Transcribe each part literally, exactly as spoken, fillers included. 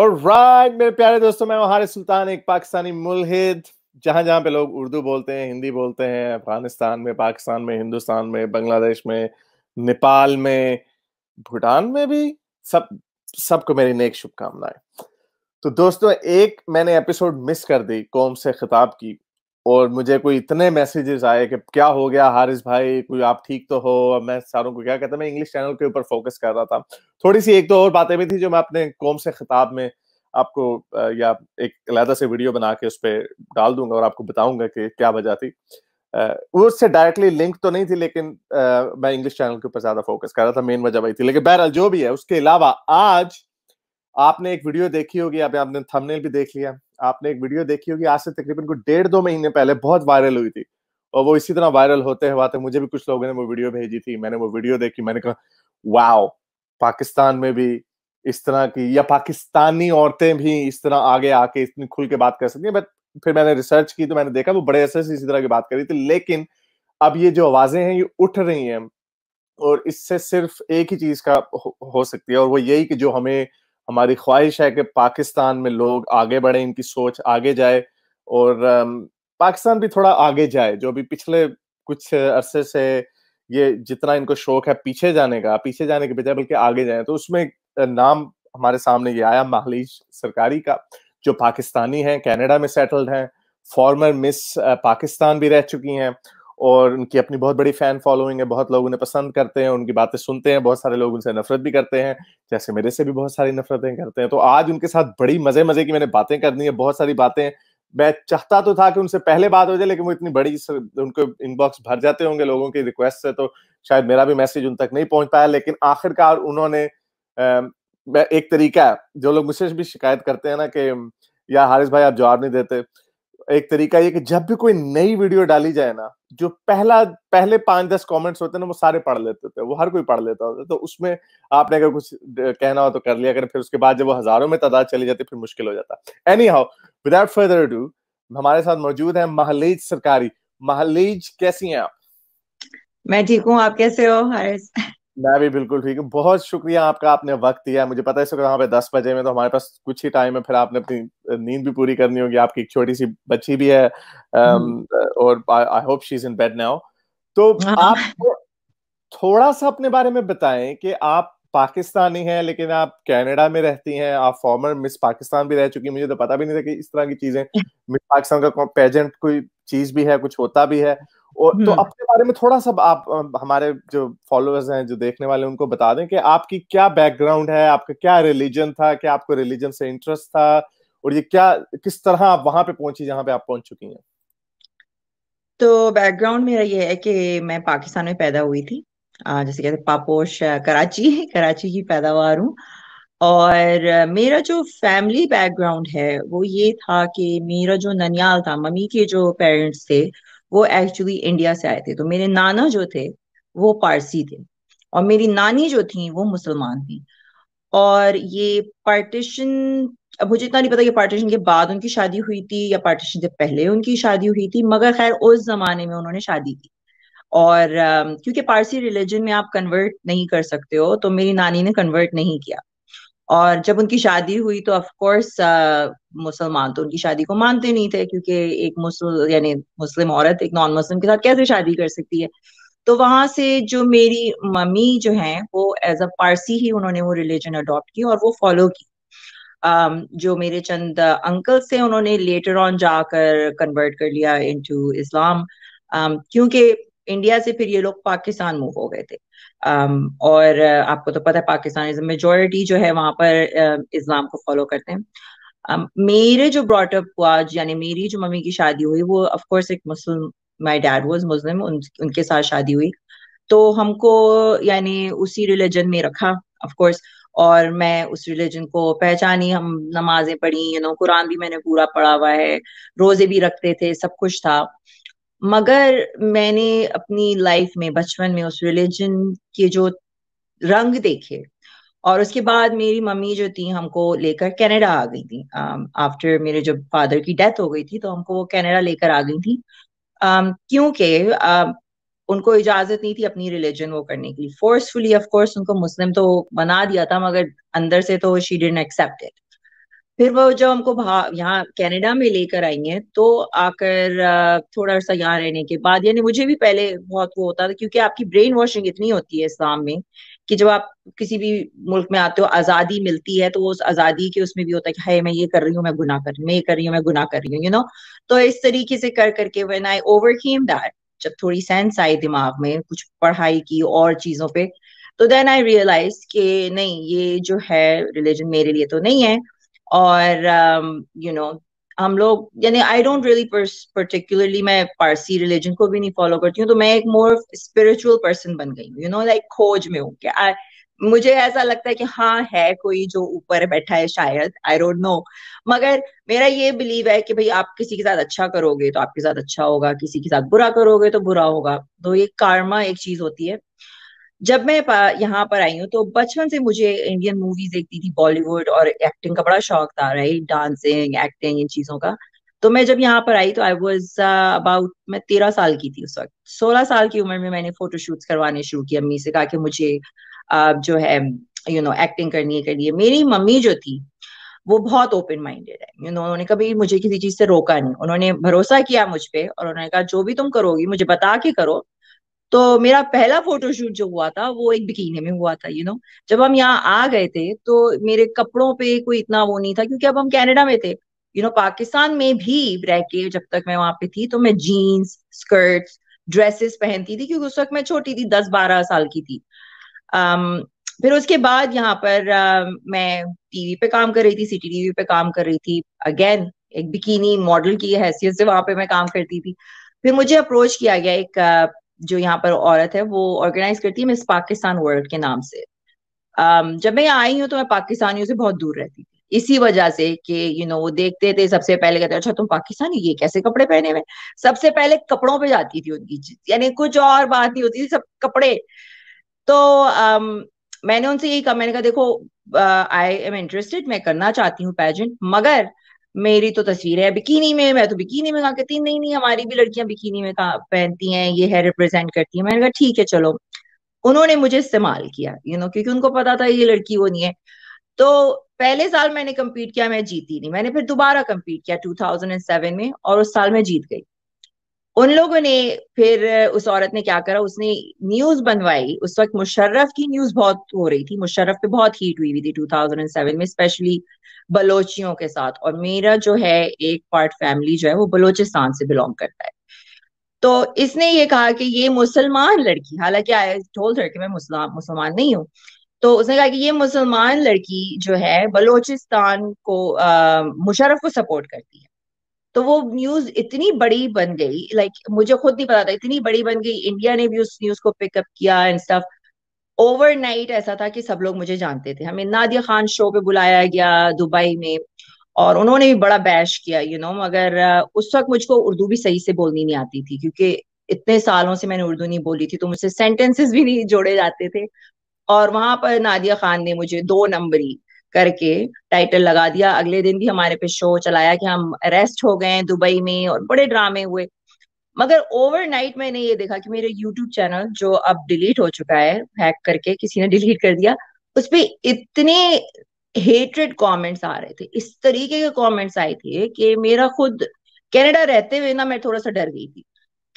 Alright मेरे प्यारे दोस्तों, मैं हारिस सुल्तान, एक पाकिस्तानी मुल्हिद। जहां जहां पे लोग उर्दू बोलते हैं, हिंदी बोलते हैं, अफगानिस्तान में, पाकिस्तान में, हिंदुस्तान में, बांग्लादेश में, नेपाल में, भूटान में भी, सब सबको मेरी नेक शुभकामनाएं। तो दोस्तों, एक मैंने एपिसोड मिस कर दी कौम से खिताब की, और मुझे कोई इतने मैसेजेस आए कि क्या हो गया हारिस भाई, कोई आप ठीक तो हो। अब मैं सारों को क्या कहता, मैं इंग्लिश चैनल के ऊपर फोकस कर रहा था। थोड़ी सी एक दो और बातें भी थी जो मैं अपने कौम से खिताब में आपको या एक अलहदा से वीडियो बना के उस पर डाल दूंगा और आपको बताऊंगा कि क्या वजह थी। वो उससे डायरेक्टली लिंक तो नहीं थी, लेकिन मैं इंग्लिश चैनल के ऊपर ज्यादा फोकस कर रहा था, मेन वजह वही थी। लेकिन बहरहाल जो भी है, उसके अलावा आज आपने एक वीडियो देखी होगी, आपने थंबनेल भी देख लिया, आपने एक वीडियो देखी होगी आज से तकरीबन को डेढ़ दो महीने पहले बहुत वायरल हुई थी, और वो इसी तरह वायरल होते हुए थे। मुझे भी कुछ लोगों ने वो वीडियो भेजी थी, मैंने वो वीडियो देखी, मैंने कहा वाओ, पाकिस्तान में भी इस तरह की, या पाकिस्तानी औरतें भी इस तरह आगे आके इतनी खुल के बात कर सकती हैं। बट फिर मैंने रिसर्च की तो मैंने देखा वो बड़े असर से इसी तरह की बात करी थी, लेकिन अब ये जो आवाजें हैं ये उठ रही हैं, और इससे सिर्फ एक ही चीज का हो सकती है, और वो यही कि जो हमें हमारी ख्वाहिश है कि पाकिस्तान में लोग आगे बढ़े, इनकी सोच आगे जाए, और पाकिस्तान भी थोड़ा आगे जाए। जो अभी पिछले कुछ अरसे से ये जितना इनको शौक है पीछे जाने का, पीछे जाने के बजाय बल्कि आगे जाए, तो उसमें नाम हमारे सामने ये आया महलीज सरकारी का, जो पाकिस्तानी हैं, कनाडा में सेटल्ड हैं, फॉर्मर मिस पाकिस्तान भी रह चुकी हैं, और उनकी अपनी बहुत बड़ी फैन फॉलोइंग है, बहुत लोग उन्हें पसंद करते हैं, उनकी बातें सुनते हैं, बहुत सारे लोग उनसे नफरत भी करते हैं, जैसे मेरे से भी बहुत सारी नफरतें करते हैं। तो आज उनके साथ बड़ी मजे मजे की मैंने बातें करनी है, बहुत सारी बातें। मैं चाहता तो था कि उनसे पहले बात हो जाए, लेकिन वो इतनी बड़ी, उनको इनबॉक्स भर जाते होंगे लोगों की रिक्वेस्ट से, तो शायद मेरा भी मैसेज उन तक नहीं पहुंच पाया। लेकिन आखिरकार उन्होंने, मैं एक तरीका है, जो लोग मुझसे भी शिकायत करते हैं ना कि यार हारिस भाई आप जवाब नहीं देते, एक तरीका ये कि जब भी कोई नई वीडियो डाली जाए ना, जो पहला पहले पांच दस कमेंट्स होते हैं ना, वो सारे पढ़ लेते थे, वो हर कोई पढ़ लेता होता, तो उसमें आपने अगर कुछ कहना हो तो कर लिया करें। फिर उसके बाद जब वो हजारों में तादाद चली जाती फिर मुश्किल हो जाता। Anyhow, without further ado, हमारे साथ मौजूद है महलीज सरकारी। महलीज, कैसी हैं आप? मैं ठीक हूँ, आप कैसे हो हारिस? मैं भी बिल्कुल ठीक हूँ, बहुत शुक्रिया आपका, आपने वक्त दिया। मुझे पता है इस वक्त वहाँ पे दस बजे में तो हमारे पास कुछ ही टाइम है, फिर आपने अपनी नींद भी पूरी करनी होगी, आपकी एक छोटी सी बच्ची भी है, और I hope she is in bed now. तो आप थोड़ा सा अपने बारे में बताएं कि आप पाकिस्तानी हैं, लेकिन आप कनाडा में रहती हैं, आप फॉर्मर मिस पाकिस्तान भी रह चुकी हैं, मुझे तो पता भी नहीं था कि इस तरह की चीजें, मिस पाकिस्तान का पेजेंट कोई चीज भी है, कुछ होता भी है। और तो अपने बारे में थोड़ा सा आप हमारे जो फॉलोअर्स हैं, जो देखने वाले, उनको बता दें कि आपकी क्या बैकग्राउंड है, आपका क्या रिलीजन था, क्या आपको रिलीजन से इंटरेस्ट था, और ये क्या, किस तरह आप वहां पे पहुंची जहां पे आप पहुंच चुकी हैं। तो बैकग्राउंड मेरा ये है कि मैं पाकिस्तान में पैदा हुई थी, जैसे कहते पापोश, कराची कराची की पैदावार हूँ। और मेरा जो फैमिली बैकग्राउंड है वो ये था कि मेरा जो ननियाल था, मम्मी के जो पेरेंट्स थे वो एक्चुअली इंडिया से आए थे, तो मेरे नाना जो थे वो पारसी थे और मेरी नानी जो थी वो मुसलमान थी। और ये पार्टीशन, अब मुझे इतना नहीं पता कि पार्टीशन के बाद उनकी शादी हुई थी या पार्टीशन से पहले उनकी शादी हुई थी, मगर खैर उस जमाने में उन्होंने शादी की। और क्योंकि पारसी रिलीजन में आप कन्वर्ट नहीं कर सकते हो, तो मेरी नानी ने कन्वर्ट नहीं किया, और जब उनकी शादी हुई तो ऑफ कोर्स मुसलमान तो उनकी शादी को मानते नहीं थे, क्योंकि एक मुसल यानी मुस्लिम औरत एक नॉन मुस्लिम के साथ कैसे शादी कर सकती है। तो वहां से जो मेरी मम्मी जो हैं वो एज अ पारसी ही उन्होंने वो रिलीजन अडॉप्ट की और वो फॉलो की। um, जो मेरे चंद अंकल्स थे उन्होंने लेटर ऑन जाकर कन्वर्ट कर लिया इनटू इस्लाम, um, क्योंकि इंडिया से फिर ये लोग पाकिस्तान मूव हो गए थे। um, और uh, आपको तो पता है पाकिस्तान मेजोरिटी जो है वहां पर uh, इस्लाम को फॉलो करते हैं। um, मेरे जो ब्रॉटअप हुआ, यानी मेरी जो मम्मी की शादी हुई वो ऑफ कोर्स एक Muslim, my dad was Muslim, उन, उनके साथ शादी हुई, तो हमको यानी उसी रिलीजन में रखा ऑफ कोर्स, और मैं उस रिलीजन को पहचानी। हम नमाजें पढ़ी, यू नो कुरान भी मैंने पूरा पढ़ा हुआ है, रोजे भी रखते थे, सब कुछ था, मगर मैंने अपनी लाइफ में बचपन में उस रिलीजन के जो रंग देखे। और उसके बाद मेरी मम्मी जो थी हमको लेकर कनाडा आ गई थी, आफ्टर मेरे जब फादर की डेथ हो गई थी तो हमको वो कनाडा लेकर आ गई थी, क्योंकि उनको इजाजत नहीं थी अपनी रिलीजन वो करने के लिए फोर्सफुली। ऑफ कोर्स उनको मुस्लिम तो बना दिया था, मगर अंदर से तो शी डिडंट एक्सेप्ट इट। फिर वो जब हमको यहाँ कनाडा में लेकर आई हैं तो आकर थोड़ा सा यहाँ रहने के बाद, यानी मुझे भी पहले बहुत वो होता था क्योंकि आपकी ब्रेन वॉशिंग इतनी होती है इस्लाम में कि जब आप किसी भी मुल्क में आते हो आजादी मिलती है तो वो उस आजादी के उसमें भी होता है कि हाय मैं ये कर रही हूँ, मैं गुनाह कर रही हूँ, मैं ये कर रही हूँ, मैं गुनाह कर रही हूँ, यू नो। तो इस तरीके से कर करके व्हेन आई ओवरकेम दैट, जब थोड़ी सेंस आई दिमाग में, कुछ पढ़ाई की और चीजों पे, तो देन आई रियलाइज कि नहीं, ये जो है रिलीजन मेरे लिए तो नहीं है। और यू नो हम लोग, यानी आई डोंट रियली पर्टिकुलरली, मैं पारसी रिलीजन को भी नहीं फॉलो करती हूँ, तो मैं एक मोर स्पिरिचुअल पर्सन बन गई हूँ, यू नो, लाइक खोज में हूँ क्या। I, मुझे ऐसा लगता है कि हाँ है कोई जो ऊपर बैठा है शायद, आई डोंट नो, मगर मेरा ये बिलीव है कि भाई आप किसी के साथ अच्छा करोगे तो आपके साथ अच्छा होगा, किसी के साथ बुरा करोगे तो बुरा होगा। तो ये कार्मा एक चीज होती है। जब मैं यहाँ पर आई हूँ तो बचपन से मुझे इंडियन मूवीज देखती थी, बॉलीवुड, और एक्टिंग का बड़ा शौक था, राइट, डांसिंग, एक्टिंग, इन चीजों का। तो मैं जब यहाँ पर आई तो आई वाज अबाउट, मैं तेरह साल की थी उस वक्त। सोलह साल की उम्र में मैंने फोटोशूट्स करवाने शुरू किए, अम्मी से कहा कि मुझे uh, जो है यू नो एक्टिंग करनी है करनी है। मेरी मम्मी जो थी वो बहुत ओपन माइंडेड है, यू नो, उन्होंने कभी मुझे किसी चीज से रोका नहीं, उन्होंने भरोसा किया मुझ पर और उन्होंने कहा जो भी तुम करोगी मुझे बता के करो। तो मेरा पहला फोटोशूट जो हुआ था वो एक बिकिनी में हुआ था, यू नो। जब हम यहाँ आ गए थे तो मेरे कपड़ों पे कोई इतना वो नहीं था क्योंकि अब हम कनाडा में थे, यू नो। पाकिस्तान में भी रह के जब तक मैं वहां पे थी तो मैं जीन्स, स्कर्ट्स, ड्रेसेस पहनती थी क्योंकि उस वक्त मैं छोटी थी, दस बारह साल की थी। अम्म फिर उसके बाद यहाँ पर आ, मैं टीवी पे काम कर रही थी, सिटी टीवी पे काम कर रही थी, अगेन एक बिकिनी मॉडल की हैसियत से वहां पे मैं काम करती थी। फिर मुझे अप्रोच किया गया, एक जो यहाँ पर औरत है वो ऑर्गेनाइज करती है मिस पाकिस्तान वर्ल्ड के नाम से। um, जब मैं आई हूँ तो मैं पाकिस्तानियों से बहुत दूर रहती थी, इसी वजह से कि यू नो वो देखते थे, सबसे पहले कहते अच्छा तुम पाकिस्तानी, ये कैसे कपड़े पहने हुए। सबसे पहले कपड़ों पे जाती थी उनकी, यानी कुछ और बात नहीं होती थी, सब कपड़े। तो um, मैंने उनसे यही कहा, मैंने कहा देखो आई एम इंटरेस्टेड, मैं करना चाहती हूँ पैजेंट, मगर मेरी तो तस्वीर है बिकिनी में, मैं तो बिकिनी में। कहा कहती नहीं नहीं हमारी भी लड़कियां बिकिनी में पहनती हैं, ये है रिप्रेजेंट करती है। मैंने कहा ठीक है चलो। उन्होंने मुझे इस्तेमाल किया, यू नो, क्योंकि उनको पता था ये लड़की वो नहीं है। तो पहले साल मैंने कम्पीट किया, मैं जीती नहीं। मैंने फिर दोबारा कम्पीट किया टू थाउजेंड सेवन में और उस साल मैं जीत गई। उन लोगों ने फिर, उस औरत ने क्या करा, उसने न्यूज बनवाई। उस वक्त मुशर्रफ की न्यूज बहुत हो रही थी, मुशर्रफ पे बहुत हीट हुई हुई थी टू थाउजेंड सेवन में, स्पेशली बलोचियों के साथ। और मेरा जो है एक पार्ट फैमिली जो है वो बलोचिस्तान से बिलोंग करता है। तो इसने ये कहा कि ये मुसलमान लड़की, हालांकि आई टोल्ड हर कि मैं मुसलमान नहीं हूँ, तो उसने कहा कि ये मुसलमान लड़की जो है बलोचिस्तान को, मुशर्रफ को सपोर्ट करती है। तो वो न्यूज इतनी बड़ी बन गई, लाइक मुझे खुद नहीं पता था इतनी बड़ी बन गई। इंडिया ने भी उस न्यूज को पिकअप किया एंड स्टफ। ओवरनाइट ऐसा था कि सब लोग मुझे जानते थे। हमें नादिया खान शो पे बुलाया गया दुबई में और उन्होंने भी बड़ा बैश किया, यू नो, मगर उस वक्त मुझको उर्दू भी सही से बोलनी नहीं आती थी क्योंकि इतने सालों से मैंने उर्दू नहीं बोली थी, तो मुझसे सेंटेंसेस भी नहीं जोड़े जाते थे। और वहां पर नादिया खान ने मुझे दो नंबरी करके टाइटल लगा दिया। अगले दिन भी हमारे पे शो चलाया कि हम अरेस्ट हो गए दुबई में और बड़े ड्रामे हुए। मगर ओवरनाइट मैंने ये देखा कि मेरे यूट्यूब चैनल जो अब डिलीट हो चुका है, हैक करके किसी ने डिलीट कर दिया, उस पे इतने हेट्रेड कमेंट्स आ रहे थे, इस तरीके के कमेंट्स आए थे कि मेरा खुद कनाडा रहते हुए ना मैं थोड़ा सा डर गई थी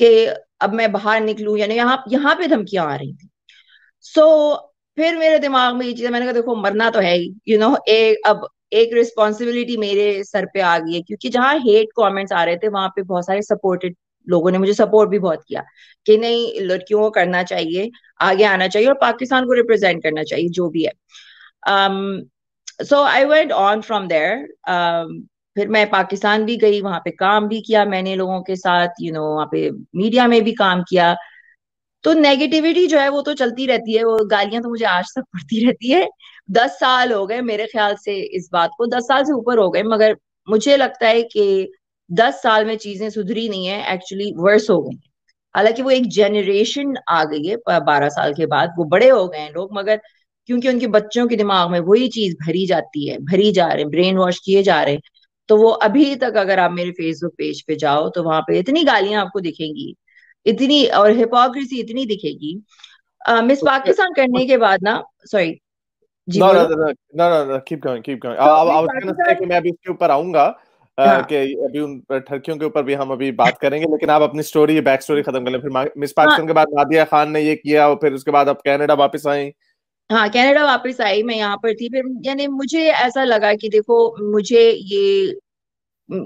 कि अब मैं बाहर निकलूं, यानी यहाँ यहाँ पे धमकियां आ रही थी। सो so, फिर मेरे दिमाग में ये चीज, मैंने कहा देखो मरना तो है ही, यू नो, एक अब एक रिस्पॉन्सिबिलिटी मेरे सर पे आ गई है क्योंकि जहाँ हेट कमेंट्स आ रहे थे वहां पे बहुत सारे सपोर्टेड लोगों ने मुझे सपोर्ट भी बहुत किया कि नहीं, लड़कियों को करना चाहिए, आगे आना चाहिए और पाकिस्तान को रिप्रेजेंट करना चाहिए जो भी है। So I went on from there. फिर मैं पाकिस्तान भी गई, वहां पे काम भी किया मैंने लोगों के साथ, यू नो, वहाँ पे मीडिया में भी काम किया। तो नेगेटिविटी जो है वो तो चलती रहती है, वो गालियां तो मुझे आज तक पड़ती रहती है। दस साल हो गए मेरे ख्याल से इस बात को, दस साल से ऊपर हो गए, मगर मुझे लगता है कि दस साल में चीजें सुधरी नहीं है, एक्चुअली वर्स हो गई। हालांकि वो एक जनरेशन आ गई है बारह साल के बाद, वो बड़े हो गए हैं लोग, मगर क्योंकि उनके बच्चों के दिमाग में वही चीज भरी जाती है, भरी जा रहे हैं, ब्रेन वॉश किए जा रहे हैं। तो वो अभी तक, अगर आप मेरे फेसबुक पेज पे जाओ तो वहां पे इतनी गालियां आपको दिखेंगी, इतनी, और हिपोक्रेसी इतनी दिखेगी। मिस पाकिस्तान करने के बाद ना, sorry No, no, no, no, no, keep going, keep going. I was going to say कि मैं अभी इसके ऊपर आऊँगा कि अभी उन ठरकियों के ऊपर भी हम अभी बात करेंगे, लेकिन आप अपनी स्टोरी, बैक स्टोरी खत्म कर लें। फिर मिस पाकिस्तान के बाद नादिया खान ने ये किया और फिर उसके बाद आप कनाडा वापस आई। हाँ, कनाडा वापस आई, मैं यहाँ पर थी। फिर यानी मुझे ऐसा लगा कि देखो, मुझे ये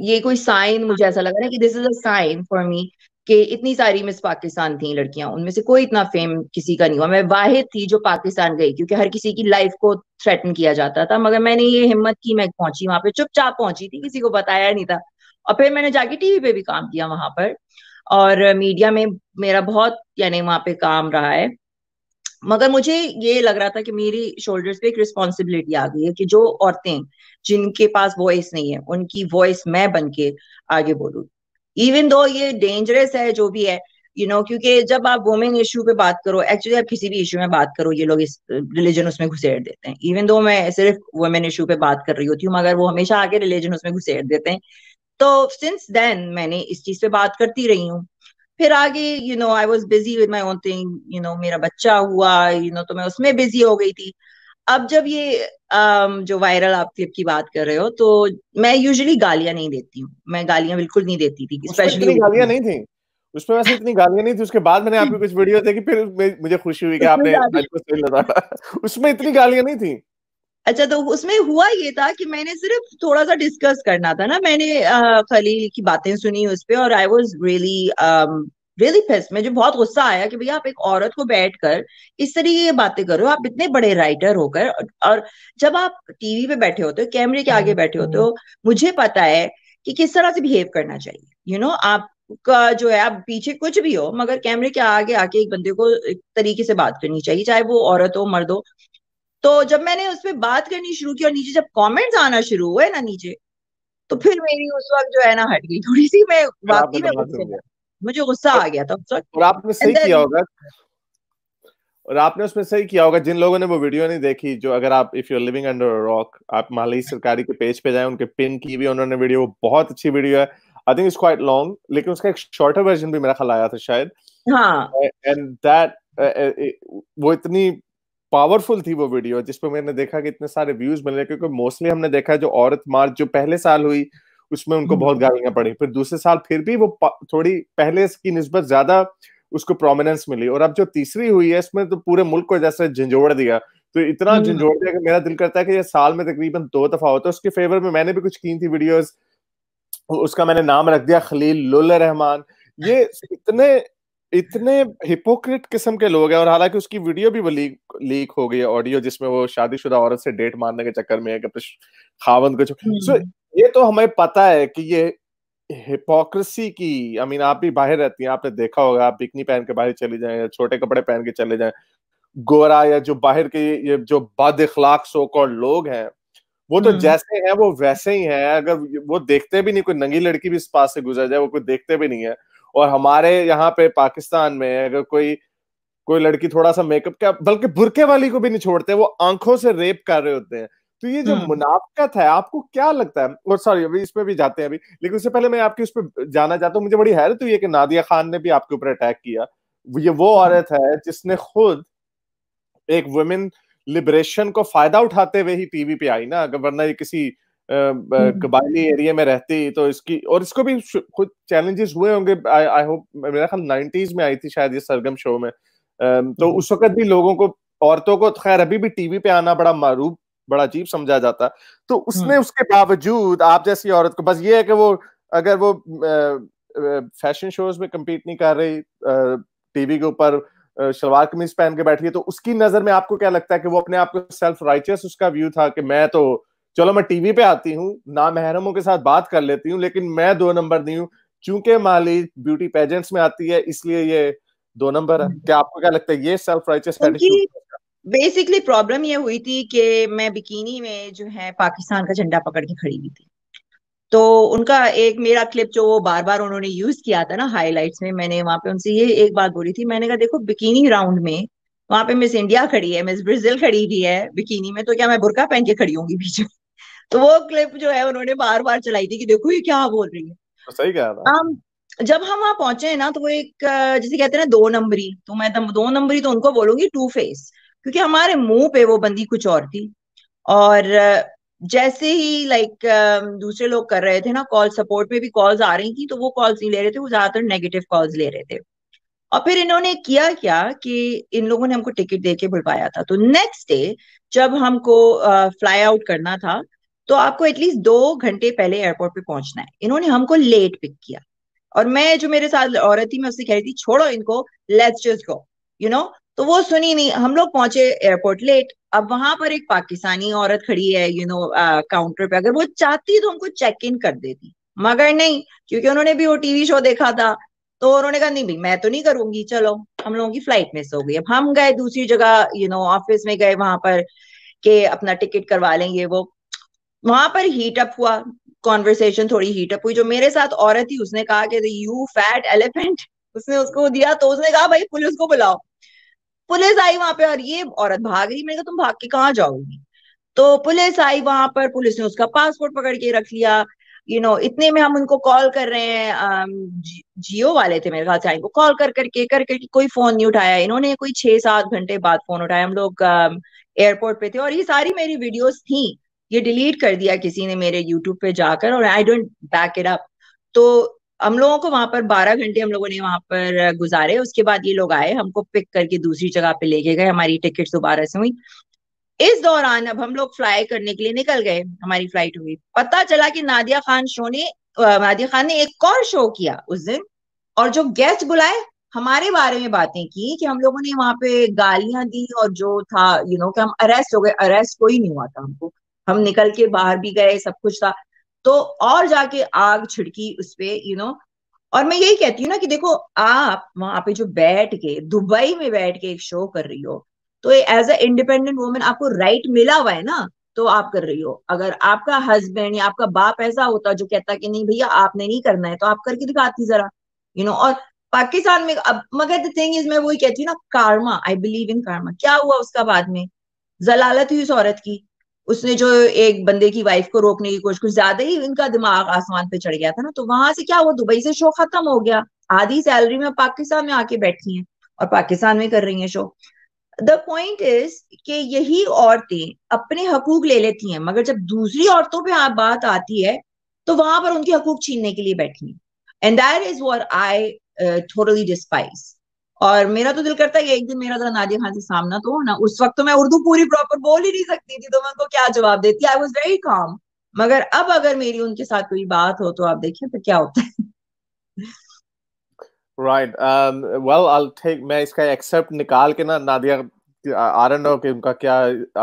ये कोई साइन, मुझे ऐसा लगा ना कि this is a sign for me कि इतनी सारी मिस पाकिस्तान थी लड़कियां, उनमें से कोई इतना फेम किसी का नहीं हुआ, मैं वाहिद थी जो पाकिस्तान गई, क्योंकि हर किसी की लाइफ को थ्रेटन किया जाता था, मगर मैंने ये हिम्मत की, मैं पहुंची वहां पे, चुपचाप पहुंची थी, किसी को बताया नहीं था। और फिर मैंने जाके टीवी पे भी काम किया वहां पर, और मीडिया में मेरा बहुत यानी वहां पे काम रहा है, मगर मुझे ये लग रहा था कि मेरी शोल्डर्स पे एक रिस्पॉन्सिबिलिटी आ गई है कि जो औरतें जिनके पास वॉइस नहीं है, उनकी वॉइस मैं बन के आगे बोलूं, इवन दो ये डेंजरस है जो भी है, यू नो, क्योंकि जब आप वुमेन इशू पे बात करो, एक्चुअली आप किसी भी इशू में बात करो, ये लोग इस रिलीजन उसमें घुसेड़ देते हैं। इवन दो मैं सिर्फ वुमेन इशू पे बात कर रही होती हूँ, मगर वो हमेशा आगे रिलीजन उसमें घुसेड़ देते हैं। तो सिंस देन मैंने इस चीज पे बात करती रही हूँ। फिर आगे you know I was busy with my own thing, you know मेरा बच्चा हुआ, यू you नो know, तो मैं उसमें बिजी हो गई थी। अब जब ये um, जो वायरल आप क्लिप की बात कर रहे हो, तो मैं यूजुअली गालियां नहीं देती हूँ, मैं गालियां बिल्कुल नहीं देती थी, स्पेशली गालियां नहीं थी उसमें, वैसे इतनी गालियां नहीं थी। उसके बाद मैंने आपकी कुछ वीडियो देखी, फिर मुझे खुशी हुई कि आपने, उसमें इतनी गालियां नहीं थी। अच्छा, तो उसमें हुआ ये था कि मैंने सिर्फ थोड़ा सा डिस्कस करना था ना, मैंने खलील की बातें सुनी उस पर, और I was really really pissed, मुझे बहुत गुस्सा आया कि भैया आप एक औरत को बैठकर इस तरीके की बातें करो, आप इतने बड़े राइटर होकर, और जब आप टीवी पे बैठे होते हो, कैमरे के आगे बैठे होते हो, मुझे पता है कि किस तरह से बिहेव करना चाहिए, यू you नो know, आपका जो है, आप पीछे कुछ भी हो, मगर कैमरे के आगे आके एक बंदे को एक तरीके से बात करनी चाहिए, चाहे वो औरत हो मर्द हो। तो जब मैंने उसमें बात करनी शुरू की और नीचे जब कमेंट्स आना शुरू हुए ना नीचे, तो फिर मेरी उस वक्त जो है ना हट गई थोड़ी सी, मैं वाकई में मुझे गुस्सा आ गया था उस वक्त। और आपने सही किया होगा, और आपने उसमें सही किया होगा। जिन लोगों ने वो वीडियो नहीं देखी, जो अगर आप if you are living under a rock, आप माहलेज सरकारी के पेज पे जाए, उनके पिन की भी उन्होंने वीडियो, बहुत अच्छी वीडियो है, I think it's quite long, लेकिन उसका एक शॉर्टर वर्जन भी मेरा ख्याल आया था शायद। हां, एंड दैट वो इतनी पावरफुल थी वो वीडियो, जिसपे मैंने देखा कि इतने सारे व्यूज मिले, क्योंकि मोस्टली हमने देखा जो औरत मार्च जो पहले साल हुई उसमें उनको बहुत गालियां पड़ी, फिर दूसरे साल फिर भी वो थोड़ी पहले की निस्बत ज्यादा उसको प्रोमिनेंस मिली, और अब जो तीसरी हुई है इसमें तो पूरे मुल्क को जैसे झंझोड़ दिया, तो इतना झंझोड़ दिया कि मेरा दिल करता है कि ये साल में तकरीबन दो दफा होता है। उसके फेवर में मैंने भी कुछ की थी वीडियोज, उसका मैंने नाम रख दिया खलील-उर-रहमान। ये इतने इतने हिपोक्रेट किस्म के लोग हैं, और हालांकि उसकी वीडियो भी वो लीक लीक हो गई है, ऑडियो, जिसमें वो शादीशुदा औरत से डेट मारने के चक्कर में है कि अपने खावंद को। सो ये तो हमें पता है कि ये हिपोक्रेसी की, आई मीन आप भी बाहर रहती हैं, आपने देखा होगा, आप बिकनी पहन के बाहर चले जाएं या छोटे कपड़े पहन के चले जाएं, गोरा या जो बाहर के ये जो बद इखलाक सो कॉल्ड लोग हैं, वो तो जैसे हैं वो वैसे ही हैं, अगर वो देखते भी नहीं, कोई नंगी लड़की भी इस पास से गुजर जाए वो कोई देखते भी नहीं है। और हमारे यहाँ पे पाकिस्तान में अगर कोई कोई लड़की थोड़ा सा मेकअप का, बल्कि बुरके वाली को भी नहीं छोड़ते, वो आंखों से रेप कर रहे होते हैं। तो ये जो मुनाफकत है, आपको क्या लगता है? और सॉरी अभी इसमें भी जाते हैं अभी, लेकिन उससे पहले मैं आपके उस पर जाना चाहता हूँ। मुझे बड़ी हैरत हुई है कि नादिया खान ने भी आपके ऊपर अटैक किया। ये वो औरत है जिसने खुद एक वुमेन लिबरेशन को फायदा उठाते हुए ही टीवी पे आई ना, वरना ये किसी कबायली एरिया में रहती तो इसकी, और इसको भी खुद चैलेंजेस हुए होंगे। आई होप, मेरा ख्याल नाइंटीज़ में आई थी शायद ये सरगम शो में, तो उस वक्त भी लोगों को, औरतों को, खैर अभी भी टीवी पे आना बड़ा मारूफ, बड़ा अजीब समझा जाता। तो उसने उसके बावजूद आप जैसी औरत को, बस ये है कि वो अगर वो फैशन शोज में कम्पीट नहीं कर रही, टीवी के ऊपर शलवार कमीज पहन के बैठी है, तो उसकी नजर में आपको क्या लगता है कि वो अपने आप को सेल्फ राइटियस, उसका व्यू था कि मैं तो चलो मैं टीवी पे आती हूँ, ना महरमों के साथ बात कर लेती हूँ, लेकिन मैं दो नंबर नहीं हूँ, चूंकि माली ब्यूटी पेजेंट्स में आती है इसलिए ये दो नंबर है। क्या आपको क्या लगता है ये self righteous attitude? Basically problem ये हुई थी कि मैं बिकिनी में जो है पाकिस्तान का झंडा पकड़ के खड़ी हुई थी, तो उनका एक मेरा क्लिप जो वो बार बार उन्होंने यूज किया था ना हाईलाइट्स में, मैंने वहां पे उनसे ये एक बात बोली थी, मैंने कहा देखो बिकिनी राउंड में वहां पे मिस इंडिया खड़ी है, मिस ब्राजील खड़ी हुई है बिकिनी में, तो क्या मैं बुरका पहन के खड़ी होंगी बीच में? तो वो क्लिप जो है उन्होंने बार बार चलाई थी कि देखो ये क्या बोल रही है। तो सही कहा था। um, जब हम वहां पहुंचे ना, तो वो एक जैसे कहते हैं ना दो नंबरी, तो मैं दो नंबरी तो उनको बोलूंगी टू फेस, क्योंकि हमारे मुंह पे वो बंदी कुछ और थी। और जैसे ही लाइक दूसरे लोग कर रहे थे ना कॉल, सपोर्ट में भी कॉल्स आ रही थी तो वो कॉल्स नहीं ले रहे थे, वो ज्यादातर नेगेटिव कॉल्स ले रहे थे। और फिर इन्होंने किया क्या कि इन लोगों ने हमको टिकट देके बुलवाया था। तो नेक्स्ट डे जब हमको फ्लाई आउट करना था तो आपको एटलीस्ट दो घंटे पहले एयरपोर्ट पे पहुंचना है, इन्होंने हमको लेट पिक किया। और मैं जो मेरे साथ औरत थी मैं उससे कह रही थी छोड़ो इनको, let's just go you know, तो वो सुनी नहीं। हम लोग पहुंचे एयरपोर्ट लेट। अब वहां पर एक पाकिस्तानी औरत खड़ी है यू नो काउंटर पे, अगर वो चाहती तो हमको चेक इन कर देती, मगर नहीं, क्योंकि उन्होंने भी वो टीवी शो देखा था तो उन्होंने कहा नहीं भाई मैं तो नहीं करूंगी, चलो हम लोगों की फ्लाइट मिस हो गई। अब हम गए दूसरी जगह यू नो ऑफिस में गए वहां पर के अपना टिकट करवा लेंगे वो, वहां पर हीट अप हुआ कॉन्वर्सेशन, थोड़ी हीट अप हुई। जो मेरे साथ औरत थी उसने कहा कि यू फैट एलिफेंट, उसने उसको दिया तो उसने कहा भाई पुलिस को बुलाओ। पुलिस आई वहां पे और ये औरत भाग रही, मैंने कहा तुम भाग के कहाँ जाओगी। तो पुलिस आई वहां पर, पुलिस ने उसका पासपोर्ट पकड़ के रख लिया यू you नो know, इतने में हम उनको कॉल कर रहे हैं, जी, जियो वाले थे मेरे ख्याल से, इनको कॉल कर करके कर करके कोई फोन नहीं उठाया। इन्होंने कोई छह सात घंटे बाद फोन उठाया। हम लोग एयरपोर्ट पे थे और ये सारी मेरी वीडियोस थी, ये डिलीट कर दिया किसी ने मेरे यूट्यूब पे जाकर और I don't back it up. तो हम लोगों को वहां पर बारह घंटे हम लोगों ने वहां पर गुजारे। उसके बाद ये लोग आए, हमको पिक करके दूसरी जगह पे लेके गए, हमारी टिकट दोबारा से हुई। इस दौरान अब हम लोग फ्लाई करने के लिए निकल गए, हमारी फ्लाइट हुई। पता चला कि नादिया खान शो ने नादिया खान ने एक और शो किया उस दिन, और जो गेस्ट बुलाए हमारे बारे में बातें की कि हम लोगों ने वहां पे गालियां दी और जो था यू नो कि हम अरेस्ट हो गए। अरेस्ट कोई नहीं हुआ था हमको, हम निकल के बाहर भी गए, सब कुछ था। तो और जाके आग छिड़की उस पे यू नो। और मैं यही कहती हूँ ना कि देखो आप वहां पे जो बैठ के दुबई में बैठ के एक शो कर रही हो, तो एज अ इंडिपेंडेंट वुमन आपको राइट मिला हुआ है ना, तो आप कर रही हो। अगर आपका हस्बैंड या आपका बाप ऐसा होता जो कहता कि नहीं भैया आपने नहीं करना है, तो आप करके दिखाती जरा यू नो। और पाकिस्तान में अब मगर द थिंग इज मैं वही कहती हूँ ना, कारमा, आई बिलीव इन कारमा। क्या हुआ उसका बाद में, जलालत हुई उस औरत की, उसने जो एक बंदे की वाइफ को रोकने की कोशिश, कुछ ज्यादा ही इनका दिमाग आसमान पे चढ़ गया था ना। तो वहां से क्या हुआ, दुबई से शो खत्म हो गया, आधी सैलरी में पाकिस्तान में आके बैठी है और पाकिस्तान में कर रही है शो। द पॉइंट इज कि यही औरतें अपने हकूक ले लेती हैं, मगर जब दूसरी औरतों पे आप बात आती है तो वहां पर उनके हकूक छीनने के लिए बैठी हैं, and that is what I totally despise. और मेरा तो दिल करता है कि एक दिन मेरा जरा नादिया खान से सामना तो हो ना। उस वक्त तो मैं उर्दू पूरी प्रॉपर बोल ही नहीं सकती थी, तो मैं उनको क्या जवाब देती, आई वॉज वेरी काम। मगर अब अगर मेरी उनके साथ कोई बात हो तो आप देखिए तो क्या होता है। Right. Um, well, I'll take, मैं इसका एक्सेप्ट निकाल के ना, नादिया आई डोंट नो कि उनका क्या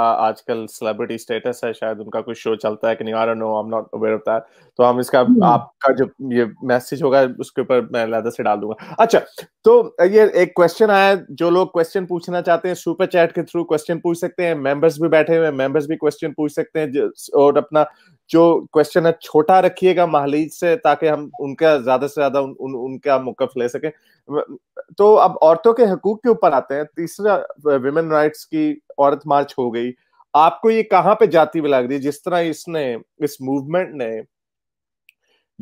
आजकल सेलिब्रिटी स्टेटस है, शायद उनका कोई शो चलता है कि नहीं, I don't know, I am not aware of that. तो हम इसका hmm. आपका जो ये मैसेज होगा उसके ऊपर मैं अलग से डाल दूंगा। अच्छा, तो ये एक क्वेश्चन आया, जो लोग क्वेश्चन पूछना चाहते हैं सुपर चैट के थ्रू क्वेश्चन पूछ सकते हैं। मेंबर्स भी बैठे हुए हैं, मेंबर्स भी क्वेश्चन पूछ सकते हैं। और अपना जो क्वेश्चन है छोटा रखिएगा महलीज से, ताकि हम उनका ज्यादा से ज्यादा उन, उन, उनका मौकफ ले सकें। तो अब औरतों के हकूक के ऊपर आते हैं। तीसरा, विमेन राइट्स की औरत मार्च हो गई, आपको ये कहाँ पे जाती भी लग रही, जिस तरह इसने इस मूवमेंट ने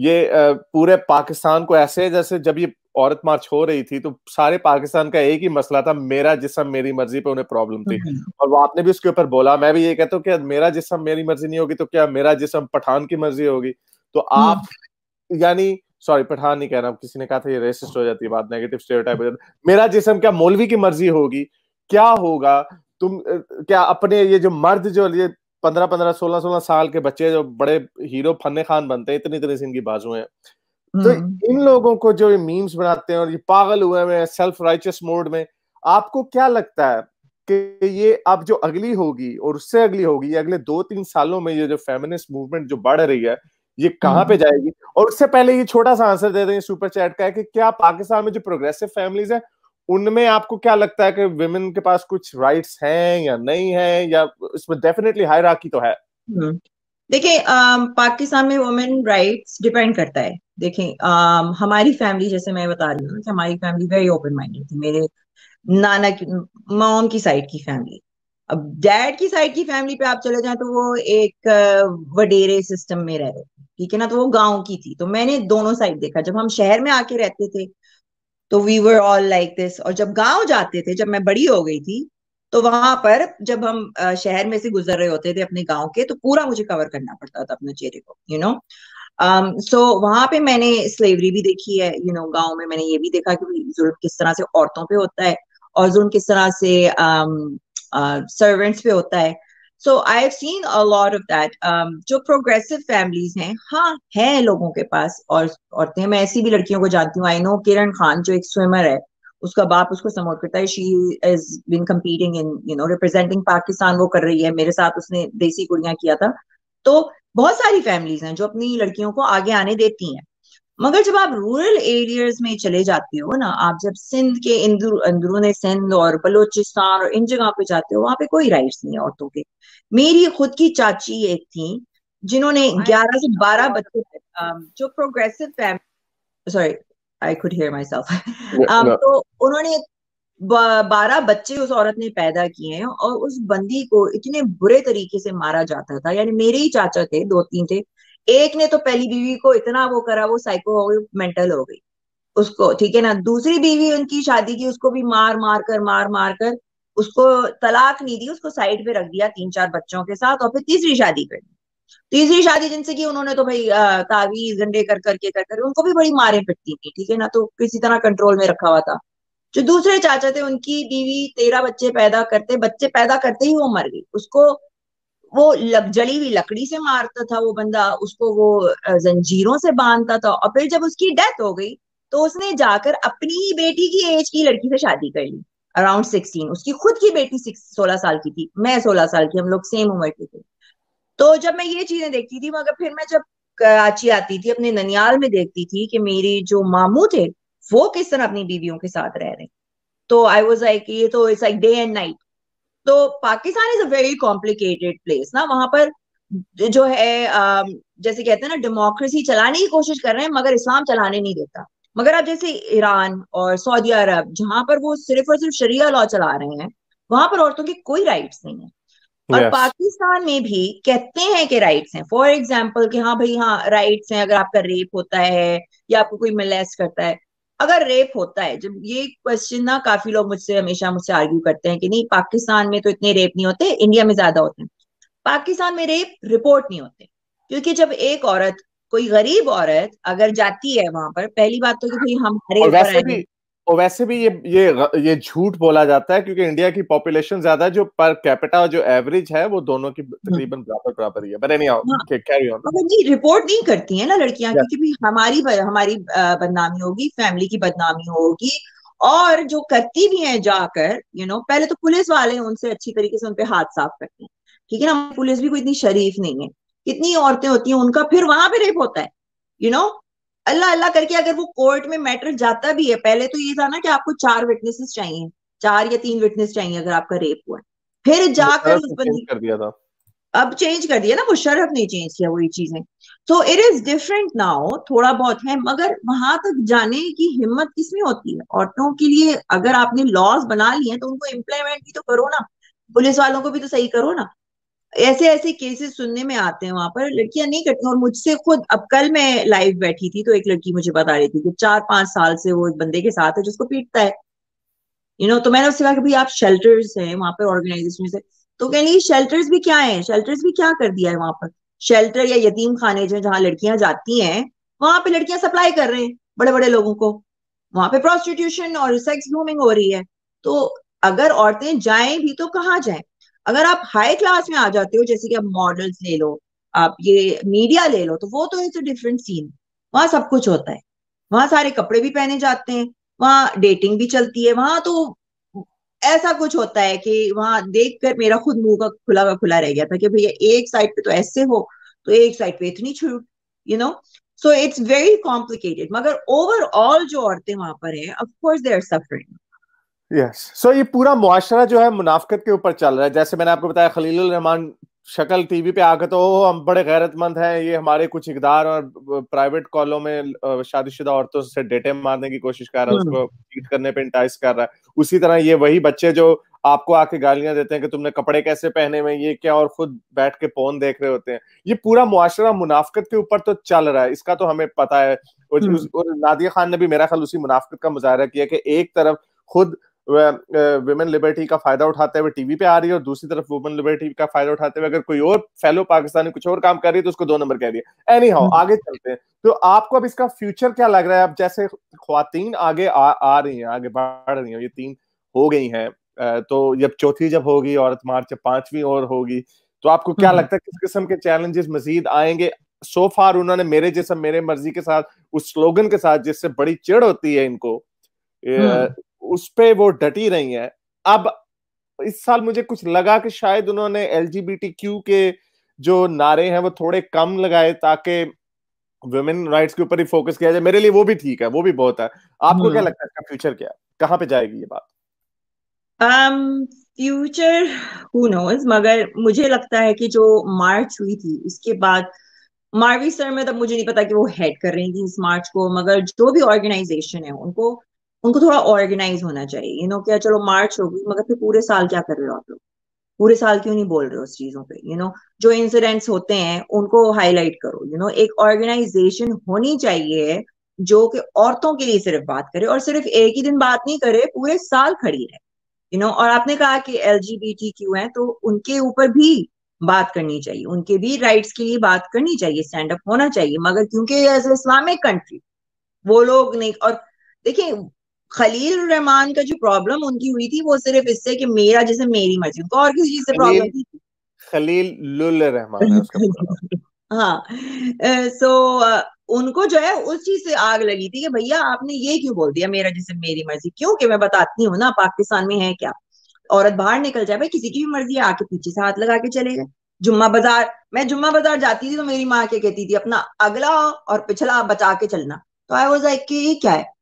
ये पूरे पाकिस्तान को, ऐसे जैसे जब ये औरत मार्च हो रही थी तो सारे पाकिस्तान का एक ही मसला था, मेरा जिस्म मेरी मर्जी पे उन्हें प्रॉब्लम थी। और वो आपने भी उसके ऊपर बोला, मैं भी ये कहता हूँ कि मेरा जिस्म मेरी मर्जी नहीं होगी तो क्या मेरा जिस्म पठान की मर्जी होगी। तो आप यानी सॉरी पठान नहीं कह रहा, किसी ने कहा था ये रेसिस्ट हो जाती है बात, नेगेटिव स्टीरियोटाइप हो जाता है। मेरा जिस्म क्या मौलवी की मर्जी होगी, क्या होगा, तुम क्या अपने ये जो मर्द जो ये पंद्रह पंद्रह सोलह सोलह साल के बच्चे जो बड़े हीरो फन्ने खान बनते हैं, इतनी तरह से इनकी बाजू है। तो इन लोगों को जो ये मीम्स बनाते हैं और ये पागल हुए हैं सेल्फ राइटियस मोड में, आपको क्या लगता है कि ये अब जो अगली होगी और उससे अगली होगी, ये अगले दो तीन सालों में ये जो फेमिनिस्ट मूवमेंट जो बढ़ रही है ये कहाँ पे जाएगी? और उससे पहले ये छोटा सा आंसर दे दें सुपर चैट का है कि क्या पाकिस्तान में जो प्रोग्रेसिव फैमिलीज है उनमें आपको क्या लगता है कि विमेन के पास कुछ राइट्स हैं या नहीं है, या इसमें डेफिनेटली हायरार्की तो है। देखिए पाकिस्तान में वुमेन राइट्स डिपेंड करता है। देखें हमारी फैमिली, जैसे मैं बता रही हूँ कि हमारी फैमिली वेरी ओपन माइंडेड थी, मेरे नाना की मॉम की साइड की फैमिली। अब डैड की साइड की फैमिली पे आप चले जाएं तो वो एक वडेरे सिस्टम में रह रहे थे, ठीक है ना, तो वो गांव की थी। तो मैंने दोनों साइड देखा, जब हम शहर में आके रहते थे तो we were all like this, और जब गाँव जाते थे, जब मैं बड़ी हो गई थी तो वहां पर जब हम शहर में से गुजर रहे होते थे अपने गांव के, तो पूरा मुझे कवर करना पड़ता था अपने चेहरे को, यू नो। सो वहां पे मैंने स्लेवरी भी देखी है, यू नो, गाँव में मैंने ये भी देखा कि जुल्म किस तरह से औरतों पे होता है और जुल्म किस तरह से सर्वेंट्स पे होता है। So I've seen a lot of that. Um, जो प्रोग्रेसिव फैमिलीज हैं, हाँ है लोगों के पास, और औरतें, मैं ऐसी भी लड़कियों को जानती हूँ। आई नो किरण खान जो एक स्विमर है, उसका बाप उसको समोट करता है। She is been competing in, you know, representing Pakistan वो कर रही है। मेरे साथ उसने देसी कुड़ियाँ किया था। तो बहुत सारी फैमिलीज हैं जो अपनी लड़कियों को आगे आने देती हैं। मगर जब आप रूरल एरियाज में चले जाते हो ना, आप जब सिंध के अंदरून सिंध और बलोचिस्तान और इन जगह पे जाते हो, वहां पे कोई राइट्स नहीं है औरतों के। मेरी खुद की चाची एक थी जिन्होंने ग्यारह से बारह बच्चे, जो progressive family, sorry I could hear myself, तो उन्होंने बारह बच्चे उस औरत ने पैदा किए हैं और उस बंदी को इतने बुरे तरीके से मारा जाता था। यानी मेरे ही चाचा थे, दो तीन थे। एक ने तो पहली बीवी को इतना वो करा, वो साइको हो गई, मेंटल हो गई उसको, ठीक है ना। दूसरी बीवी उनकी शादी की, उसको भी मार मार कर मार मार कर उसको तलाक नहीं दी, उसको साइड पे रख दिया तीन चार बच्चों के साथ। और फिर तीसरी शादी कर दी। तीसरी शादी जिनसे की, उन्होंने तो भाई तावीज गंडे कर करके कर कर उनको भी बड़ी मारे पिटती थी, ठीक है ना। तो किसी तरह कंट्रोल में रखा हुआ था। जो दूसरे चाचा थे, उनकी बीवी तेरह बच्चे पैदा करते बच्चे पैदा करते ही वो मर गई। उसको वो लग जली हुई लकड़ी से मारता था वो बंदा, उसको वो जंजीरों से बांधता था। और फिर जब उसकी डेथ हो गई तो उसने जाकर अपनी ही बेटी की एज की लड़की से शादी कर ली, अराउंड सिक्सटीन। उसकी खुद की बेटी सोलह साल की थी, मैं सोलह साल की, हम लोग सेम उम्र के थे। तो जब मैं ये चीजें देखती थी, मगर फिर मैं जब कराची आती थी, अपने ननियाल में देखती थी कि मेरे जो मामू थे वो किस तरह अपनी बीवियों के साथ रह रहे, तो आई वाज लाइक, ये तो it's like day and night. तो Pakistan is a very complicated place ना। वहां पर जो है, जैसे कहते हैं ना, डेमोक्रेसी चलाने की कोशिश कर रहे हैं मगर इस्लाम चलाने नहीं देता। मगर आप जैसे ईरान और सऊदी अरब, जहां पर वो सिर्फ और सिर्फ शरिया लॉ चला रहे हैं, वहां पर औरतों के कोई राइट्स नहीं है। और yes. पाकिस्तान में भी कहते हैं कि राइट्स हैं, फॉर एग्जाम्पल कि हाँ भाई हाँ राइट्स हैं, अगर आपका रेप होता है या आपको कोई मोलेस्ट करता है। अगर रेप होता है, जब ये क्वेश्चन ना काफी लोग मुझसे हमेशा मुझसे आर्ग्यू करते हैं कि नहीं पाकिस्तान में तो इतने रेप नहीं होते, इंडिया में ज्यादा होते हैं। पाकिस्तान में रेप रिपोर्ट नहीं होते, क्योंकि जब एक औरत, कोई गरीब औरत अगर जाती है वहां पर, पहली बात तो कि भाई हमारे और वैसे भी, और वैसे भी ये ये ये झूठ बोला जाता है, क्योंकि इंडिया की पॉपुलेशन ज्यादा, जो पर कैपिटा और जो एवरेज है वो दोनों की तकरीबन बराबर बराबर ही है। But anyhow carry on. मगर जी रिपोर्ट नहीं करती है ना लड़कियां, क्योंकि भी हमारी हमारी बदनामी होगी, फैमिली की बदनामी होगी। और जो करती भी हैं जाकर, यू नो, पहले तो पुलिस वाले उनसे अच्छी तरीके से उनपे हाथ साफ करते हैं, ठीक है ना। पुलिस भी कोई इतनी शरीफ नहीं है, कितनी औरतें होती हैं उनका फिर वहां पे रेप होता है, यू नो। अल्लाह अल्लाह करके अगर वो कोर्ट में मैटर जाता भी है, पहले तो ये था ना कि आपको चार विटनेसेस चाहिए, चार या तीन विटनेस चाहिए अगर आपका रेप हुआ है। फिर जाकर उस बंदी कर दिया था, अब चेंज कर दिया ना, मुशर्रफ ने चेंज किया वही चीजें। So it is different now, थोड़ा बहुत है, मगर वहां तक जाने की हिम्मत किसमें होती है औरतों के लिए। अगर आपने लॉज बना लिए हैं तो उनको इम्प्लीमेंट भी तो करो ना, पुलिस वालों को भी तो सही करो ना। ऐसे ऐसे केसेस सुनने में आते हैं वहां पर, लड़कियां नहीं करती। और मुझसे खुद, अब कल मैं लाइव बैठी थी तो एक लड़की मुझे बता रही थी कि चार पांच साल से वो एक बंदे के साथ है जिसको पीटता है, यू नो। तो मैंने उससे कहा कि भाई आप शेल्टर्स हैं वहां पर ऑर्गेनाइजेशन से, तो कह रही शेल्टर्स भी क्या है, शेल्टर्स भी क्या कर दिया है वहां पर। शेल्टर या यतीम खाने जो जहाँ लड़कियां जाती हैं, वहां पे लड़कियां सप्लाई कर रहे हैं बड़े बड़े लोगों को, वहां पे प्रोस्टिट्यूशन और सेक्स ग्रूमिंग हो रही है। तो अगर औरतें जाएं भी तो कहाँ जाएं। अगर आप हाई क्लास में आ जाते हो, जैसे कि आप मॉडल्स ले लो, आप ये मीडिया ले लो, तो वो तो इट्स अ डिफरेंट सीन। वहां सब कुछ होता है, वहां सारे कपड़े भी पहने जाते हैं, वहां डेटिंग भी चलती है, वहां तो ऐसा कुछ होता है कि वहां देखकर मेरा खुद मुंह का खुला हुआ खुला रह गया था कि भैया एक साइड पे तो ऐसे हो तो एक साइड पे इतनी छूट, you know. So it's very complicated, मगर ओवरऑल जो औरतें वहां पर है, of course they are suffering. Yes, so ये पूरा मुआशरा जो है मुनाफकत के ऊपर चल रहा है। जैसे मैंने आपको बताया, खलीलुर रहमान शक्ल टीवी पे आकर तो हम बड़े गैरतमंद हैं, ये हमारे कुछ इकदार और प्राइवेट कॉलों में शादीशुदा औरतों से डेटे मारने की कोशिश कर रहा है, उसको चीट करने पे इंटाइस कर रहा है। उसी तरह ये वही बच्चे जो आपको आके गालियां देते हैं कि तुमने कपड़े कैसे पहने हुए, ये क्या, और खुद बैठ के फोन देख रहे होते हैं। ये पूरा मुआशरा मुनाफकत के ऊपर तो चल रहा है, इसका तो हमें पता है। और नादिया खान ने भी मेरा ख्याल उसी मुनाफकत का मुजाहरा किया कि एक तरफ खुद वुमेन लिबर्टी का फायदा उठाते हुए टीवी पे आ रही है और दूसरी तरफ वुमेन लिबर्टी का फायदा उठाते हुए अगर कोई और फेलो पाकिस्तानी कुछ और काम कर रही है तो उसको दो नंबर कह रही है। एनी हाउ आगे चलते हैं, तो आपको अब इसका फ्यूचर क्या लग रहा है? अब जैसे ख्वातीन आगे आ, आ रही हैं, आगे बढ़ रही हैं, ये तीन हो गई हैं, तो जब चौथी जब होगी औरत मार्च, जब पांचवी और होगी, तो आपको क्या लगता है किस किस्म के चैलेंजेस मजीद आएंगे? सो फार उन्होंने मेरे जिस्म मेरे मर्जी के साथ, उस स्लोगन के साथ जिससे बड़ी चिड़ होती है इनको, उस पे वो डटी रही हैं। अब इस साल मुझे कुछ लगा कि शायद उन्होंने एलजीबीटीक्यू के जो नारे हैं वो थोड़े कम लगाए ताकि वुमेन राइट्स के ऊपर ही फोकस किया जाए। मेरे लिए वो भी ठीक है, वो भी बहुत है। आपको क्या लगता है इसका फ्यूचर क्या है, कहाँ पे जाएगी ये बात? um, फ्यूचर हू नोज, मगर मुझे लगता है कि जो मार्च हुई थी उसके बाद मार्वी सर में, तब मुझे नहीं पता कि वो हेड कर रही थी इस मार्च को, मगर जो भी ऑर्गेनाइजेशन है उनको उनको थोड़ा ऑर्गेनाइज होना चाहिए। यू नो क्या, चलो मार्च होगी मगर फिर पूरे साल क्या कर रहे हो आप लोग, पूरे साल क्यों नहीं बोल रहे हो उस चीजों पे? यू नो जो इंसिडेंट्स होते हैं उनको हाईलाइट करो। यू नो एक ऑर्गेनाइजेशन होनी चाहिए जो कि औरतों के लिए सिर्फ बात करे और सिर्फ एक ही दिन बात नहीं करे, पूरे साल खड़ी रहे। यू नो और आपने कहा कि एलजीबीटीक्यू है तो उनके ऊपर भी बात करनी चाहिए, उनके भी राइट्स के लिए बात करनी चाहिए, स्टैंड अप होना चाहिए, मगर क्योंकि एज इस्लामिक कंट्री वो लोग नहीं। और देखिए खलील रहमान का जो प्रॉब्लम उनकी हुई थी वो सिर्फ इससे कि मेरा जिस्म मेरी मर्जी, उनको और किसी चीज से प्रॉब्लम थी। खलील-उर-रहमान उसका हाँ, सो उनको जो है उस चीज से आग लगी थी कि भैया आपने ये क्यों बोल दिया मेरा जिस्म मेरी मर्जी, क्योंकि मैं बताती हूँ ना पाकिस्तान में है क्या, औरत बाहर निकल जाए भाई, किसी की भी मर्जी है, आके पीछे से हाथ लगा के चले गए। जुम्मा बाजार, मैं जुम्मा बाजार जाती थी तो मेरी माँ क्या कहती थी, अपना अगला और पिछला बचा के चलना। तो आई वाज लाइक कि ये क्या है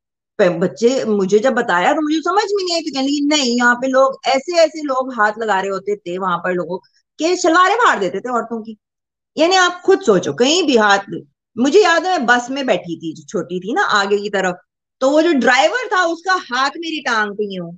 बच्चे, मुझे जब बताया तो मुझे समझ में नहीं आई। तो कहने लगी नहीं यहाँ पे लोग ऐसे ऐसे लोग हाथ लगा रहे होते थे, वहां पर लोगों के शलवारें फाड़ देते थे औरतों की। यानी आप खुद सोचो, कहीं भी हाथ। मुझे याद है मैं बस में बैठी थी, जो छोटी थी ना आगे की तरफ, तो वो जो ड्राइवर था उसका हाथ मेरी टांग पे यूं।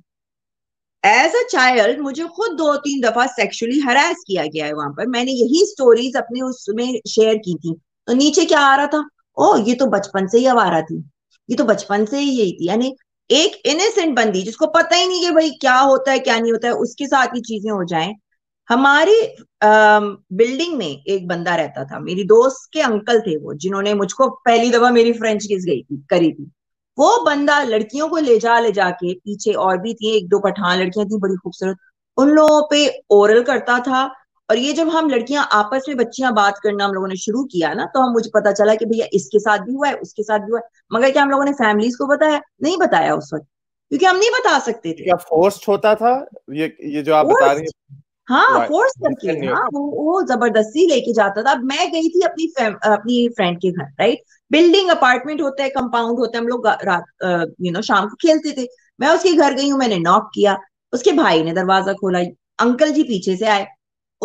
एज अ चाइल्ड मुझे खुद दो तीन दफा सेक्सुअली हरास किया गया है वहां पर। मैंने यही स्टोरीज अपने उसमें शेयर की थी, तो नीचे क्या आ रहा था, ओ ये तो बचपन से ही आवारा थी, ये तो बचपन से ही यही थी। यानी एक इनोसेंट बंदी जिसको पता ही नहीं कि भाई क्या होता है क्या नहीं होता है, उसके साथ ये चीजें हो जाएं। हमारी बिल्डिंग में एक बंदा रहता था, मेरी दोस्त के अंकल थे वो, जिन्होंने मुझको पहली दफा मेरी फ्रेंच किस गई थी करी थी। वो बंदा लड़कियों को ले जा ले जाके, पीछे और भी थी एक दो पठान लड़कियां थी बड़ी खूबसूरत, उन लोगों पे ओरल करता था। और ये जब हम लड़कियां आपस में बच्चियां बात करना हम लोगों ने शुरू किया ना, तो हम मुझे पता चला कि भैया इसके साथ भी हुआ है, उसके साथ भी हुआ है, मगर क्या हम लोगों ने फैमिलीज को बताया? नहीं बताया उस वक्त, क्योंकि हम नहीं बता सकते थे। क्या फोर्स होता था ये ये जो आप बता रही हैं? हाँ, फोर्स करके, हाँ वो, वो जबरदस्ती लेके जाता था। मैं गई थी अपनी अपनी फ्रेंड के घर, राइट, बिल्डिंग अपार्टमेंट होता है, कंपाउंड होता है, हम लोग रात यू नो शाम को खेलते थे। मैं उसके घर गई हूँ, मैंने नॉक किया, उसके भाई ने दरवाजा खोला, अंकल जी पीछे से आए,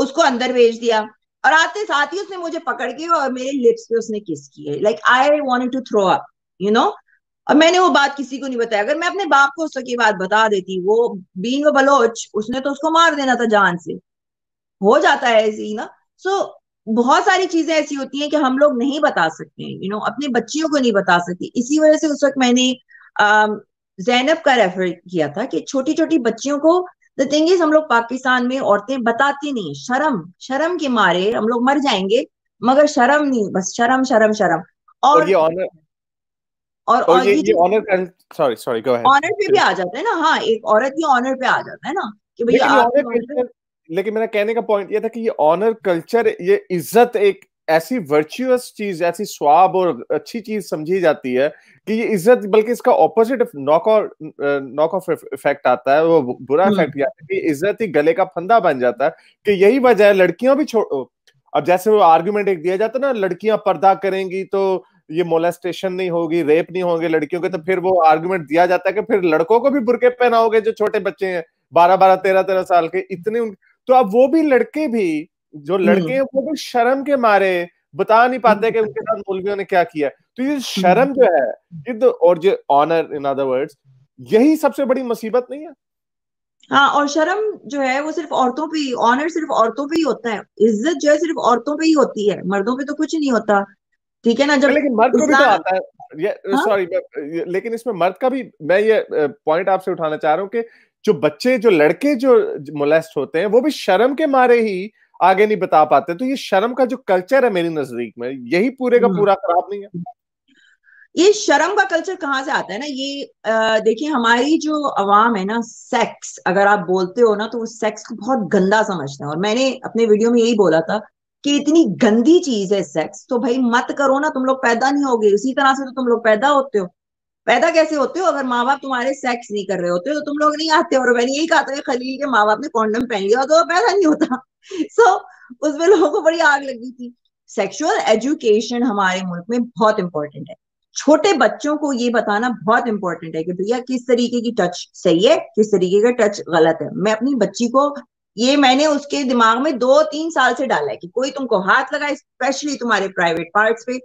उसको अंदर भेज दिया और आते साथ ही उसने मुझे पकड़ के और मेरे लिप्स पे उसने किस किए। Like I wanted to throw up, you know. और मैंने वो बात किसी को नहीं बताया, अगर मैं अपने बाप को उसकी बात बता देती, वो बीन व बलोच, उसने तो उसको मार देना था जान से। हो जाता है ऐसे ही ना। सो so, बहुत सारी चीजें ऐसी होती हैं कि हम लोग नहीं बता सकते, यू नो अपने बच्चियों को नहीं बता सकते। इसी वजह से उस वक्त मैंने जैनब का रेफर किया था कि छोटी छोटी बच्चियों को, द थिंग इज हम लोग पाकिस्तान में औरतें बताती नहीं, शर्म शर्म के मारे हम लोग मर जाएंगे, मगर शर्म नहीं, बस शर्म शर्म शर्म। और और, और ये, ये honour, sorry sorry go ahead, honour पे भी आ जाता है ना। हाँ, एक औरत ये ऑनर पे आ जाता है ना कि भैया। लेकिन मेरा कहने का पॉइंट ये था कि ये ऑनर कल्चर, ये इज्जत एक ऐसी वर्चुअस चीज, ऐसी स्वाब और अच्छी चीज समझी जाती है कि ये इज्जत, बल्कि इसका ऑपोजिट नॉक और नॉक ऑफ इफेक्ट आता है, वो बुरा इफेक्ट आता है कि इज्जत ही गले का फंदा बन जाता है। कि यही वजह है लड़कियां भी छोड़, अब जैसे वो आर्ग्यूमेंट एक दिया जाता है ना, लड़कियां पर्दा करेंगी तो ये मोलेस्टेशन नहीं होगी, रेप नहीं होंगे लड़कियों के, तो फिर वो आर्गुमेंट दिया जाता है कि फिर लड़कों को भी बुरके पहनाओगे जो छोटे बच्चे हैं बारह बारह तेरह तेरह साल के, इतने उन... तो अब वो भी लड़के भी जो लड़के हैं वो भी शर्म के मारे बता नहीं पाते कि उनके साथ मौलवियों ने क्या किया। तो ये शर्म जो है ये तो, और जो ऑनर इन अदर वर्ड्स, यही सबसे बड़ी मुसीबत नहीं है? हाँ, और शर्म जो है वो सिर्फ औरतों पे ही, ऑनर सिर्फ औरतों पे ही होता है, इज्जत जो है सिर्फ औरतों पे ही होती है, मर्दों पे तो कुछ नहीं होता। ठीक है ना, जब लेकिन मर्द को भी तो आता है, सॉरी, लेकिन इसमें मर्द का भी, मैं ये पॉइंट आपसे उठाना चाह रहा हूँ कि जो बच्चे जो लड़के जो मोलेस्ट होते हैं वो भी शर्म के मारे ही आगे नहीं बता पाते। तो ये शर्म का जो कल्चर है मेरी नजदीक में यही पूरे का पूरा खराब नहीं है। ये शर्म का कल्चर कहाँ से आता है ना, ये देखिए हमारी जो आवाम है ना, सेक्स अगर आप बोलते हो ना तो वो सेक्स को बहुत गंदा समझते हैं। और मैंने अपने वीडियो में यही बोला था कि इतनी गंदी चीज है सेक्स, तो भाई मत करो ना, तुम लोग पैदा नहीं होगे। उसी तरह से तो तुम लोग पैदा होते हो। पैदा कैसे होते हो? अगर माँ बाप तुम्हारे सेक्स नहीं कर रहे होते तो तुम लोग नहीं आते। और मैंने यही कहा था कि खलील के माँ बाप ने कॉन्डम पहन लिया तो वो पैदा नहीं होता। सो so, उसमें लोगों को बड़ी आग लगी थी। सेक्सुअल एजुकेशन हमारे मुल्क में बहुत इंपॉर्टेंट है। छोटे बच्चों को ये बताना बहुत इंपॉर्टेंट है कि भैया किस तरीके की टच सही है, किस तरीके का टच गलत है। मैं अपनी बच्ची को ये मैंने उसके दिमाग में दो तीन साल से डाला है कि कोई तुमको हाथ लगाए, स्पेशली तुम्हारे प्राइवेट पार्ट्स पे।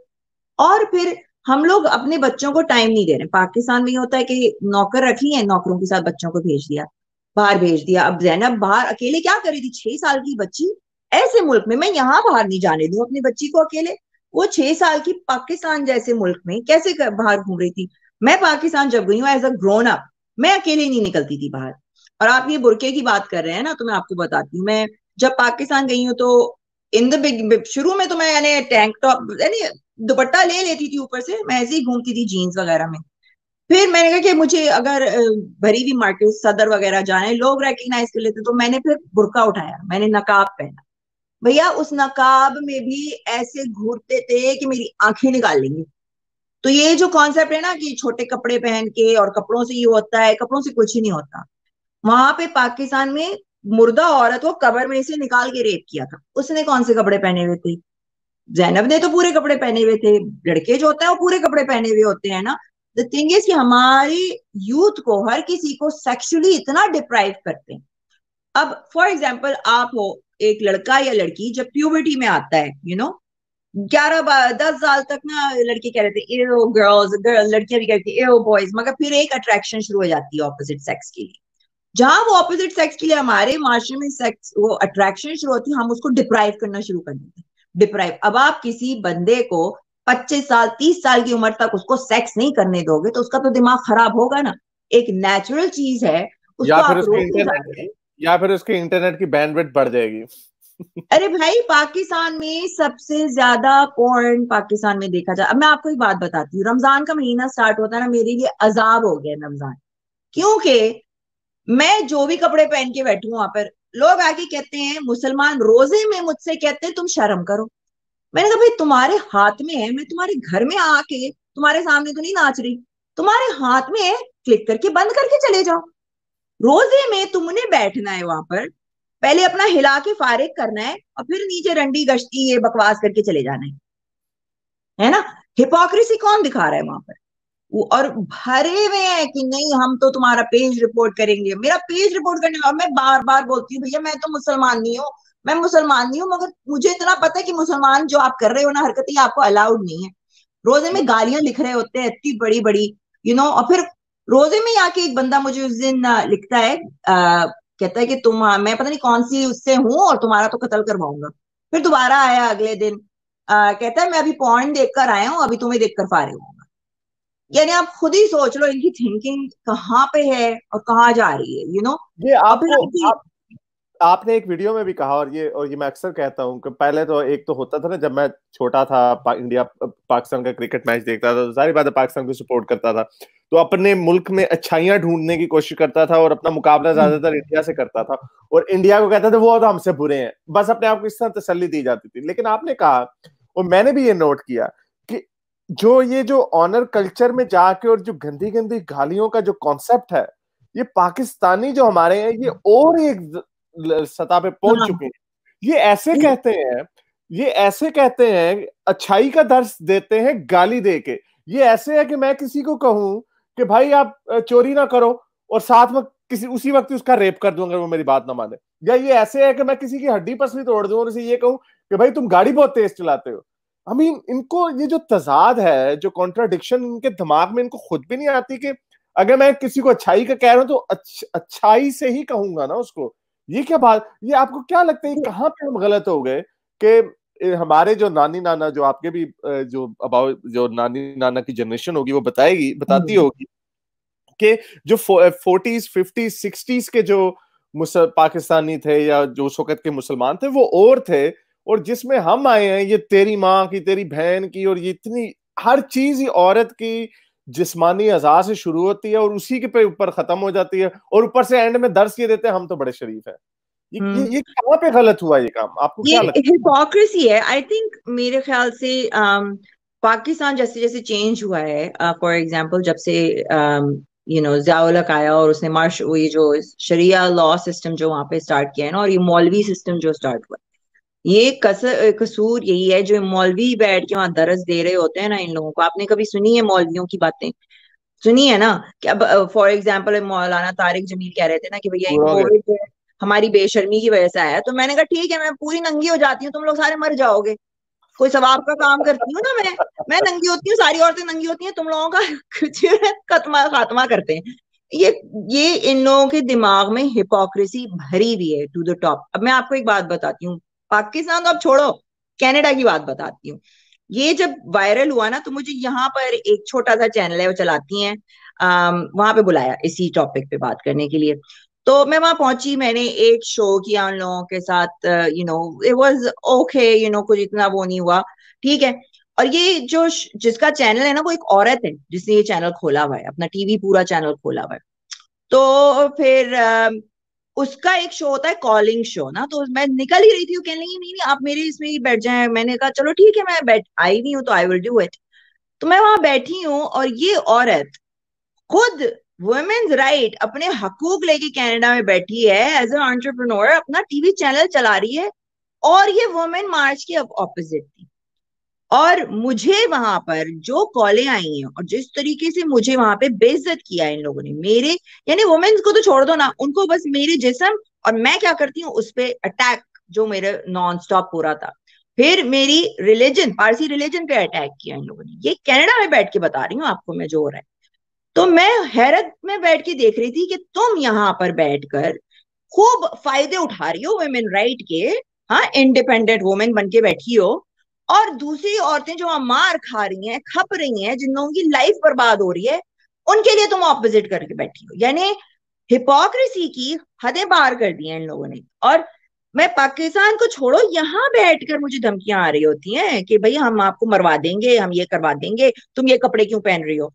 और फिर हम लोग अपने बच्चों को टाइम नहीं दे रहे। पाकिस्तान में ये होता है कि नौकर रख लिए, नौकरों के साथ बच्चों को भेज दिया, बाहर भेज दिया। अब जैनब बाहर अकेले क्या कर रही थी? छह साल की बच्ची। ऐसे मुल्क में मैं यहाँ बाहर नहीं जाने दूं अपनी बच्ची को अकेले। वो छह साल की पाकिस्तान जैसे मुल्क में कैसे बाहर घूम रही थी? मैं पाकिस्तान जब गई हूँ एज अ ग्रोन अप, मैं अकेले नहीं निकलती थी बाहर। और आप ये बुरके की बात कर रहे हैं ना, तो मैं आपको बताती हूँ, मैं जब पाकिस्तान गई हूँ तो इन द बिग शुरू में तो मैं यानी टैंक टॉप यानी दुपट्टा ले लेती थी ऊपर से, मैं ऐसे ही घूमती थी जीन्स वगैरह में। फिर मैंने कहा कि मुझे अगर भरी हुई मार्केट सदर वगैरह जाने, लोग रिकग्नाइज कर लेते, तो मैंने फिर बुरका उठाया, मैंने नकाब पहना। भैया उस नकाब में भी ऐसे घूरते थे कि मेरी आंखें निकाल लेंगे। तो ये जो कॉन्सेप्ट है ना कि छोटे कपड़े पहन के और कपड़ों से ये होता है, कपड़ों से कुछ ही नहीं होता। वहां पे पाकिस्तान में मुर्दा औरत को कब्र में से निकाल के रेप किया था। उसने कौन से कपड़े पहने हुए थे? जैनब ने तो पूरे कपड़े पहने हुए थे। लड़के जो होते हैं वो पूरे कपड़े पहने हुए होते हैं ना। द थिंग इज कि हमारे यूथ को, हर किसी को सेक्सुअली इतना डिप्राइव करते हैं। अब फॉर एग्जाम्पल आप हो एक लड़का या लड़की, जब प्यूबर्टी में आता है यू नो ग्यारह दस साल तक ना, लड़के कह रहे थे एओ गर्ल्स, गर्ल लड़कियां भी कहती एओ बॉयज, मगर फिर एक अट्रैक्शन शुरू हो जाती है ऑपोजिट सेक्स के लिए। जहां वो ऑपोजिट सेक्स के लिए हमारे माशरे में सेक्स वो अट्रैक्शन शुरू होती है, हम उसको डिप्राइव करना शुरू कर देते हैं। डिप्राइव, अब आप किसी बंदे को पच्चीस साल तीस साल की उम्र तक उसको सेक्स नहीं करने दोगे तो उसका तो दिमाग खराब होगा ना। एक नेचुरल चीज है उसको, या फिर उसके इंटरनेट की बैंडविड्थ बढ़ जाएगी। अरे भाई पाकिस्तान में सबसे ज्यादा पोर्न पाकिस्तान में देखा जाए। अब मैं आपको एक बात बताती हूँ, रमजान का महीना स्टार्ट होता है ना, मेरे लिए अजाब हो गया रमजान, क्योंकि मैं जो भी कपड़े पहन के बैठू वहां पर लोग आके कहते हैं मुसलमान रोजे में मुझसे कहते हैं तुम शर्म करो। मैंने कहा भाई तुम्हारे हाथ में है, मैं तुम्हारे घर में आके तुम्हारे सामने तो नहीं नाच रही, तुम्हारे हाथ में है, क्लिक करके बंद करके चले जाओ। रोजे में तुमने बैठना है वहां पर, पहले अपना हिला के फारिग करना है और फिर नीचे रंडी गश्ती ये बकवास करके चले जाना है, है ना। हिपोक्रेसी कौन दिखा रहा है वहां पर? और भरे हुए हैं कि नहीं हम तो तुम्हारा पेज रिपोर्ट करेंगे। मेरा पेज रिपोर्ट करने में, और मैं बार बार बोलती हूँ भैया मैं तो मुसलमान नहीं हूँ, मैं मुसलमान नहीं हूँ, मगर मुझे इतना पता है कि मुसलमान जो आप कर रहे हो ना हरकतें आपको अलाउड नहीं है। रोजे में गालियां लिख रहे होते हैं इतनी बड़ी बड़ी यू नो। और फिर रोजे में आके एक बंदा मुझे उस दिन लिखता है, आ, कहता है कि तुम, मैं पता नहीं कौन सी उससे हूं और तुम्हारा तो कत्ल करवाऊंगा। फिर दोबारा आया अगले दिन, आ, कहता है मैं अभी पॉर्न देखकर आया हूं, अभी तुम्हें देखकर फारिग होऊंगा। यानी आप खुद ही सोच लो इनकी थिंकिंग कहाँ पे है और कहाँ जा रही है यू नो। ये आपको आप, आपने एक वीडियो में भी कहा, और ये और ये मैं अक्सर कहता हूँ कि पहले तो एक तो होता था ना, जब मैं छोटा था पा, इंडिया पाकिस्तान का क्रिकेट मैच देखता था तो सारी बात पाकिस्तान को सपोर्ट करता था, तो अपने मुल्क में अच्छाइयां ढूंढने की कोशिश करता था और अपना मुकाबला ज्यादातर इंडिया से करता था और इंडिया को कहता था वो तो हमसे बुरे हैं, बस अपने आप को इस तरह तसल्ली दी जाती थी। लेकिन आपने कहा और मैंने भी ये नोट किया कि जो ये जो ऑनर कल्चर में जाके और जो गंदी गंदी गालियों का जो कॉन्सेप्ट है, ये पाकिस्तानी जो हमारे हैं ये और एक सतह पे पहुंच चुके हैं। ये ऐसे कहते हैं, ये ऐसे कहते हैं, अच्छाई का दर्श देते हैं गाली दे के। ये ऐसे है कि मैं किसी को कहूं कि भाई आप चोरी ना करो और साथ में किसी उसी वक्त उसका रेप कर दूंगा वो मेरी बात ना माने। या ये ऐसे है कि मैं किसी की हड्डी पसली तोड़ दूं और उसे ये कहूं कि भाई तुम गाड़ी बहुत तेज चलाते हो। आई मीन इनको ये जो तजाद है, जो कॉन्ट्राडिक्शन इनके दिमाग में, इनको खुद भी नहीं आती कि अगर मैं किसी को अच्छाई का कह रहा हूं तो अच्छ, अच्छाई से ही कहूंगा ना उसको। ये क्या बात, ये आपको क्या लगता है कहाँ पे हम गलत हो गए कि हमारे जो नानी नाना, जो आपके भी जो अबाउट जो नानी नाना की जनरेशन होगी वो बताएगी बताती होगी के जो फोर्टीज फिफ्टीज सिक्सटीज के जो पाकिस्तानी थे या जो उस वक्त के मुसलमान थे वो और थे, और जिसमें हम आए हैं ये तेरी माँ की, तेरी बहन की, और ये इतनी हर चीज ही औरत की जिस्मानी आजाद से शुरू होती है और उसी के पे ऊपर खत्म हो जाती है, और ऊपर से एंड में दर्ज ये देते हैं हम तो बड़े शरीफ हैं। ये ये कहाँ पे गलत हुआ ये काम, आपको क्या लगता है? ये हिपोक्रेसी है। आई थिंक मेरे ख्याल से पाकिस्तान जैसे जैसे चेंज हुआ है, फॉर एग्जाम्पल जब से यू नो जियाउलक आया और उसने मार्श ये जो शरिया लॉ सिस्टम जो वहाँ पे स्टार्ट किया है ना, और ये मौलवी सिस्टम जो स्टार्ट हुआ, ये कसर कसूर यही है जो मौलवी बैठ के वहां दरस दे रहे होते हैं ना इन लोगों को। आपने कभी सुनी है मौलवियों की बातें? सुनी है ना? अब फॉर एग्जाम्पल मौलाना तारिक जमील कह रहे थे ना कि भैया कोविड हमारी बेशर्मी की वजह से आया, तो मैंने कहा ठीक है मैं पूरी नंगी हो जाती हूँ, तुम लोग सारे मर जाओगे, कोई सवाब का काम करती हूँ ना मैं मैं नंगी होती हूँ, सारी औरतें नंगी होती हैं, तुम लोगों का खत्मा खात्मा करते हैं। ये ये इन लोगों के दिमाग में हिपोक्रेसी भरी हुई है टू द टॉप। अब मैं आपको एक बात बताती हूँ, पाकिस्तान तो आप छोड़ो, कनाडा की बात बताती हूँ। ये जब वायरल हुआ ना तो मुझे यहाँ पर एक छोटा सा चैनल है वो चलाती हैं, वहां पे बुलाया इसी टॉपिक पे बात करने के लिए। तो मैं वहां पहुंची, मैंने एक शो किया उन लोगों के साथ, you know it was okay, you know कुछ इतना वो नहीं हुआ, ठीक है। और ये जो जिसका चैनल है ना वो एक औरत है जिसने ये चैनल खोला हुआ है, अपना टीवी पूरा चैनल खोला हुआ है। तो फिर आ, उसका एक शो होता है कॉलिंग शो ना, तो मैं निकल ही रही थी, वो कहने लगी नहीं नहीं आप मेरे इसमें ही बैठ जाए। मैंने कहा चलो ठीक है मैं बैठ आई हुई हूँ तो आई विल डू इट। तो मैं वहां बैठी हूँ और ये औरत खुद वुमेन्स राइट अपने हकूक लेके कनाडा में बैठी है एज एन एंटरप्रेन्योर, अपना टीवी चैनल चला रही है, और ये वुमेन मार्च के ऑपोजिट थी। और मुझे वहां पर जो कॉलें आई हैं और जिस तरीके से मुझे वहां पे बेइज्जत किया इन लोगों ने, मेरे यानी वुमेन्स को तो छोड़ दो ना, उनको बस मेरे जिस्म और मैं क्या करती हूँ उस पे अटैक जो मेरे नॉन स्टॉप हो रहा था। फिर मेरी रिलीजन, पारसी रिलीजन पे अटैक किया इन लोगों ने। ये कनाडा में बैठ के बता रही हूँ आपको मैं जो हो रहा है। तो मैं हैरत में बैठ के देख रही थी कि तुम यहाँ पर बैठकर खूब फायदे उठा रही हो वुमेन राइट के, हाँ इंडिपेंडेंट वुमेन बन के बैठी हो, और दूसरी औरतें जो वहां मार खा रही हैं, खप रही हैं, जिन लोगों की लाइफ बर्बाद हो रही है, उनके लिए तुम ऑपोजिट करके बैठी हो। यानी हिपोक्रेसी की हदें पार कर दी हैं इन लोगों ने। और मैं पाकिस्तान को छोड़ो, यहाँ बैठकर मुझे धमकियां आ रही होती हैं कि भई हम आपको मरवा देंगे, हम ये करवा देंगे, तुम ये कपड़े क्यों पहन रही हो।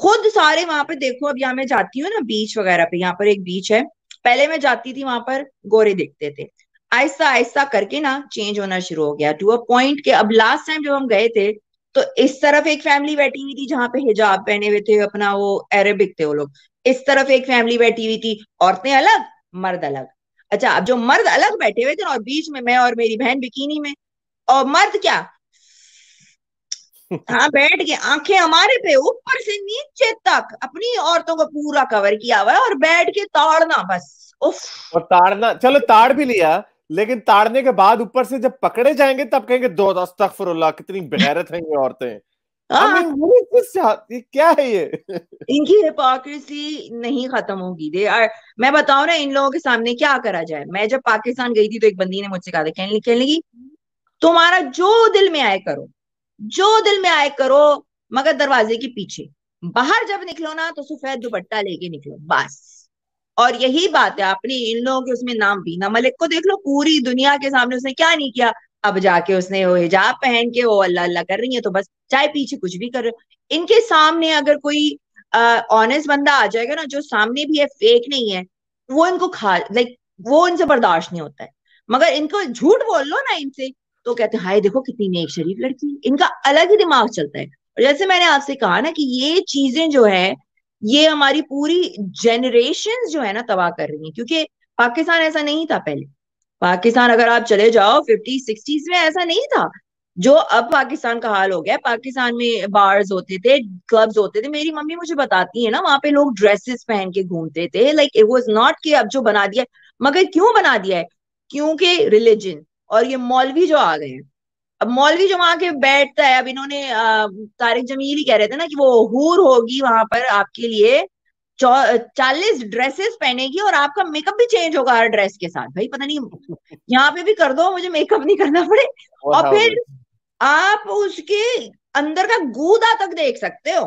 खुद सारे वहां पे देखो, अब यहाँ मैं जाती हूँ ना बीच वगैरह पे, यहाँ पर एक बीच है, पहले मैं जाती थी वहां पर गोरे देखते थे, आहिस्ता आहिस्ता करके ना चेंज होना शुरू हो गया टू अ पॉइंट के अब लास्ट टाइम जब हम गए थे तो इस तरफ एक फैमिली बैठी हुई थी जहाँ पे हिजाब पहने हुए थे, अपना वो अरेबिक थे वो लोग, इस तरफ एक फैमिली बैठी हुई थी, औरतें अलग मर्द अलग। अच्छा अब जो मर्द अलग बैठे हुए थे और बीच में मैं और मेरी बहन बिकिनी में, और मर्द क्या हाँ बैठ के आंखें हमारे पे ऊपर से नीचे तक अपनी औरतों को पूरा कवर किया हुआ है और बैठ के ताड़ना बस उफ। और ताड़ना, चलो ताड़ भी लिया, लेकिन ताड़ने के बाद ऊपर से जब पकड़े जाएंगे तब कहेंगे दो अस्तगफिरुल्लाह कितनी बेगैरत हैं ये औरतें। क्या है ये इनकी हिपोक्रेसी नहीं खत्म होगी। दे और मैं बताऊं ना इन लोगों के सामने क्या करा जाए। मैं जब पाकिस्तान गई थी तो एक बंदी ने मुझसे कहा था, कहने कहने की तुम्हारा जो दिल में आए करो, जो दिल में आए करो, मगर दरवाजे के पीछे। बाहर जब निकलो ना तो सफेद दुपट्टा लेके निकलो बस। और यही बात है, आपने इन लोगों के उसमें नाम भी ना मलिक को देख लो, पूरी दुनिया के सामने उसने क्या नहीं किया, अब जाके उसने वो हिजाब पहन के वो अल्लाह अल्लाह कर रही है तो बस, चाहे पीछे कुछ भी कर रहे हो। इनके सामने अगर कोई ऑनेस्ट बंदा आ जाएगा ना, जो सामने भी है फेक नहीं है, वो इनको खा लाइक वो इनसे बर्दाश्त नहीं होता है। मगर इनको झूठ बोल लो ना इनसे तो कहते हैं हाय देखो कितनी नेक शरीफ लड़की, इनका अलग ही दिमाग चलता है। और जैसे मैंने आपसे कहा ना कि ये चीजें जो है ये हमारी पूरी जनरेशन जो है ना तबाह कर रही है, क्योंकि पाकिस्तान ऐसा नहीं था पहले। पाकिस्तान अगर आप चले जाओ फिफ्टी सिक्सटीज में ऐसा नहीं था जो अब पाकिस्तान का हाल हो गया। पाकिस्तान में बार्स होते थे, क्लब्स होते थे, मेरी मम्मी मुझे बताती है ना वहां पे लोग ड्रेसेस पहन के घूमते थे, लाइक इट वाज नॉट कि अब जो बना दिया। मगर क्यों बना दिया है? क्योंकि रिलीजन और ये मौलवी जो आ गए हैं, अब मौलवी जो वहां के बैठता है, अब इन्होंने तारिक जमील ही कह रहे थे ना कि वो हूर होगी वहां पर आपके लिए, चालीस ड्रेसेस पहनेगी और आपका मेकअप भी चेंज होगा हर ड्रेस के साथ। भाई पता नहीं यहाँ पे भी कर दो, मुझे मेकअप नहीं करना पड़े। और फिर आप उसके अंदर का गूदा तक देख सकते हो,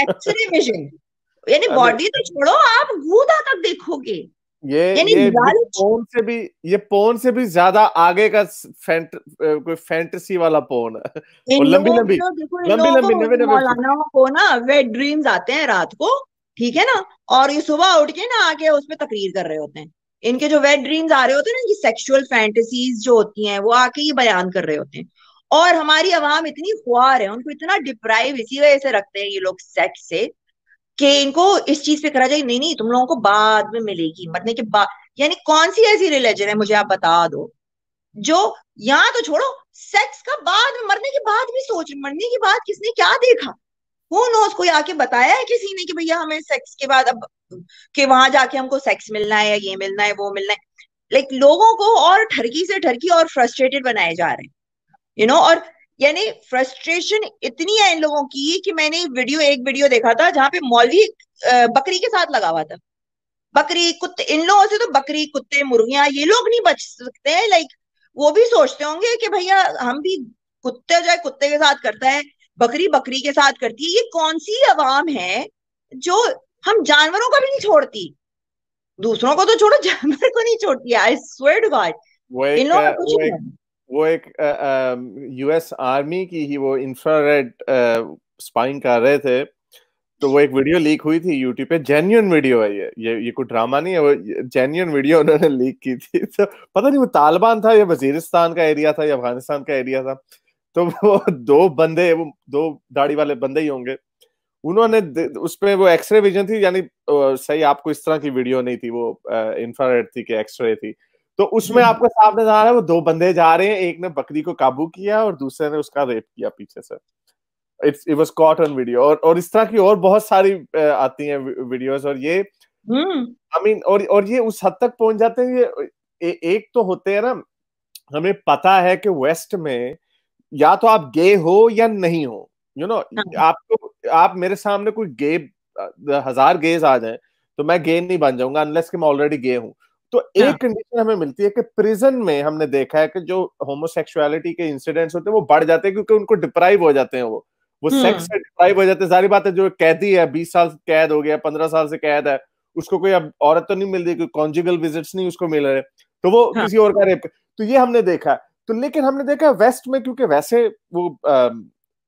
एक्सरे विजन। यानी बॉडी तो छोड़ो, आप गूदा तक देखोगे। ये ये पोर्न से भी ये पोर्न से भी ज्यादा आगे का फेंट, कोई फैंटेसी वाला पोर्न है। और लंबी लंबी लंबी लंबी नवे नवे को ना वे ड्रीम्स आते हैं रात को, ठीक है ना, और ये सुबह उठ के ना आके उस पे तकरीर कर रहे होते हैं। इनके जो वेट ड्रीम्स आ रहे होते हैं ना, ये सेक्सुअल फैंटेसीज जो होती हैं वो आके ये बयान कर रहे होते हैं। और हमारी अवाम इतनी ख्वार है, उनको इतना डिप्राइव इसी वजह से रखते हैं ये लोग सेक्स से, कि इनको इस चीज पे करा जाए नहीं नहीं तुम लोगों को बाद में मिलेगी, मरने के बाद। यानी कौन सी ऐसी रिलीजन है मुझे आप बता दो जो, यहाँ तो छोड़ो सेक्स का बाद में, मरने के बाद भी सोच, मरने के बाद किसने क्या देखा, हू नोज़, कोई आके बताया है किसी ने कि भैया हमें सेक्स के बाद अब कि वहां जाके हमको सेक्स मिलना है या ये मिलना है वो मिलना है। लाइक लोगों को और ठरकी से ठरकी और फ्रस्ट्रेटेड बनाए जा रहे हैं, यू नो। और यानी फ्रस्ट्रेशन इतनी है इन लोगों की कि मैंने वीडियो एक वीडियो देखा था जहाँ पे मौलवी बकरी के साथ लगा हुआ था। बकरी कुत्ते, इन लोगों से तो बकरी कुत्ते मुर्गियां ये लोग नहीं बच सकते हैं। लाइक वो भी सोचते होंगे कि भैया हम भी कुत्ते जो है कुत्ते के साथ करता है, बकरी बकरी के साथ करती है। ये कौन सी अवाम है जो, हम जानवरों को भी नहीं छोड़ती, दूसरों को तो छोड़ो जानवर को नहीं छोड़ती। आई स्वेयर टू गॉड इन लोगों का कुछ नहीं। वो एक यूएस आर्मी की ही वो इंफ्रारेड स्पाइंग कर रहे थे, तो वो एक वीडियो लीक हुई थी यूट्यूब पे। जेन्युइन वीडियो है ये, ये ये कोई ड्रामा नहीं है, वो जेन्युइन वीडियो उन्होंने लीक की थी। तो पता नहीं वो तालिबान था या वजीरिस्तान का एरिया था या अफगानिस्तान का एरिया था। तो वो दो बंदे, वो दो दाढ़ी वाले बंदे ही होंगे, उन्होंने उसपे वो एक्सरे विजन थी, यानी सही आपको इस तरह की वीडियो नहीं थी, वो इंफ्रारेड थी कि एक्सरे थी। तो उसमें आपको सामने जा रहा है वो दो बंदे जा रहे हैं, एक ने बकरी को काबू किया और दूसरे ने उसका रेप किया पीछे से। It's it was caught on video. और और इस तरह की और बहुत सारी आती हैं वीडियोस। और ये आई मीन और और ये उस हद तक पहुंच जाते हैं। ये एक तो होते हैं ना, हमें पता है कि वेस्ट में या तो आप गे हो या नहीं हो, यू नो। आपको आप मेरे सामने कोई गे, हजार गेज आ जाए तो मैं गे नहीं बन जाऊंगा अनलेस कि मैं ऑलरेडी गे हूं। तो एक कंडीशन हमें मिलती है कि प्रिजन में हमने देखा है कि जो होमोसेक्सुअलिटी के इंसिडेंट्स होते हैं वो बढ़ जाते हैं, क्योंकि उनको डिप्राइव हो जाते हैं, वो वो सेक्स से डिप्राइव हो जाते हैं। सारी बात है, जो कैदी है बीस साल से कैद हो गया, पंद्रह साल से कैद है, उसको कोई अब औरत तो नहीं मिल रही, कोई कॉन्जुगल विजिट्स नहीं उसको मिल रहे, तो वो किसी और का रेप। तो ये हमने देखा। तो लेकिन हमने देखा वेस्ट में, क्योंकि वैसे वो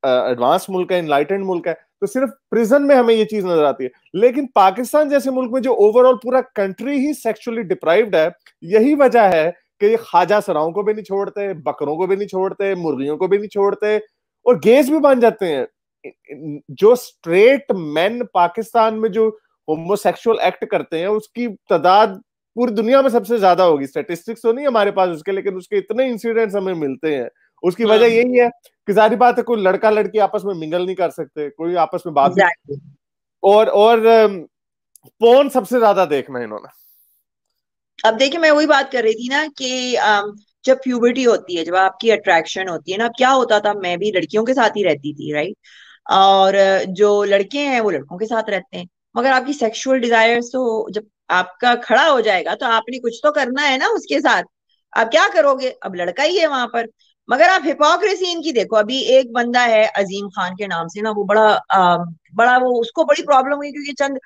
एडवांस मुल्क है, इनलाइटेंड मुल्क है, तो सिर्फ प्रिजन में हमें ये चीज नजर आती है। लेकिन पाकिस्तान जैसे मुल्क में जो ओवरऑल पूरा कंट्री ही सेक्सुअली डिप्राइव्ड है, यही वजह है कि ये खाजा सराओं को भी नहीं छोड़ते, बकरों को भी नहीं छोड़ते, मुर्गियों को भी नहीं छोड़ते, और गेज भी बन जाते हैं। जो स्ट्रेट मैन पाकिस्तान में जो होमोसेक्सुअल एक्ट करते हैं, उसकी तादाद पूरी दुनिया में सबसे ज्यादा होगी। स्टेटिस्टिक्स तो नहीं हमारे पास उसके, लेकिन उसके इतने इंसिडेंट्स हमें मिलते हैं। उसकी वजह यही है कि जारी बात है, कोई लड़का लड़की आपस में मिंगल नहीं कर सकते, कोई आपस में बात नहीं। और और पोर्न सबसे ज्यादा देखना इन्होंने। अब देखिए, मैं वही बात कर रही थी ना कि जब प्यूबर्टी होती है, जब आपकी अट्रैक्शन होती है ना, क्या होता था, मैं भी लड़कियों के साथ ही रहती थी, राइट। और जो लड़के हैं वो लड़कों के साथ रहते हैं, मगर आपकी सेक्सुअल डिजायर्स तो जब आपका खड़ा हो जाएगा तो आपने कुछ तो करना है ना उसके साथ। आप क्या करोगे, अब लड़का ही है वहां पर। मगर आप हिपोक्रेसी इनकी देखो। अभी एक बंदा है अजीम खान के नाम से ना, वो बड़ा आ, बड़ा वो उसको बड़ी प्रॉब्लम हुई क्योंकि चंद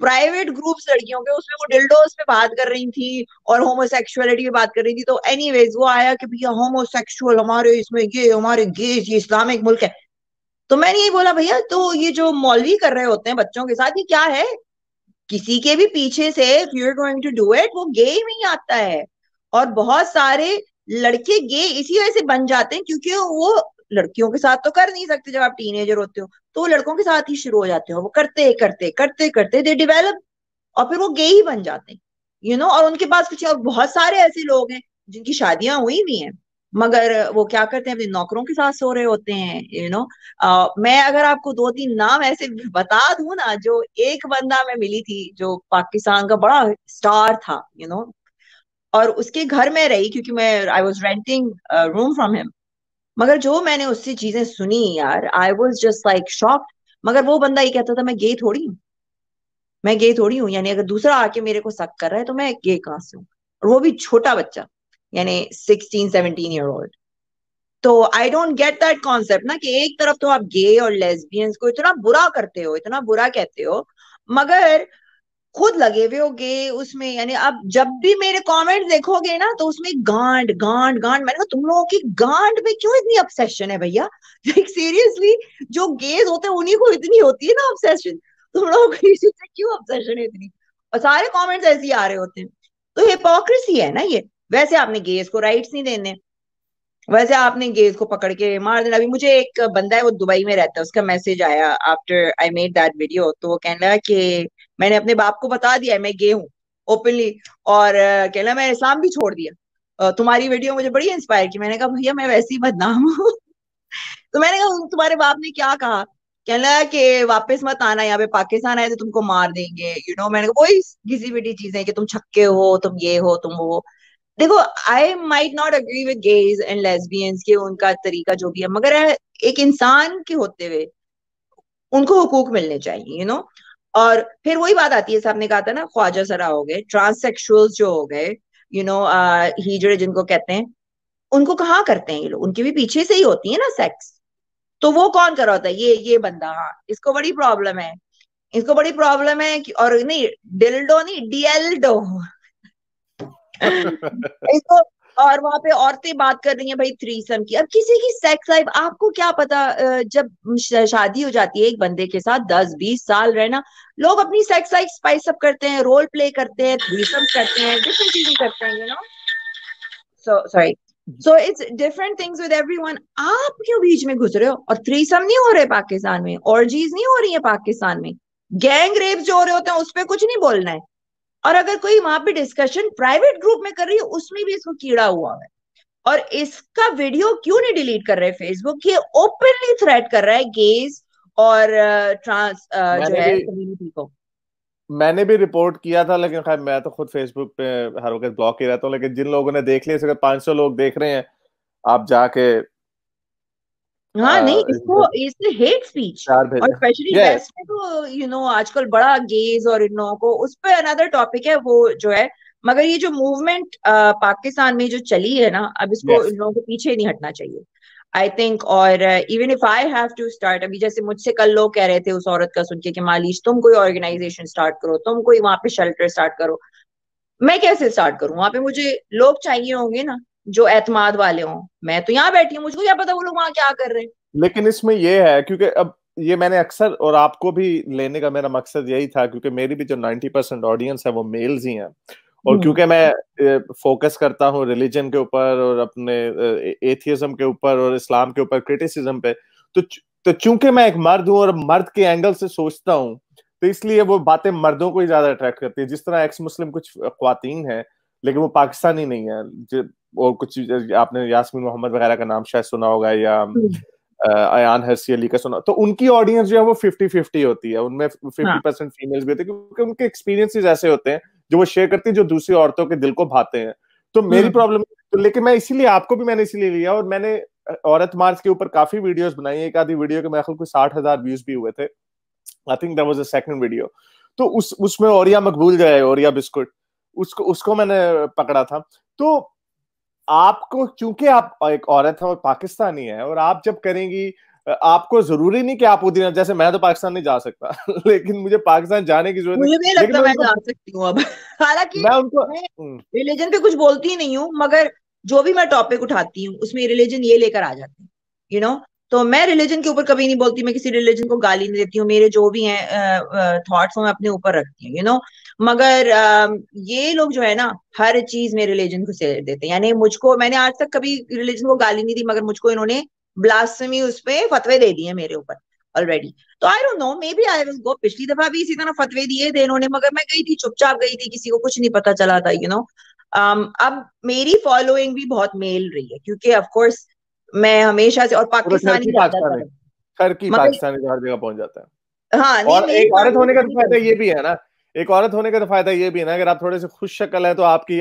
प्राइवेट ग्रुप्स लड़कियों के, उसमें वो डिल्डोस पे बात कर रही थी और होमोसेक्सुअलिटी पे बात कर रही थी। तो एनीवेज वो आया कि भैया होमोसेक्सुअल हमारे इसमें ये, हमारे गेज, ये इस्लामिक मुल्क है। तो मैंने ये बोला, भैया तो ये जो मौलवी कर रहे होते हैं बच्चों के साथ, ये क्या है, किसी के भी पीछे से if you are going to do it, वो गे में ही आता है। और बहुत सारे लड़के गे इसी वजह से बन जाते हैं क्योंकि वो लड़कियों के साथ तो कर नहीं सकते। जब आप टीनेजर होते हो तो वो लड़कों के साथ ही शुरू हो जाते हो, वो करते करते करते करते दे डेवलप, और फिर वो गे ही बन जाते हैं, यू नो। और उनके पास कुछ, और बहुत सारे ऐसे लोग हैं जिनकी शादियां हुई भी हैं, मगर वो क्या करते हैं, अपने नौकरों के साथ सो रहे होते हैं, यू नो। मैं अगर आपको दो तीन नाम ऐसे बता दूं ना, जो एक बंदा मैं मिली थी जो पाकिस्तान का बड़ा स्टार था, यू नो, और उसके घर में रही क्योंकि मैं I was renting room from him. मगर जो मैंने उससे चीजें सुनी यार, I was just like shocked. मगर वो बंदा ये कहता था मैं गे थोड़ी हूँ, मैं गे थोड़ी हूँ, यानी अगर दूसरा आके मेरे को शक कर रहा है तो मैं गे कहाँ से हूँ, और वो भी छोटा बच्चा, यानी सिक्सटीन सेवनटीन ईयर ओल्ड। तो I don't get that concept ना, कि एक तरफ तो आप गे और लेस्बियंस को इतना बुरा करते हो, इतना बुरा कहते हो, मगर खुद लगे हुए हो गए उसमें, यानी अब जब भी मेरे कमेंट देखोगे ना तो उसमें गांड गांड गांड। मैंने कहा तुम लोगों की गांड में क्यों इतनी ऑब्सेशन है भैया, लाइक सीरियसली जो गेज होते हैं उन्हीं को इतनी होती है ना ऑब्सेशन, तुम लोगों को इसी से क्यों ऑब्सेशन है इतनी। और सारे कॉमेंट्स ऐसे ही आ रहे होते हैं, तो हिपोक्रेसी है ना ये। वैसे आपने गेज को राइट्स नहीं देने, वैसे आपने गेज को पकड़ के मार देना। अभी मुझे एक बंदा है वो दुबई में रहता है, उसका मैसेज आया after I made that video, तो वो कहने लगा कि मैंने अपने बाप को बता दिया है मैं गे हूँ ओपनली, और कहने लगा मैं इस्लाम भी छोड़ दिया, तुम्हारी वीडियो मुझे बड़ी इंस्पायर की। मैंने कहा भैया मैं वैसे ही बदनाम हूँ तो मैंने कहा तुम्हारे बाप ने क्या कहा? कहने लगा कि वापस मत आना, यहाँ पे पाकिस्तान आए तो तुमको मार देंगे, यू नो। मैंने कहा वही घिसी पिटी चीजें कि तुम छक्के हो, तुम ये हो, तुम वो। देखो I might not agree with gays and lesbians के उनका तरीका जो भी है, मगर एक इंसान के होते हुए उनको हुकूक मिलने चाहिए, यू नो। और फिर वही बात आती है, साहब ने कहा था ना, ख्वाजा सरा हो गए, ट्रांससेक्सुअल्स जो हो गए, यू नो, हीजड़े जिनको कहते हैं, उनको कहाँ करते हैं ये लोग, उनके भी पीछे से ही होती है ना सेक्स, तो वो कौन कर रहा होता है? ये ये बंदा, हाँ इसको बड़ी प्रॉब्लम है, इसको बड़ी प्रॉब्लम है कि, और नहीं डिल्डो नहीं डीएल्डो इसको। और वहां पे औरतें बात कर रही हैं भाई थ्रीसम की। अब किसी की सेक्स लाइफ आपको क्या पता, जब शादी हो जाती है एक बंदे के साथ दस बीस साल रहना, लोग अपनी सेक्स लाइफ स्पाइस अप करते हैं, रोल प्ले करते हैं, थ्रीसम करते हैं, डिफरेंट चीजें करते हैं, you know. So sorry so it's different things with everyone. आप क्यों बीच में घुस रहे हो? और थ्रीसम नहीं हो रहे पाकिस्तान में, ऑर्जीज नहीं हो रही है पाकिस्तान में, गैंग रेप जो हो रहे होते हैं उस पर कुछ नहीं बोलना है। और अगर कोई वहां पे डिस्कशन प्राइवेट ग्रुप में कर रही है उसमें भी इसको कीड़ा हुआ है। और इसका वीडियो क्यों नहीं डिलीट कर रहे फेसबुक, ये ओपनली थ्रेट कर रहा है गेज और ट्रांस जो है कम्युनिटी को। मैंने भी रिपोर्ट किया था, लेकिन खैर मैं तो खुद फेसबुक पे हर वक्त ब्लॉक ही रहता हूँ, लेकिन जिन लोगों ने देख लिया, पांच सौ लोग देख रहे हैं, आप जाके हाँ नहीं इसको इससे हेट स्पीच, और स्पेशली वेस्ट में तो यू नो आजकल बड़ा गेज और इन लोगों को, उस पे अनदर टॉपिक है वो जो है। मगर ये जो मूवमेंट पाकिस्तान में जो चली है ना, अब इसको इन लोगों के पीछे नहीं हटना चाहिए आई थिंक। और even if I have to start, अभी जैसे मुझसे कल लोग कह रहे थे उस औरत का सुन के कि मालिश तुम कोई ऑर्गेनाइजेशन स्टार्ट करो, तुम कोई वहां पे शेल्टर स्टार्ट करो। मैं कैसे स्टार्ट करूँ? वहां पे मुझे लोग चाहिए होंगे ना जो एतमाद वाले हों। मैं तो यहाँ बैठी हूँ, मुझको क्या पता वो लोग वहाँ क्या कर रहे हैं। लेकिन इसमें ये है क्योंकि अब ये मैंने अक्सर, और आपको भी लेने का मेरा मकसद यही था क्योंकि मेरी भी जो नब्बे परसेंट ऑडियंस है वो मेल्स ही हैं, और क्योंकि मैं फोकस करता हूँ रिलीजन के ऊपर और अपने एथियज्म के ऊपर और इस्लाम के ऊपर क्रिटिसिज्म पे, तो तो चूंकि मैं एक मर्द हूँ और मर्द के एंगल से सोचता हूँ, तो इसलिए वो बातें मर्दों को ही ज्यादा अट्रैक्ट करती है। जिस तरह एक्स मुस्लिम कुछ ख्वातीन है लेकिन वो पाकिस्तानी नहीं है, और कुछ आपने यास्मीन मोहम्मद वगैरह का नाम शायद सुना होगा, या अयान हर्सी अली का सुना, तो उनकी ऑडियंस जो है वो फिफ्टी फिफ्टी होती है, उनमें फिफ्टी परसेंट फीमेल्स भी होते हैं क्योंकि उनके एक्सपीरियंसेस ऐसे होते हैं जो वो शेयर करती है जो दूसरी औरतों के दिल को भाते हैं। तो मेरी प्रॉब्लम तो, लेकिन मैं इसीलिए आपको भी मैंने इसीलिए लिया, और मैंने औरत मार्च के ऊपर काफी वीडियोस बनाई, एक आधी वीडियो के मेरे ख्याल कोई साठ हजार व्यूज भी हुए थे, I think that was the second video. तो उस उसमें ओरिया मकबूल जो है, ओरिया बिस्कुट, उसको उसको मैंने पकड़ा था। तो आपको, चूंकि आप एक औरत है और पाकिस्तानी है, और आप जब करेंगी, आपको जरूरी नहीं कि आप उधर, जैसे मैं तो पाकिस्तान नहीं जा सकता लेकिन मुझे पाकिस्तान जाने की जरूरत नहीं, मुझे लगता मैं जा सकती हूं अब। हालांकि मैं उनको रिलीजन पे कुछ बोलती ही नहीं हूँ, मगर जो भी मैं टॉपिक उठाती हूँ उसमें रिलीजन ये लेकर आ जाती है, यू नो। तो मैं रिलीजन के ऊपर कभी नहीं बोलती, मैं किसी रिलीजन को गाली नहीं देती हूँ, मेरे जो भी हैं थॉट्स मैं अपने ऊपर रखती हूँ, यू नो। मगर ये लोग जो है ना हर चीज में रिलीजन को सेट देते हैं, यानी मुझको, मैंने आज तक कभी रिलीजन को गाली नहीं दी, मगर मुझको इन्होंने ब्लास्फेमी उस पर फतवे दे दिए मेरे ऊपर ऑलरेडी। तो I don't know, maybe I will go. पिछली दफा भी इसी तरह फतवे दिए थे इन्होंने, मगर मैं गई थी, चुपचाप गई थी, किसी को कुछ नहीं पता चला था, यू नो। अब मेरी फॉलोइंग भी बहुत मेल रही है क्योंकि ऑफकोर्स मैं हमेशा से, और पाकिस्तानी पाकिस्तानी पाकिस्तानी हर जगह पहुंच जाता है। हाँ, और एक औरत होने का फायदा ये भी है ना, एक औरत होने का फायदा ये भी है ना, अगर आप थोड़े से खुश शक्ल है तो आपकी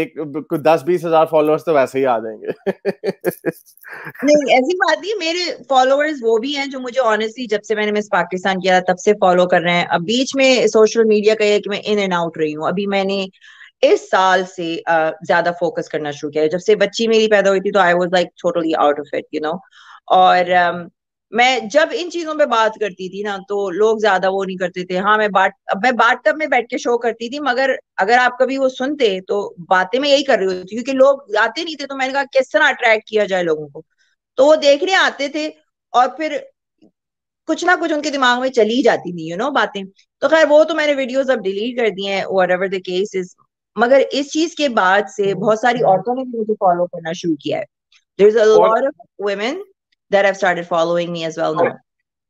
एक दस बीस हजार फॉलोअर्स तो वैसे ही आ जाएंगे नहीं ऐसी बात नहीं, मेरे फॉलोअर्स वो भी हैं जो मुझे ऑनेस्टली जब से मैंने मिस पाकिस्तान किया तब से फॉलो कर रहे हैं। अब बीच में सोशल मीडिया का कि मैं इन एंड आउट रही हूँ, अभी मैंने इस साल से uh, ज्यादा फोकस करना शुरू किया है। जब से बच्ची मेरी पैदा हुई थी तो I was like totally out of it, you know. और um, मैं जब इन चीजों पे बात करती थी ना तो लोग ज्यादा वो नहीं करते थे। हाँ मैं बात मैं बात टब में बैठ के शो करती थी, मगर अगर आप कभी वो सुनते तो बातें में यही कर रही होती, क्योंकि लोग आते नहीं थे। तो मैंने कहा किस तरह अट्रैक्ट किया जाए लोगों को, तो वो देखने आते थे और फिर कुछ ना कुछ उनके दिमाग में चली जाती थी यू नो बातें। तो खैर वो तो मैंने वीडियोस अब डिलीट कर दिए हैं, व्हाटएवर द केस इज। मगर इस चीज के बाद से बहुत सारी औरतों ने भी मुझे फॉलो करना शुरू किया है। There is a lot of women that have started following me as well now.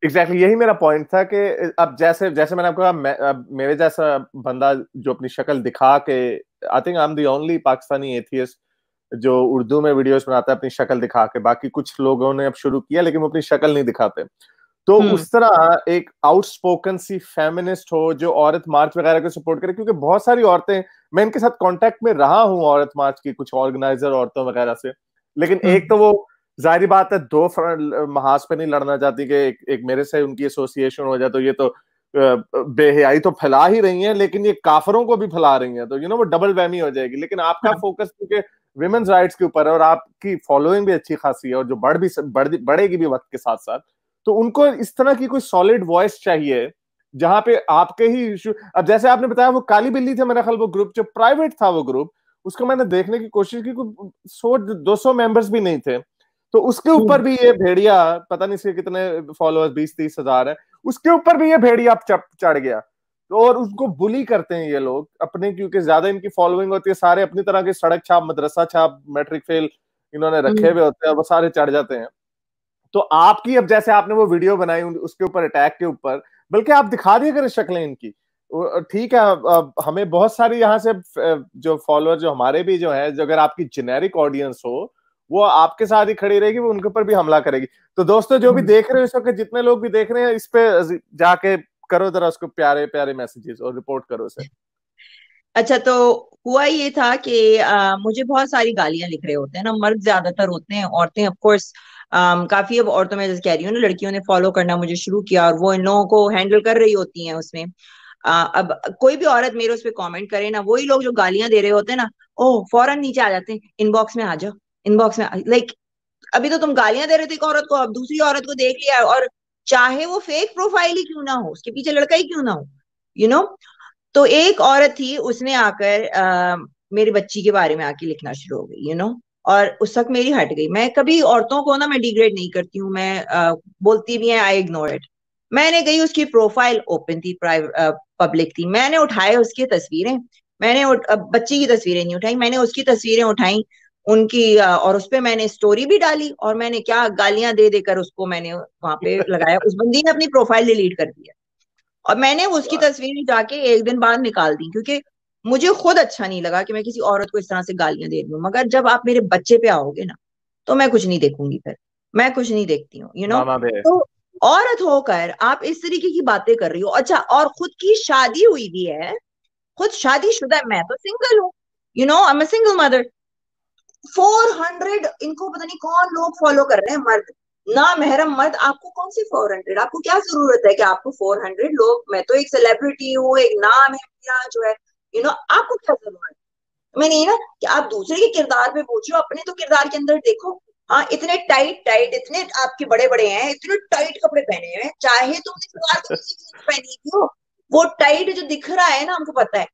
Exactly, यही मेरा पॉइंट था कि अब जैसे जैसे मैंने आपको कहा, मेरे जैसा बंदा जो अपनी शक्ल दिखा के, I think I am the only Pakistani atheist जो उर्दू में वीडियोस बनाता है अपनी शक्ल दिखा के। बाकी कुछ लोगों ने अब शुरू किया लेकिन वो अपनी शक्ल नहीं दिखाते। तो hmm. उस तरह एक आउटस्पोकन सी फेमिनिस्ट हो जो औरत मार्च वगैरह को सपोर्ट करे, क्योंकि बहुत सारी औरतें, मैं इनके साथ कॉन्टेक्ट में रहा हूँ औरत मार्च की कुछ ऑर्गेनाइजर औरतों वगैरह से। लेकिन hmm. एक तो वो जाहिर बात है दो महाज पे नहीं लड़ना चाहती कि एक, एक मेरे से उनकी एसोसिएशन हो जाए, तो ये तो बेहयाई तो फैला ही रही है लेकिन ये काफरों को भी फैला रही है, तो यू नो वो डबल वहमी हो जाएगी। लेकिन आपका फोकस क्योंकि विमेन्स राइट्स के ऊपर है और आपकी फॉलोइंग भी अच्छी खासी है और जो बढ़ भी बढ़, बढ़ेगी भी वक्त के साथ साथ, तो उनको इस तरह की कोई सॉलिड वॉइस चाहिए जहाँ पे आपके ही इशू। अब जैसे आपने बताया वो काली बिल्ली थे, मेरा ख्याल वो ग्रुप जो प्राइवेट था वो ग्रुप, उसको मैंने देखने की कोशिश की, कोई सौ दो सौ मेंबर्स भी नहीं थे। तो उसके ऊपर भी ये भेड़िया, पता नहीं इसके कितने फॉलोअर्स बीस तीस हजार है, उसके ऊपर भी ये भेड़िया चढ़ गया। तो और उसको बुली करते हैं ये लोग अपने, क्योंकि ज्यादा इनकी फॉलोइंग होती है, सारे अपनी तरह के सड़क छाप मदरसा छाप मैट्रिक फेल इन्होंने रखे हुए होते हैं, वो सारे चढ़ जाते हैं। तो आपकी, अब जैसे आपने वो वीडियो बनाई उसके ऊपर अटैक के ऊपर, बल्कि आप दिखा दिए करें शक्लें इनकी, ठीक है। हमें बहुत सारी यहाँ से जो फॉलोअर जो हमारे भी जो है, जो अगर आपकी जेनेरिक ऑडियंस हो वो आपके साथ ही खड़ी रहेगी, वो उनके ऊपर भी हमला करेगी। तो दोस्तों जो भी देख रहे हो, इसके जितने लोग भी देख रहे हैं, इस पे जाके करो जरा उसको प्यारे प्यारे मैसेजेस और रिपोर्ट करो उसे। अच्छा, तो हुआ ये था कि आ, मुझे बहुत सारी गालियां लिख रहे होते हैं ना, मर्द ज्यादातर होते हैं, औरतें ऑफ कोर्स काफी, अब औरतों में जैसे कह रही हूँ ना, लड़कियों ने फॉलो करना मुझे शुरू किया और वो इन लोगों को हैंडल कर रही होती है उसमें। आ, अब कोई भी औरत मेरे उस पर कॉमेंट करे ना, वही लोग जो गालियां दे रहे होते हैं ना, ओह फौरन नीचे आ जाते हैं, इनबॉक्स में आ जाओ, इनबॉक्स में लाइक like, अभी तो तुम गालियां दे रहे थे एक औरत को, अब दूसरी औरत को देख लिया, और चाहे वो फेक प्रोफाइल ही क्यों ना हो, उसके पीछे लड़का ही क्यों ना हो यू you नो know? तो एक औरत थी, उसने आकर आ, मेरी बच्ची के बारे में आके लिखना शुरू हो गई यू नो और उस वक्त मेरी हट गई। मैं कभी औरतों को ना, मैं डिग्रेड नहीं करती हूँ, मैं आ, बोलती भी है आई इग्नोर इट। मैंने गई, उसकी प्रोफाइल ओपन थी, पब्लिक थी, मैंने उठाए उसकी तस्वीरें, मैंने उठ, बच्ची की तस्वीरें नहीं उठाई, मैंने उसकी तस्वीरें उठाई उनकी, और उस पर मैंने स्टोरी भी डाली और मैंने क्या गालियां दे देकर उसको मैंने वहां पे लगाया। उस बंदी ने अपनी प्रोफाइल डिलीट कर दिया और मैंने उसकी तस्वीरें जाके एक दिन बाद निकाल दी, क्योंकि मुझे खुद अच्छा नहीं लगा कि मैं किसी औरत को इस तरह से गालियां दे रही हूँ। मगर जब आप मेरे बच्चे पे आओगे ना तो मैं कुछ नहीं देखूंगी, फिर मैं कुछ नहीं देखती हूँ यू नो तो औरत होकर आप इस तरीके की बातें कर रही हो। अच्छा, और खुद की शादी हुई भी है, खुद शादीशुदा, मैं तो सिंगल हूँ you know I am a single mother. चार सौ इनको पता नहीं कौन लोग फॉलो कर रहे हैं, मर्द ना महरम मर्द। आपको कौन से चार सौ, आपको क्या जरूरत है कि आपको चार सौ लोग, मैं तो एक सेलिब्रिटी हूँ, एक नाम है मेरा जो है यू नो आपको क्या जरूरत है? मैं नहीं ना कि आप दूसरे के किरदार पे पूछो, अपने तो किरदार के अंदर देखो। हाँ, इतने टाइट टाइट, इतने आपके बड़े बड़े हैं, इतने टाइट कपड़े पहने हुए हैं, चाहे तुमने सलवार कमीज पहनी हो, वो टाइट जो दिख रहा है ना, हमको पता है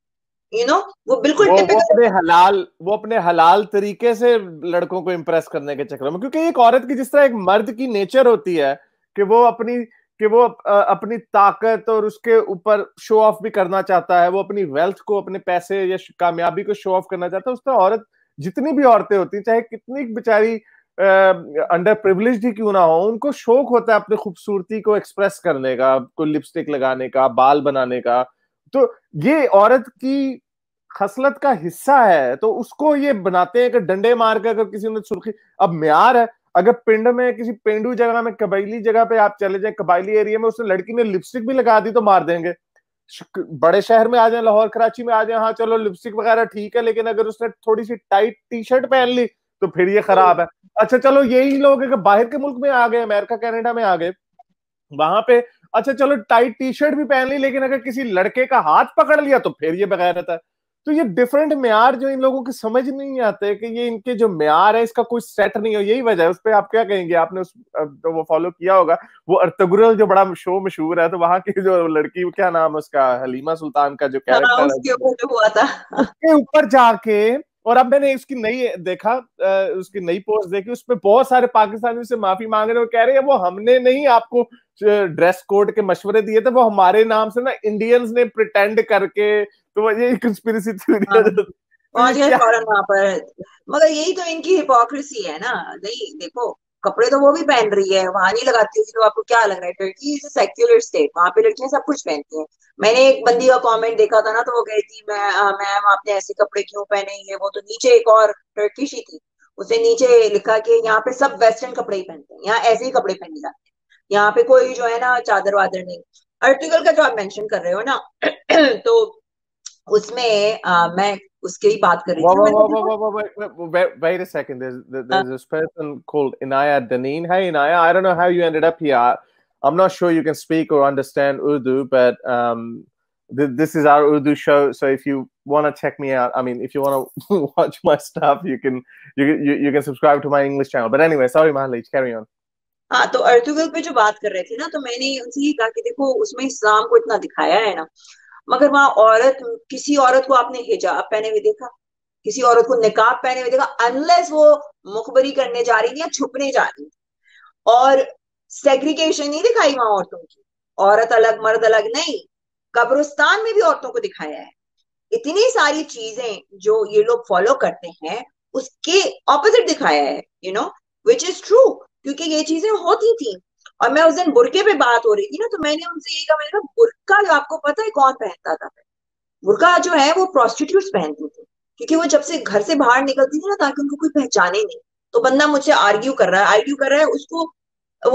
You know, वो बिल्कुल वो, वो अपने हलाल वो अपने हलाल तरीके से लड़कों को इम्प्रेस करने के चक्कर में, क्योंकि एक औरत की जिस तरह एक मर्द की नेचर होती है कि वो अपनी कि वो अपनी ताकत और उसके ऊपर शो ऑफ भी करना चाहता है, वो अपनी वेल्थ को, अपने पैसे या कामयाबी को शो ऑफ करना चाहता है। उस तरह औरत, जितनी भी औरतें होती, चाहे कितनी बेचारी अंडर प्रिविलेज्ड ही क्यों ना हो, उनको शौक होता है अपनी खूबसूरती को एक्सप्रेस करने का, कोई लिपस्टिक लगाने का, बाल बनाने का। तो ये औरत की खसलत का हिस्सा है, तो उसको ये बनाते हैं कि डंडे मार कर, अगर किसी ने सुर्खी, अब म्यार है, अगर पिंड में किसी पेंडू जगह में, कबायली जगह पे आप चले जाए, कबायली एरिया में, उसने लड़की ने लिपस्टिक भी लगा दी तो मार देंगे। बड़े शहर में आ जाए, लाहौर कराची में आ जाए, हाँ चलो लिपस्टिक वगैरह ठीक है, लेकिन अगर उसने थोड़ी सी टाइट टी शर्ट पहन ली तो फिर ये खराब है। अच्छा चलो यही लोग अगर बाहर के मुल्क में आ गए, अमेरिका कनाडा में आ गए, वहां पे अच्छा चलो टाइट टी शर्ट भी पहन ली, लेकिन अगर किसी लड़के का हाथ पकड़ लिया तो फिर ये बगैरत है। तो ये डिफरेंट म्यार जो इन लोगों के समझ नहीं आते कि ये इनके जो म्यार है इसका कोई सेट नहीं है। यही वजह है। उस पर आप क्या कहेंगे, आपने उस तो वो फॉलो किया होगा वो अर्तगुरल जो बड़ा शो मशहूर है, तो वहां की जो लड़की क्या नाम है उसका, हलीमा सुल्तान का जो कैरेक्टर है ऊपर जाके, और अब मैंने उसकी नई देखा, उसकी नई पोस्ट देखी, उसमें बहुत सारे पाकिस्तानी से माफी मांग रहे और कह रहे हैं वो हमने नहीं आपको ड्रेस कोड के मशवरे दिए थे, वो हमारे नाम से ना इंडियंस ने प्रिटेंड करके, तो ये कंस्पिरेसी थ्योरी पहुंच गया फौरन वहां पर। मगर यही तो इनकी हिपोक्रेसी है ना। नहीं देखो, कपड़े तो वो भी पहन रही है, वहां नहीं लगाती होगी तो आपको क्या लग रहा है? Turkey is a secular state, वहां पे लड़कियां सब कुछ पहनती हैं। मैंने एक बंदी का कमेंट देखा था ना, तो वो कह रही थी मैं मैम आपने ऐसे कपड़े क्यों पहने ये वो, तो नीचे एक और टर्किश ही थी, उसने नीचे लिखा कि यहाँ पे सब वेस्टर्न कपड़े ही पहनते हैं, यहाँ ऐसे ही कपड़े पहने जाते हैं, यहाँ पे कोई जो है ना चादर वादर नहीं। आर्टिकल का जो आप मेंशन कर रहे हो ना तो उसमें आ, मैं उसके ही बात कर रही थी। Inaya Dhanani, hey Inaya, I don't know how you ended up here. I'm not sure you can speak or understand Urdu, but um, th this is our Urdu show. So if you want to check me out, I mean, if you want to watch my stuff, you can you you you can subscribe to my English channel. But anyway, sorry Mahleej, carry on. हाँ, तो अर्तुगल पे जो बात कर रहे थे ना, तो मैंने उनसे ये कहा कि देखो उसमें इस्लाम को इतना दिखाया है ना, मगर वहां औरत, किसी औरत को आपने हिजाब पहने हुए देखा, किसी औरत को निकाब पहने हुए देखा, अनलेस वो मुखबरी करने जा रही थी या छुपने जा रही थी। और सेग्रीगेशन नहीं दिखाई वहां औरतों की, औरत अलग मर्द अलग नहीं, कब्रिस्तान में भी औरतों को दिखाया है। इतनी सारी चीजें जो ये लोग फॉलो करते हैं उसके ऑपोजिट दिखाया है, you know which is true, क्योंकि ये चीजें होती थी। और मैं उस दिन बुर्के पे बात हो रही थी ना, तो मैंने उनसे ये कहा, मैंने कहा बुर्का जो आपको पता है कौन पहनता था? बुर्का जो है वो प्रोस्टिट्यूट्स पहनती थी, क्योंकि वो जब से घर से बाहर निकलती थी ना ताकि उनको कोई पहचाने नहीं। तो बंदा मुझसे आर्ग्यू कर रहा है आर्ग्यू कर रहा है उसको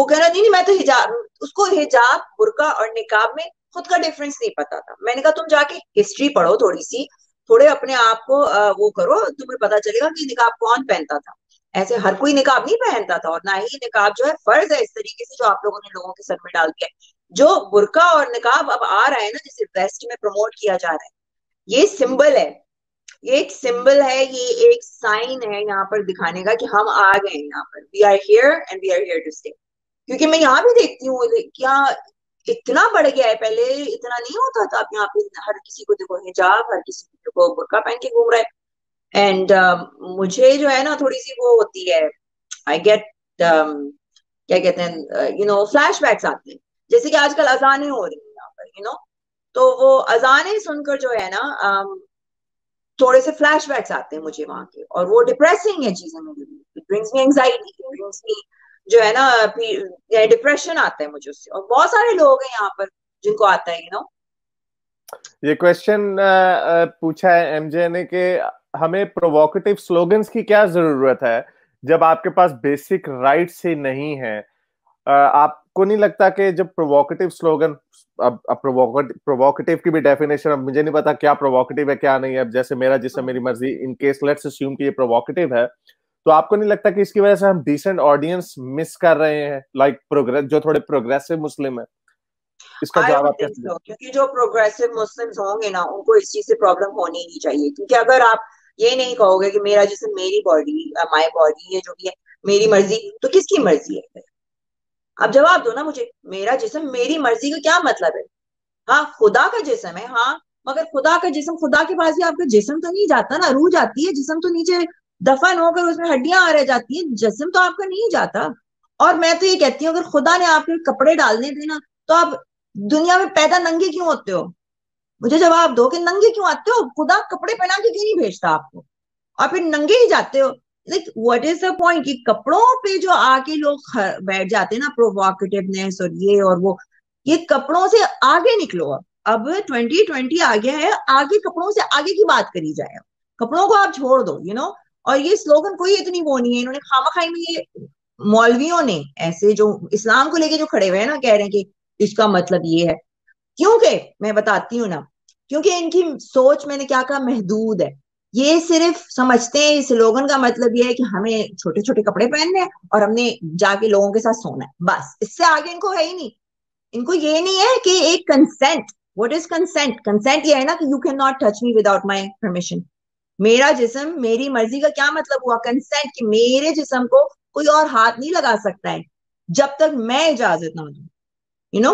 वो कह रहा नहीं, नहीं मैं तो हिजाब, उसको हिजाब बुर्का और निकाब में खुद का डिफरेंस नहीं पता था। मैंने कहा तुम जाके हिस्ट्री पढ़ो थोड़ी सी, थोड़े अपने आप को वो करो, तुम्हें पता चलेगा कि निकाब कौन पहनता था। ऐसे हर कोई निकाब नहीं पहनता था, और ना ही निकाब जो है फर्ज है इस तरीके से जो आप लोगों ने लोगों के सर में डाल दिया है। जो बुर्का और निकाब अब आ रहा है ना, जिसे वेस्ट में प्रमोट किया जा रहा है, ये सिंबल है, ये एक सिंबल है, ये एक साइन है यहाँ पर दिखाने का कि हम आ गए हैं यहाँ पर, we are here and we are here to stay. क्योंकि मैं यहाँ भी देखती हूँ क्या इतना बढ़ गया है, पहले इतना नहीं होता था। आप यहाँ पे हर किसी को देखो हिजाब, हर किसी को देखो बुर्का पहन के घूम रहा है। एंड uh, मुझे जो है ना थोड़ी सी वो होती है, आई गेट um, क्या कहते हैं यू नो फ्लैशबैक्स आते हैं, जैसे कि आजकल अजानें हो रही हैं यहाँ पर, यू you नो know? तो वो अजानें सुनकर जो है ना um, थोड़े से फ्लैशबैक्स आते हैं मुझे वहां के, और वो डिप्रेसिंग है चीजें मेरे लिए। It brings me anxiety, it brings me जो है ना डिप्रेशन आता है मुझे उससे, और बहुत सारे लोग हैं यहाँ पर जिनको आता है यू you नो know? ये क्वेश्चन uh, पूछा है एमजे ने कि हमें प्रोवोकेटिव स्लोगन्स की क्या जरूरत है जब आपके पास बेसिक राइट्स ही नहीं है। आपको नहीं लगता कि जब प्रोवोकेटिव स्लोगन, अब प्रोवोकेटिव की भी डेफिनेशन अब मुझे नहीं पता क्या प्रोवोकेटिव है क्या नहीं है, अब जैसे मेरा जिसम मेरी मर्जी, इन केस लेट्स अस्यूम कि ये प्रोवोकेटिव है, तो आपको नहीं लगता कि इसकी वजह से हम डिसेंट ऑडियंस मिस कर रहे हैं, लाइक प्रोग्रेस जो थोड़े प्रोग्रेसिव मुस्लिम है? इसका जवाब आप कैसे दोगे? क्योंकि जो प्रोग्रेसिव मुस्लिम्स होंगे ना उनको इस चीज से प्रॉब्लम होनी ही नहीं चाहिए, क्योंकि अगर आप ये नहीं कहोगे कि मेरा जिसम मेरी बॉडी, माय बॉडी, ये जो भी है मेरी मर्जी, तो किसकी मर्जी है? अब जवाब दो ना मुझे, मेरा जिसम मेरी मर्जी का क्या मतलब है? हाँ खुदा का जिसम है, हाँ मगर खुदा का जिसम, खुदा के पास भी आपका जिसम तो नहीं जाता ना, रूह जाती है, जिसम तो नीचे दफन होकर उसमें हड्डियां आ रह जाती है, जिसम तो आपका नहीं जाता। और मैं तो ये कहती हूँ अगर खुदा ने आपके कपड़े डालने देना तो आप दुनिया में पैदा नंगे क्यों होते हो? मुझे जवाब दो कि नंगे क्यों आते हो? खुदा कपड़े पहना के क्यों नहीं भेजता आपको और फिर नंगे ही जाते हो? Like what is the point? कि कपड़ों पे जो आके लोग बैठ जाते हैं ना, प्रोवोकेटिवनेस और ये और वो, ये कपड़ों से आगे निकलो। अब ट्वेंटी ट्वेंटी आ गया है, आगे कपड़ों से आगे की बात करी जाए, कपड़ों को आप छोड़ दो, यू नो। और ये स्लोगन कोई इतनी वो नहीं है, इन्होंने खामखाई में ये मौलवियों ने ऐसे जो इस्लाम को लेके जो खड़े हुए हैं ना, कह रहे हैं कि इसका मतलब ये है, क्योंकि मैं बताती हूँ ना, क्योंकि इनकी सोच मैंने क्या कहा महदूद है। ये सिर्फ समझते हैं इस स्लोगन का मतलब ये है कि हमें छोटे छोटे कपड़े पहनने हैं और हमने जाके लोगों के साथ सोना है, बस, इससे आगे इनको है ही नहीं। इनको ये नहीं है कि एक consent What is consent? Consent ये है ना कि you cannot touch me without my permission. मेरा जिस्म मेरी मर्जी का क्या मतलब हुआ? कंसेंट कि मेरे जिस्म को कोई और हाथ नहीं लगा सकता है जब तक मैं इजाजत ना दूं, यू नो।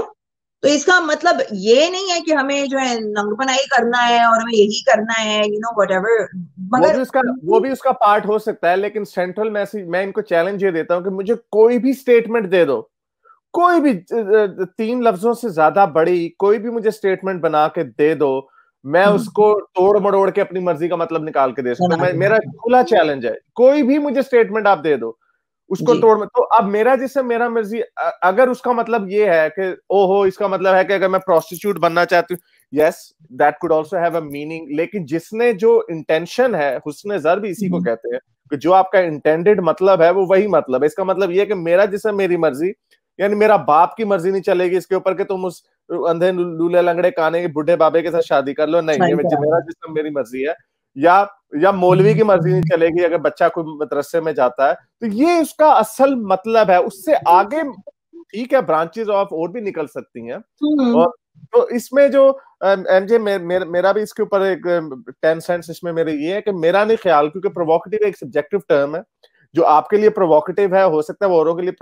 तो इसका मतलब ये नहीं है कि हमें जो है नंगपनाई करना है और हमें यही करना है, यू नो, व्हाटएवर। मगर वो भी उसका वो भी उसका पार्ट हो सकता है, लेकिन सेंट्रल मैसेज मैं इनको चैलेंज ये देता हूँ कि मुझे कोई भी स्टेटमेंट दे दो, कोई भी तीन लफ्जों से ज्यादा बड़ी कोई भी मुझे स्टेटमेंट बना के दे दो, मैं उसको तोड़ मड़ोड़ के अपनी मर्जी का मतलब निकाल के दे सकता हूँ। मेरा खुला चैलेंज है, कोई भी मुझे स्टेटमेंट आप दे दो उसको तोड़। तो अब मेरा जिससे मेरा मर्जी, अगर उसका मतलब ये है कि ओहो इसका मतलब है कि अगर मैं प्रोस्टिट्यूट बनना चाहती हूँ, yes that could also have a meaning. लेकिन जिसने जो इंटेंशन है, हुस्न ज़र भी इसी को कहते हैं, कि जो आपका इंटेंडेड मतलब है वो वही मतलब है। इसका मतलब ये है कि मेरा जिससे मेरी मर्जी, यानी मेरा बाप की मर्जी नहीं चलेगी इसके ऊपर कि तुम उस अंधे लूले लंगड़े काने के बुढ़े बाबे के साथ शादी कर लो, नहीं, मेरा जिसम मेरी मर्जी है। या या मौलवी की मर्जी नहीं चलेगी अगर बच्चा कोई मदरसे में जाता है। तो ये उसका असल मतलब है, उससे आगे ठीक है ब्रांचेस ऑफ और भी निकल सकती हैं। और तो इसमें जो एमजे मे, मे, मेरा भी इसके ऊपर एक टेन सेंट्स इसमें मेरे ये है कि मेरा नहीं ख्याल, क्योंकि प्रोवोकेटिव एक सब्जेक्टिव टर्म है, जो आपके लिए प्रोवोकेटिव है हो सकता है वो औरों के लिए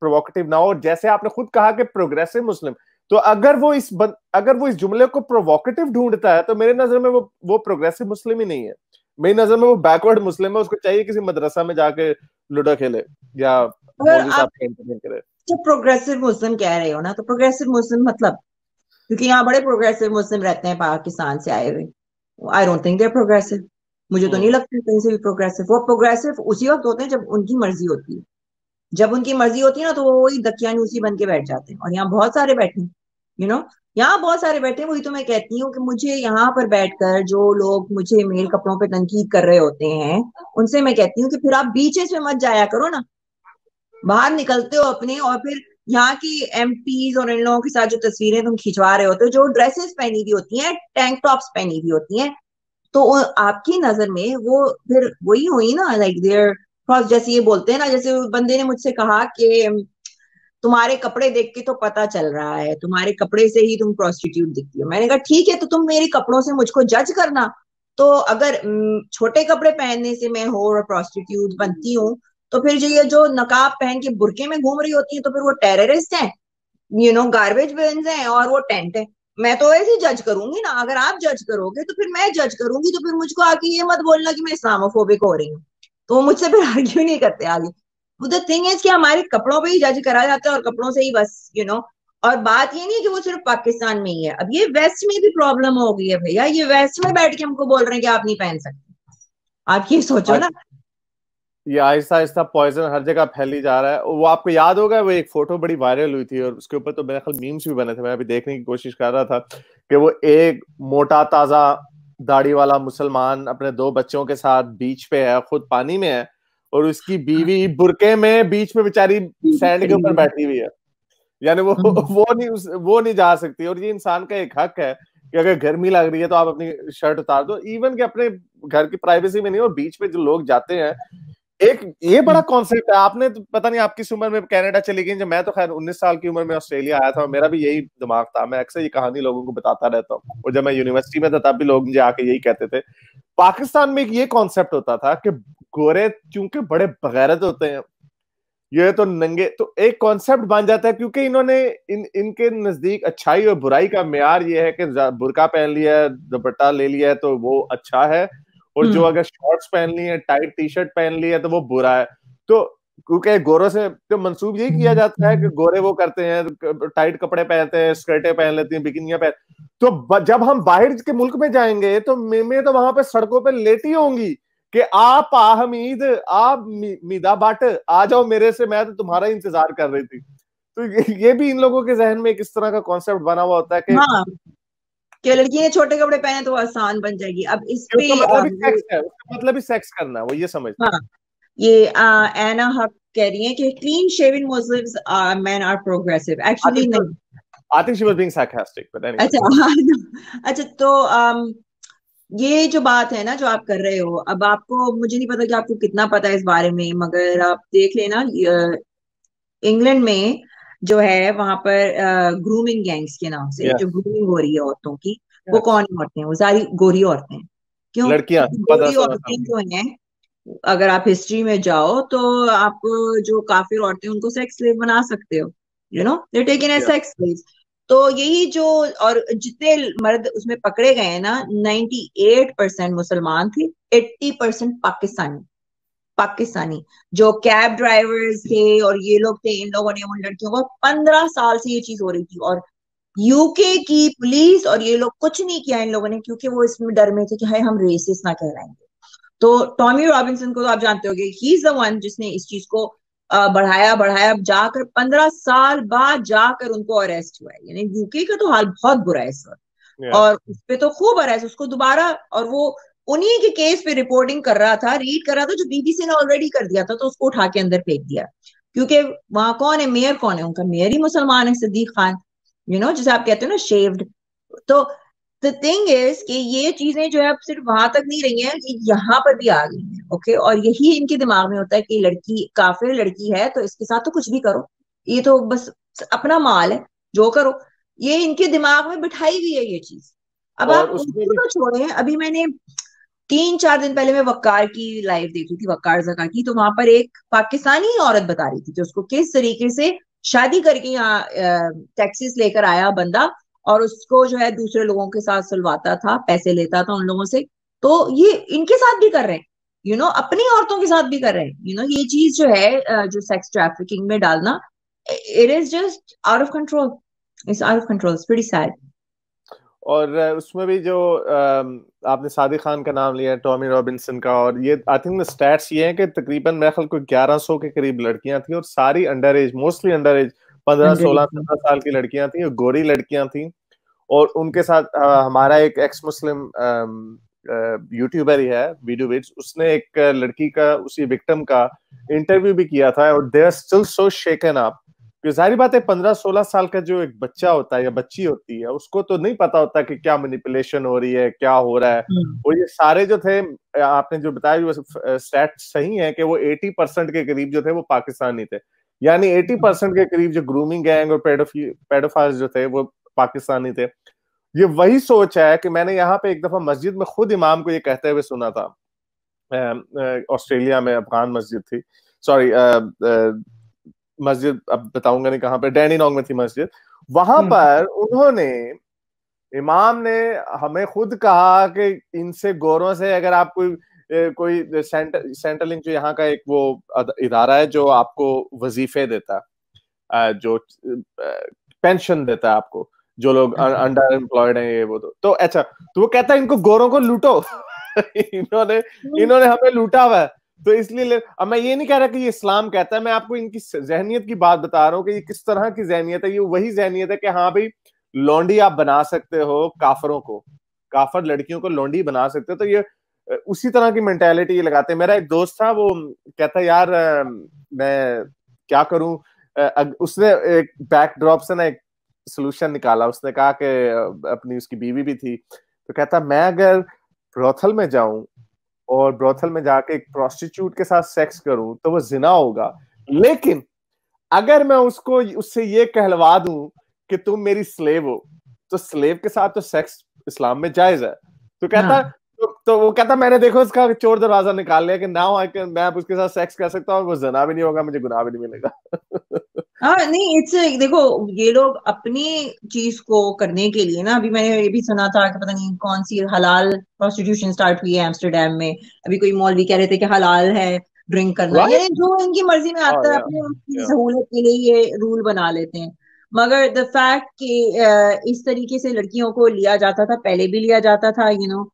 प्रोवोकेटिव ना हो। जैसे आपने खुद कहा कि प्रोग्रेसिव मुस्लिम, तो अगर वो इस बन, अगर वो इस जुमले को प्रोवोकेटिव ढूंढता है तो मेरे नजर में वो वो प्रोग्रेसिव मुस्लिम ही नहीं है। मेरी नजर में वो बैकवर्ड मुस्लिम है, उसको चाहिए किसी मदरसा में जाके लूडो खेले या मौलवी साहब के इंटरव्यू करे। तो प्रोग्रेसिव मुस्लिम कह रहे हो ना, तो प्रोग्रेसिव मुस्लिम मतलब, क्योंकि यहाँ बड़े प्रोग्रेसिव मुस्लिम रहते हैं पाकिस्तान से आए हुए, I don't think they are progressive. मुझे तो नहीं लगता कहीं से भी प्रोग्रेसिव। वो प्रोग्रेसिव उसी वक्त होते हैं जब उनकी मर्जी होती है, जब उनकी मर्जी होती है ना तो वो वही दकियानूसी बन के बैठ जाते हैं। और यहाँ बहुत सारे बैठे हैं, यू नो, यहाँ बहुत सारे बैठे हैं। वही तो मैं कहती हूँ कि मुझे यहाँ पर बैठकर जो लोग मुझे मेरे कपड़ों पे तनकीद कर रहे होते हैं, उनसे मैं कहती हूँ कि फिर आप बीचेस में मत जाया करो ना, बाहर निकलते हो अपने। और फिर यहाँ की एमपीज और इन लोगों के साथ जो तस्वीरें तुम खिंचवा रहे होते हो, जो ड्रेसेस पहनी हुई होती हैं, टैंक टॉप्स पहनी हुई होती हैं, तो आपकी नजर में वो फिर वही हुई ना, लाइक देयर क्रॉस। जैसे ये बोलते हैं ना, जैसे बंदे ने मुझसे कहा कि तुम्हारे कपड़े देख के तो पता चल रहा है, तुम्हारे कपड़े से ही तुम प्रोस्टिट्यूट दिखती हो। मैंने कहा ठीक है, तो तुम मेरे कपड़ों से मुझको जज करना। तो अगर छोटे कपड़े पहनने से मैं हो और प्रोस्टिट्यूट बनती हूँ, तो फिर जो ये जो नकाब पहन के बुरके में घूम रही होती है, तो फिर वो टेररिस्ट है, यू नो, गार्बेज बिन्स है और वो टेंट है। मैं तो ऐसे जज करूंगी ना, अगर आप जज करोगे तो फिर मैं जज करूंगी, तो फिर मुझको आके ये मत बोलना कि मैं इस्लामोफोबिक हो रही हूँ। तो वो मुझसे फिर आर्ग्यू नहीं करते आगे। द थिंग इज कि हमारे कपड़ों पे ही जज करा जाता है और कपड़ों से ही बस, यू you नो know, और बात ये नहीं है कि वो सिर्फ पाकिस्तान में ही है। अब ये वेस्ट में भी प्रॉब्लम हो गई है भैया, ये वेस्ट में बैठ के हमको बोल रहे हैं कि आप नहीं पहन सकते। आप ये सोचो ना, ये आहिस्ता आहिस्ता पॉइजन हर जगह फैली जा रहा है। वो आपको याद होगा, वो एक फोटो बड़ी वायरल हुई थी और उसके ऊपर तो मेरे ख्याल मीम्स भी बने थे, मैं अभी देखने की कोशिश कर रहा था, कि वो एक मोटा ताजा दाढ़ी वाला मुसलमान अपने दो बच्चों के साथ बीच पे है, खुद पानी में है, और उसकी बीवी बुरके में बीच में बेचारी सैंड के ऊपर बैठी हुई है। यानी वो वो नहीं वो नहीं जा सकती। और ये इंसान का एक हक है कि अगर गर्मी लग रही है तो आप अपनी शर्ट उतार दो, इवन कि अपने घर की प्राइवेसी में नहीं, और बीच पे जो लोग जाते हैं, एक ये बड़ा कॉन्सेप्ट है। आपने तो पता नहीं आप किस उम्र में कनाडा चली गई, जब मैं तो खैर उन्नीस साल की उम्र में ऑस्ट्रेलिया आया था, और मेरा भी यही दिमाग था। मैं अक्सर ये कहानी लोगों को बताता रहता हूँ, और जब मैं यूनिवर्सिटी में था तब भी लोग मुझे आके यही कहते थे। पाकिस्तान में एक ये कॉन्सेप्ट होता था कि गोरे चूंकि बड़े बगैरत होते हैं, ये तो नंगे, तो एक कॉन्सेप्ट बन जाता है, क्योंकि इन्होंने इन इनके नजदीक अच्छाई और बुराई का मेयार ये है कि बुरका पहन लिया है, दुपट्टा ले लिया है तो वो अच्छा है, और जो अगर शॉर्ट्स पहन ली है, टाइट टी शर्ट पहन ली है तो वो बुरा है। तो क्योंकि गोरों से तो मंसूब यही किया जाता है कि गोरे वो करते हैं, टाइट कपड़े पहनते हैं, स्कर्टें पहन लेती हैं, बिकिनियां पहन। तो जब हम बाहर के मुल्क में जाएंगे तो मेमे तो वहां पे सड़कों पे लेटी होंगी कि आप आहमीद, आप मीदा बाट, आ जाओ मेरे से, मैं तो तुम्हारा इंतजार कर रही थी। तो ये भी इन लोगों के जहन में एक इस तरह का कॉन्सेप्ट बना हुआ होता है कि हाँ। कि लड़की ने छोटे कपड़े पहने तो आसान बन जाएगी। अब इस पे मतलब भी सेक्स करना, वो ये समझ हाँ। ये एना हक कह रही है कि clean shaving Muslims men are progressive, actually नहीं। I think she was being sarcastic, but anyway. अच्छा अच्छा, तो ये जो बात है ना जो आप कर रहे हो, अब आपको, मुझे नहीं पता कि आपको कितना पता है इस बारे में, मगर आप देख लेना, इंग्लैंड में जो है वहां पर ग्रूमिंग गैंग्स के नाम से, जो ग्रूमिंग हो रही है औरतों की, वो कौन औरतें हैं? वो सारी गोरी औरतें हैं। क्यों? लड़कियां, गोरी औरतें जो हैं, अगर आप हिस्ट्री में जाओ तो आपको जो काफिर औरतें उनको सेक्स स्लेव बना सकते हो, you know they taken as sex slaves. तो यही जो, और जितने मर्द उसमें पकड़े गए हैं ना, अट्ठानवे परसेंट मुसलमान थे, अस्सी परसेंट पाकिस्तानी पाकिस्तानी जो कैब ड्राइवर्स थे और ये लोग थे, इन लोगों ने उन लड़कियों को पंद्रह साल से ये चीज हो रही थी, और यूके की पुलिस और ये लोग कुछ नहीं किया इन लोगों ने, क्योंकि वो इसमें डर में थे कि हाय हम रेसिस्ट ना कहलाएंगे। तो टॉमी रॉबिन्सन को तो आप जानते होंगे, ही इज द वन जिसने इस चीज को बढ़ाया बढ़ाया जाकर पंद्रह साल बाद जाकर उनको अरेस्ट हुआ है। यानी यूके का तो हाल बहुत बुरा है इस वक्त, और उस पे तो खूब अरेस्ट, उसको दोबारा, और वो उन्हीं के केस पे रिपोर्टिंग कर रहा था, रीड कर रहा था, जो बीबीसी ने ऑलरेडी कर दिया था, तो उसको उठा के अंदर फेंक दिया, क्योंकि वहां कौन है, मेयर कौन है उनका, मेयर ही मुसलमान है, Sadiq Khan, you you know know, जिसे आप कहते हो ना शेव्ड। तो द थिंग इज कि ये चीजें जो है सिर्फ वहां तक नहीं रही हैं, ये यहाँ पर भी आ गई हैं, ओके। और यही इनके दिमाग में होता है कि लड़की काफिर लड़की है तो इसके साथ तो कुछ भी करो, ये तो बस अपना माल है, जो करो, ये इनके दिमाग में बिठाई हुई है ये चीज। अब आप उसको तो छोड़े, अभी मैंने तीन चार दिन पहले मैं वकार की लाइव देखी थी, वकार जका की, तो वहां पर एक पाकिस्तानी औरत बता रही थी कि उसको किस तरीके से शादी करके यहाँ टैक्सीस लेकर आया बंदा, और उसको जो है दूसरे लोगों के साथ सुलवाता था, पैसे लेता था उन लोगों से। तो ये इनके साथ भी कर रहे हैं, यू नो अपनी औरतों के साथ भी कर रहे हैं, यू नो ये चीज जो है, जो सेक्स ट्रैफिकिंग में डालना, it is just out of control, it's out of control, it's pretty sad. और उसमें भी जो आपने सादिक खान का नाम लिया, टॉमी रॉबिन्सन का, और ये आई थिंक स्टैट्स ये हैं कि तकरीबन मेरे ख्याल कोई ग्यारह सौ के करीब लड़कियां थी, और सारी under age, mostly under age, पंद्रह सोलह सत्रह साल की लड़कियां थी, और गोरी लड़कियां थी। और उनके साथ आ, हमारा एक एक्स मुस्लिम यूट्यूबर ही है वीडियो बिट्स, उसने एक लड़की का, उसी विक्टिम का इंटरव्यू भी किया था, और they are still so shaken up. सारी बात है, पंद्रह सोलह साल का जो एक बच्चा होता है या बच्ची होती है, उसको तो नहीं पता होता कि क्या मैनिपुलेशन हो रही है, क्या हो रहा है। और ये सारे जो थे, आपने जो बताया स्टैट सही है कि वो एटी परसेंट के करीब जो थे वो पाकिस्तानी थे, यानी एटी परसेंट के करीब जो ग्रूमिंग गैंग और पेडोफाइल्स जो थे वो पाकिस्तानी थे। ये वही सोच है कि मैंने यहाँ पे एक दफा मस्जिद में खुद इमाम को ये कहते हुए सुना था, ऑस्ट्रेलिया में अफगान मस्जिद थी, सॉरी मस्जिद अब बताऊंगा नहीं कहाँ पे, डैंडेनोंग में थी मस्जिद, वहां पर उन्होंने, इमाम ने हमें खुद कहा कि इनसे गोरों से अगर आप कोई कोई सेंटर सेंट्रलिंग जो यहाँ का एक वो इदारा है जो आपको वजीफे देता है, जो पेंशन देता है आपको, जो लोग अंडर एम्प्लॉयड हैं ये वो, तो अच्छा, तो वो कहता है इनको गोरों को लूटो इन्होंने इन्होंने हमें लूटा हुआ है, तो इसलिए। अब मैं ये नहीं कह रहा कि ये इस्लाम कहता है, मैं आपको इनकी जहनियत की बात बता रहा हूँ कि ये किस तरह की जहनियत है। ये वही जहनियत है कि हाँ भाई, लौंडी आप बना सकते हो काफरों को, काफर लड़कियों को लौंडी बना सकते हो, तो ये उसी तरह की मेंटालिटी ये लगाते हैं। मेरा एक दोस्त था, वो कहता यार मैं क्या करूं, उसने एक बैकड्रॉप से ना एक सोल्यूशन निकाला, उसने कहा कि अपनी, उसकी बीवी भी थी, तो कहता मैं अगर ब्रोथल में जाऊं और ब्रोथल में जाके एक प्रोस्टिट्यूट के साथ सेक्स करूं तो वो जिना होगा, लेकिन अगर मैं उसको उससे ये कहलवा दूं कि तुम मेरी स्लेव हो, तो स्लेव के साथ तो सेक्स इस्लाम में जायज है। तो कहता तो, तो वो कहता मैंने देखो इसका चोर दरवाजा निकाल लिया कि नाउ आई कैन, मैं उसके साथ सेक्स कर सकता हूँ, वो जना भी नहीं होगा, मुझे गुनाह भी नहीं मिलेगा। हाँ नहीं, इट्स देखो ये लोग अपनी चीज को करने के लिए ना, अभी मैंने ये भी सुना था कि पता नहीं कौन सी हलाल प्रोस्टिट्यूशन स्टार्ट हुई है एम्स्टरडेम में, अभी कोई मौलवी कह रहे थे कि हलाल है ड्रिंक करना, ये जो इनकी मर्जी में आता है, अपनी सहूलत के लिए ये रूल बना लेते हैं। मगर द फैक्ट कि इस तरीके से लड़कियों को लिया जाता था, पहले भी लिया जाता था, यू नो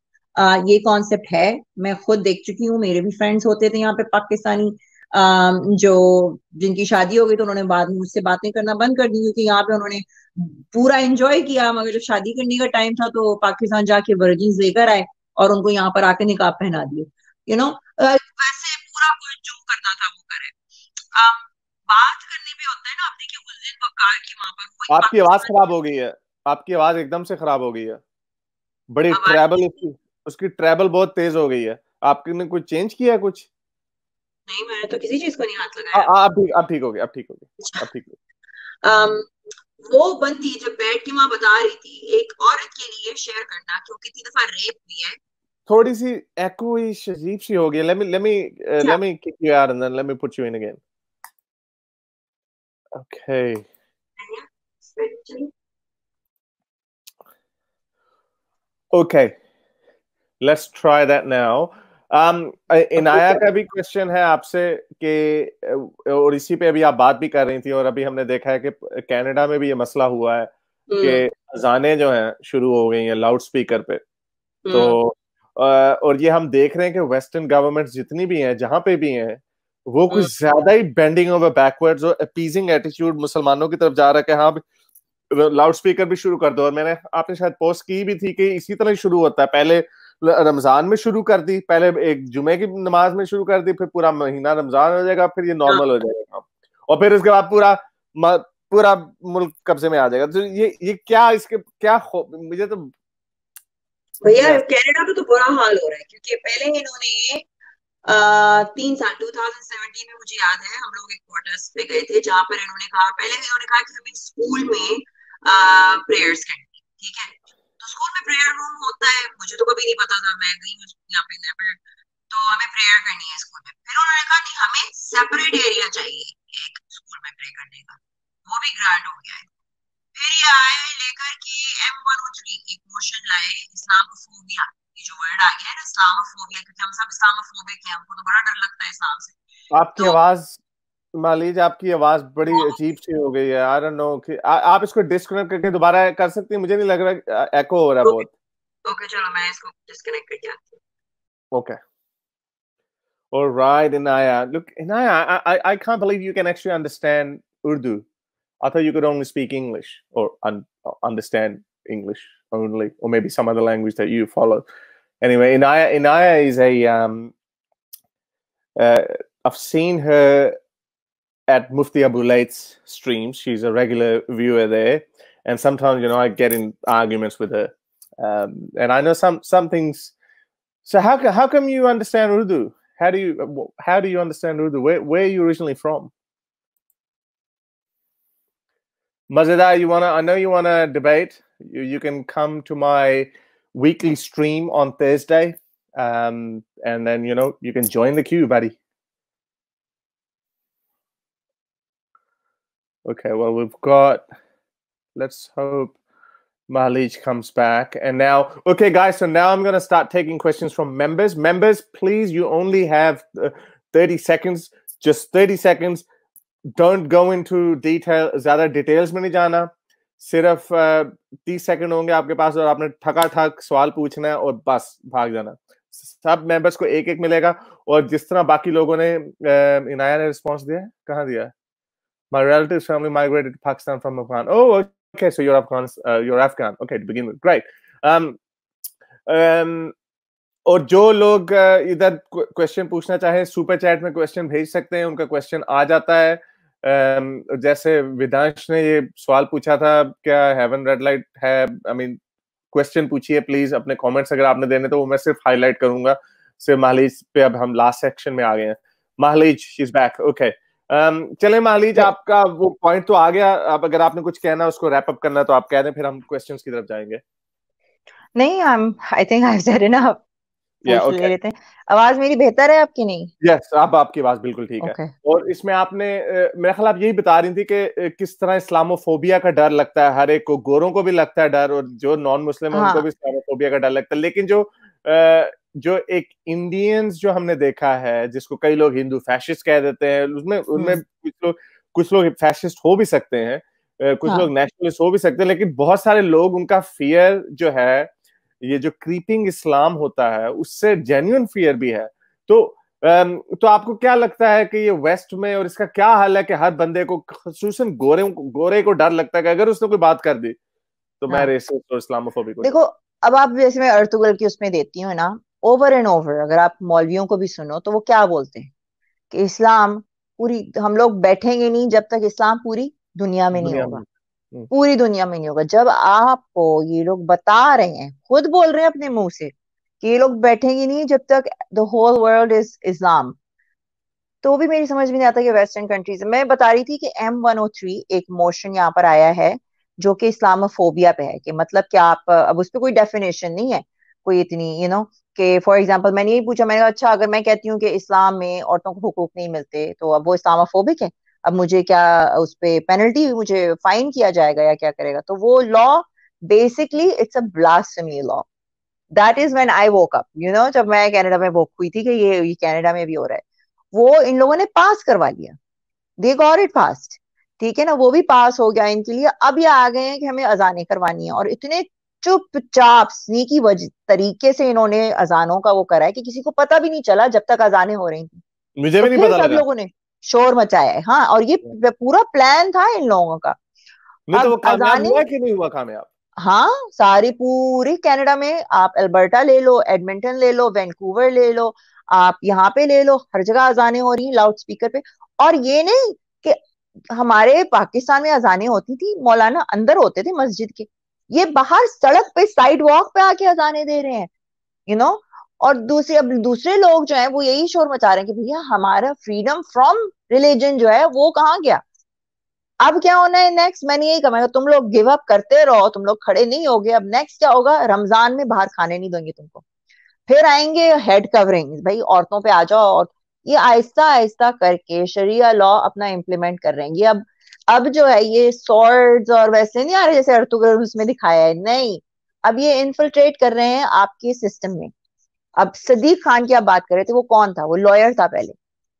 ये कॉन्सेप्ट है, मैं खुद देख चुकी हूँ, मेरे भी फ्रेंड्स होते थे यहाँ पे पाकिस्तानी जो, जिनकी शादी हो गई तो उन्होंने बाद में मुझसे बातें करना बंद कर दी, क्योंकि यहाँ पे उन्होंने पूरा एंजॉय किया, मगर जब शादी करने का टाइम था तो पाकिस्तान जाके वर्जिन्स लेकर आए और उनको यहाँ पर आके निकाब पहना दिए, यू नो वैसे पूरा कुछ जो करना था वो करे। बात करने भी होता है ना, आप देखिए उस दिन वकार की वहां पर, आपकी आवाज खराब हो गई है, आपकी आवाज एकदम से खराब हो गई है, बड़ी ट्रैवल, उसकी ट्रैवल बहुत तेज हो गई है, आपने कुछ चेंज किया है? कुछ नहीं, मैंने तो किसी चीज को नहीं हाथ लगाया। आप ठीक हो गए, आप ठीक हो गए, आप ठीक हो गए। um, वो बंद थी जब बैठ के वहां बता रही थी एक औरत के लिए शेयर करना, क्योंकि तीन दफा रेप भी है। थोड़ी सी echoey अजीब सी हो गई। let me let me uh, let me kick you out and then let me put you in again. Okay. Okay. Let's try that now. Um, Inaya का भी क्वेश्चन है आपसे कि, और इसी पे अभी आप बात भी कर रही थी, और अभी हमने देखा है कि कनाडा में भी ये मसला हुआ है कि अजाने जो हैं शुरू हो गई हैं लाउड स्पीकर पे। तो और ये हम देख रहे हैं कि वेस्टर्न गवर्नमेंट्स जितनी भी हैं, जहां पे भी हैं, वो कुछ ज्यादा ही बेंडिंग ओवर बैकवर्ड्स और अपीजिंग एटीट्यूड मुसलमानों की तरफ जा रहा है कि हाँ लाउड स्पीकर भी शुरू कर दो। और मैंने आपने शायद पोस्ट की भी थी कि इसी तरह शुरू होता है, पहले रमजान में शुरू कर दी, पहले एक जुमे की नमाज में शुरू कर दी, फिर पूरा महीना रमजान हो जाएगा, फिर ये नॉर्मल हो जाएगा, और फिर उसके बाद पूरा पूरा मुल्क कब्जे में आ जाएगा। तो ये ये क्या इसके क्या मुझे तो भैया कनाडा में तो बुरा हाल हो रहा है, क्योंकि पहले इन्होंने Uh, तीन साल दो हज़ार सत्रह में मुझे याद है हम लोग एक क्वार्टर्स पे गए थे जहां पर इन्होंने कहा, पहले इन्होंने कहा कि हमें स्कूल में uh, प्रेयर्स करनी, ठीक है, तो स्कूल में प्रेयर रूम होता है, मुझे तो कभी नहीं पता था, मैं गई यहाँ पे नेवर, तो हमें प्रेयर करनी है स्कूल में। फिर उन्होंने कहा नहीं, हमें सेपरेट एरिया चाहिए एक स्कूल में प्रे करने का, वो भी ग्रांट हो गया है। फिर ये आए लेकर के एम वन ओ थ्री एक मोशन लाए इस्लामोफोबिया, जो वर्ड आ गया है ना इस्लामोफोबिया, क्योंकि हम सब इस्लामोफोबिक हैं, हमको तो बड़ा डर लगता है इस्लाम से। आपकी तो, आवाज मालिज आपकी आवाज बड़ी अजीब सी हो गई है। आई डोंट नो कि आप इसको डिस्कनेक्ट करके दोबारा कर सकती हैं, मुझे नहीं लग रहा एको हो रहा है बहुत। ओके चलो मैं इसको डिस्कनेक्ट कर देती हूं। Okay alright Inaya, look Inaya, I I can't believe you can actually understand Urdu. I thought you could only speak English और understand English only, or maybe some other language that you follow. Anyway, Inaya Inaya is a. Um, uh, I've seen her at Mufti Abu Lait's streams. She's a regular viewer there, and sometimes you know I get in arguments with her, um, and I know some some things. So how how come you understand Urdu? How do you how do you understand Urdu? Where where are you originally from? Mazeda, you wanna? I know you wanna debate. You, you can come to my weekly stream on Thursday, um, and then you know you can join the queue, buddy. Okay, well we've got. Let's hope Mahleej comes back. And now, okay, guys. So now I'm gonna start taking questions from members. Members, please, you only have uh, thirty seconds. Just thirty seconds. Don't go into detail. ज़्यादा details में नहीं जाना. सिर्फ तीस second होंगे आपके पास, और आपने ठका ठक सवाल पूछना है और बस भाग जाना। सब मेंबर्स को एक एक मिलेगा, और जिस तरह बाकी लोगों ने इनाया ने रिस्पांस दिया है, कहाँ दिया है? My relatives family migrated to Pakistan from Afghan. Oh, okay, so you're Afghan, uh, you're Afghan. Okay, to begin with, great. Um, um, और जो लोग इधर क्वेश्चन पूछना चाहें सुपर चैट में क्वेश्चन भेज सकते हैं, उनका क्वेश्चन आ जाता है। Um, जैसे विदांश ने ये सवाल पूछा था, क्या हेवन रेड लाइट है? आई मीन क्वेश्चन पूछिए प्लीज, अपने कमेंट्स अगर आपने देने तो वो मैं सिर्फ हाईलाइट करूंगा। सिर्फ महलीज पे अब हम लास्ट सेक्शन में आ गए हैं। Mehlis is back, okay. चले महलीज, आपका वो पॉइंट तो आ गया, अब अगर आपने कुछ कहना उसको रैप अप करना तो आप कह दें, फिर हम क्वेश्चंस की तरफ जाएंगे। नहीं, I think I have said enough. Yeah, okay. आवाज मेरी बेहतर है आपकी? नहीं, yes, आप, आपकी आवाज बिल्कुल ठीक okay. है। और इसमें आपने मेरे ख्याल आप यही बता रही थी कि किस तरह इस्लामोफोबिया का डर लगता है हर एक को, गोरों को भी लगता है डर, और जो नॉन मुस्लिम है हाँ. उनको भी इस्लामोफोबिया का डर लगता है। लेकिन जो जो एक इंडियंस जो हमने देखा है, जिसको कई लोग हिंदू फैशिस्ट कह देते हैं, उसमें उनमें कुछ लोग कुछ लोग फैशिस्ट हो भी सकते हैं, कुछ हाँ. लोग नेशनलिस्ट हो भी सकते हैं, लेकिन बहुत सारे लोग उनका फियर जो है, ये जो क्रीपिंग इस्लाम होता है, उससे जेन्युइन फियर भी है। तो तो आपको क्या लगता है कि ये वेस्ट में और इसका क्या हाल है कि हर बंदे को, खासतौर गोरे गोरे को डर लगता है कि अगर उसने कोई बात कर दी तो मैं रेसिस्ट और इस्लामोफोबिक को? देखो, अब आप जैसे मैं अर्तुगल की उसमें देती हूँ ना, ओवर एंड ओवर अगर आप मौलवियों को भी सुनो तो वो क्या बोलते हैं कि इस्लाम पूरी, हम लोग बैठेंगे नहीं जब तक इस्लाम पूरी दुनिया में नहीं होगा, पूरी दुनिया में नहीं होगा। जब आपको ये लोग बता रहे हैं, खुद बोल रहे हैं अपने मुंह से कि ये लोग बैठेंगे नहीं जब तक द होल वर्ल्ड इज इस्लाम, तो वो भी मेरी समझ में नहीं आता कि वेस्टर्न कंट्रीज में। मैं बता रही थी कि एम वन ओ थ्री एक मोशन यहाँ पर आया है जो कि इस्लामोफोबिया पे है, कि मतलब क्या आप, अब उस पर कोई डेफिनेशन नहीं है कोई इतनी, यू नो, कि फॉर एग्जांपल मैंने यही पूछा, मैंने कहा अच्छा अगर मैं कहती हूँ कि इस्लाम में औरतों को हुकूक नहीं मिलते तो अब वो इस्लामोफोबिक है, अब मुझे क्या उस पर पेनल्टी, मुझे फाइन किया जाएगा या क्या करेगा? तो वो law basically it's a blasphemy law. That is when I woke up, you know, जब मैं कनाडा में वोक हुई थी कि ये, ये कनाडा में भी हो रहा है। वो इन लोगों ने पास करवा लिया, दे गॉट इट पास्ड, ठीक है ना, वो भी पास हो गया इनके लिए। अब ये आ गए हैं कि हमें अजानें करवानी है, और इतने चुपचाप स्नीकी वजह तरीके से इन्होंने अजानों का वो करा है कि किसी को पता भी नहीं चला जब तक अजानें हो रही थी। मुझे भी नहीं पता लगा, सब लोगों ने शोर मचाया है। हाँ, और ये पूरा प्लान था इन लोगों का। तो वो कामयाब हुआ कि नहीं हुआ? कामयाब, हाँ, सारे पूरे कनाडा में, आप अल्बर्टा ले लो, एडमिंटन ले लो, वैंकूवर ले लो, आप यहाँ पे ले लो, हर जगह अजानें हो रही हैं लाउड स्पीकर पे। और ये नहीं कि हमारे पाकिस्तान में अजानें होती थी, मौलाना अंदर होते थे मस्जिद के, ये बाहर सड़क पे साइड वॉक पे आके अजानें दे रहे हैं, यू you नो know? और दूसरे अब दूसरे लोग जो हैं वो यही शोर मचा रहे हैं कि भैया हमारा फ्रीडम फ्रॉम रिलीजन जो है वो कहाँ गया? अब क्या होना है नेक्स्ट? मैंने यही कहा, तुम लोग गिव अप करते रहो, तुम लोग खड़े नहीं होगे। अब नेक्स्ट क्या होगा? रमजान में बाहर खाने नहीं देंगे तुमको। फिर आएंगे हेड कवरिंग, भाई औरतों पे आ जाओ। और ये आहिस्ता आहिस्ता करके शरिया लॉ अपना इम्प्लीमेंट कर रहे हैं। ये अब अब जो है ये सॉर्ड्स और वैसे नहीं आ रहे जैसे अर्तुगरुल उसमें दिखाया है, नहीं, अब ये इन्फिल्ट्रेट कर रहे हैं आपके सिस्टम में। अब सदीक खान की आप बात कर रहे थे, वो कौन था? वो लॉयर था पहले।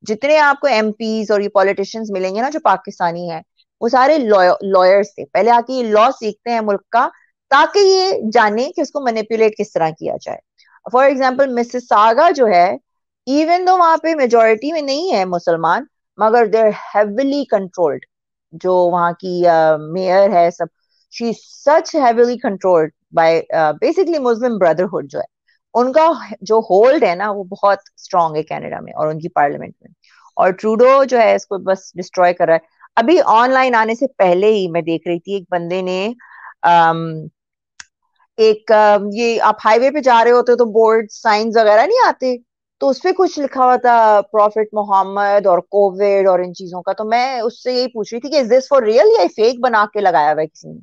जितने आपको एमपीज और ये पॉलिटिशियंस मिलेंगे ना जो पाकिस्तानी है, वो सारे लॉयर्स थे। पहले आके ये लॉ सीखते हैं मुल्क का, ताकि ये जाने कि उसको मैनिपुलेट किस तरह किया जाए। फॉर एग्जाम्पल मिसिसागा जो है, इवन दो वहां पे मेजोरिटी में नहीं है मुसलमान, मगर देयर हेविली कंट्रोल्ड, जो वहां की मेयर uh, है, सब she such heavily controlled by basically Muslim brotherhood जो है। उनका जो होल्ड है ना वो बहुत स्ट्रांग है कनाडा में और उनकी पार्लियामेंट में। और ट्रूडो जो है इसको बस डिस्ट्रॉय कर रहा है। अभी ऑनलाइन आने से पहले ही मैं देख रही थी, एक बंदे ने अम्म एक ये आप हाईवे पे जा रहे होते हो तो बोर्ड साइंस वगैरह नहीं आते, तो उसपे कुछ लिखा हुआ था प्रॉफिट मोहम्मद और कोविड और इन चीजों का। तो मैं उससे यही पूछ रही थी कि इज दिस फॉर रियल या फेक बना के लगाया हुआ है किसी ने?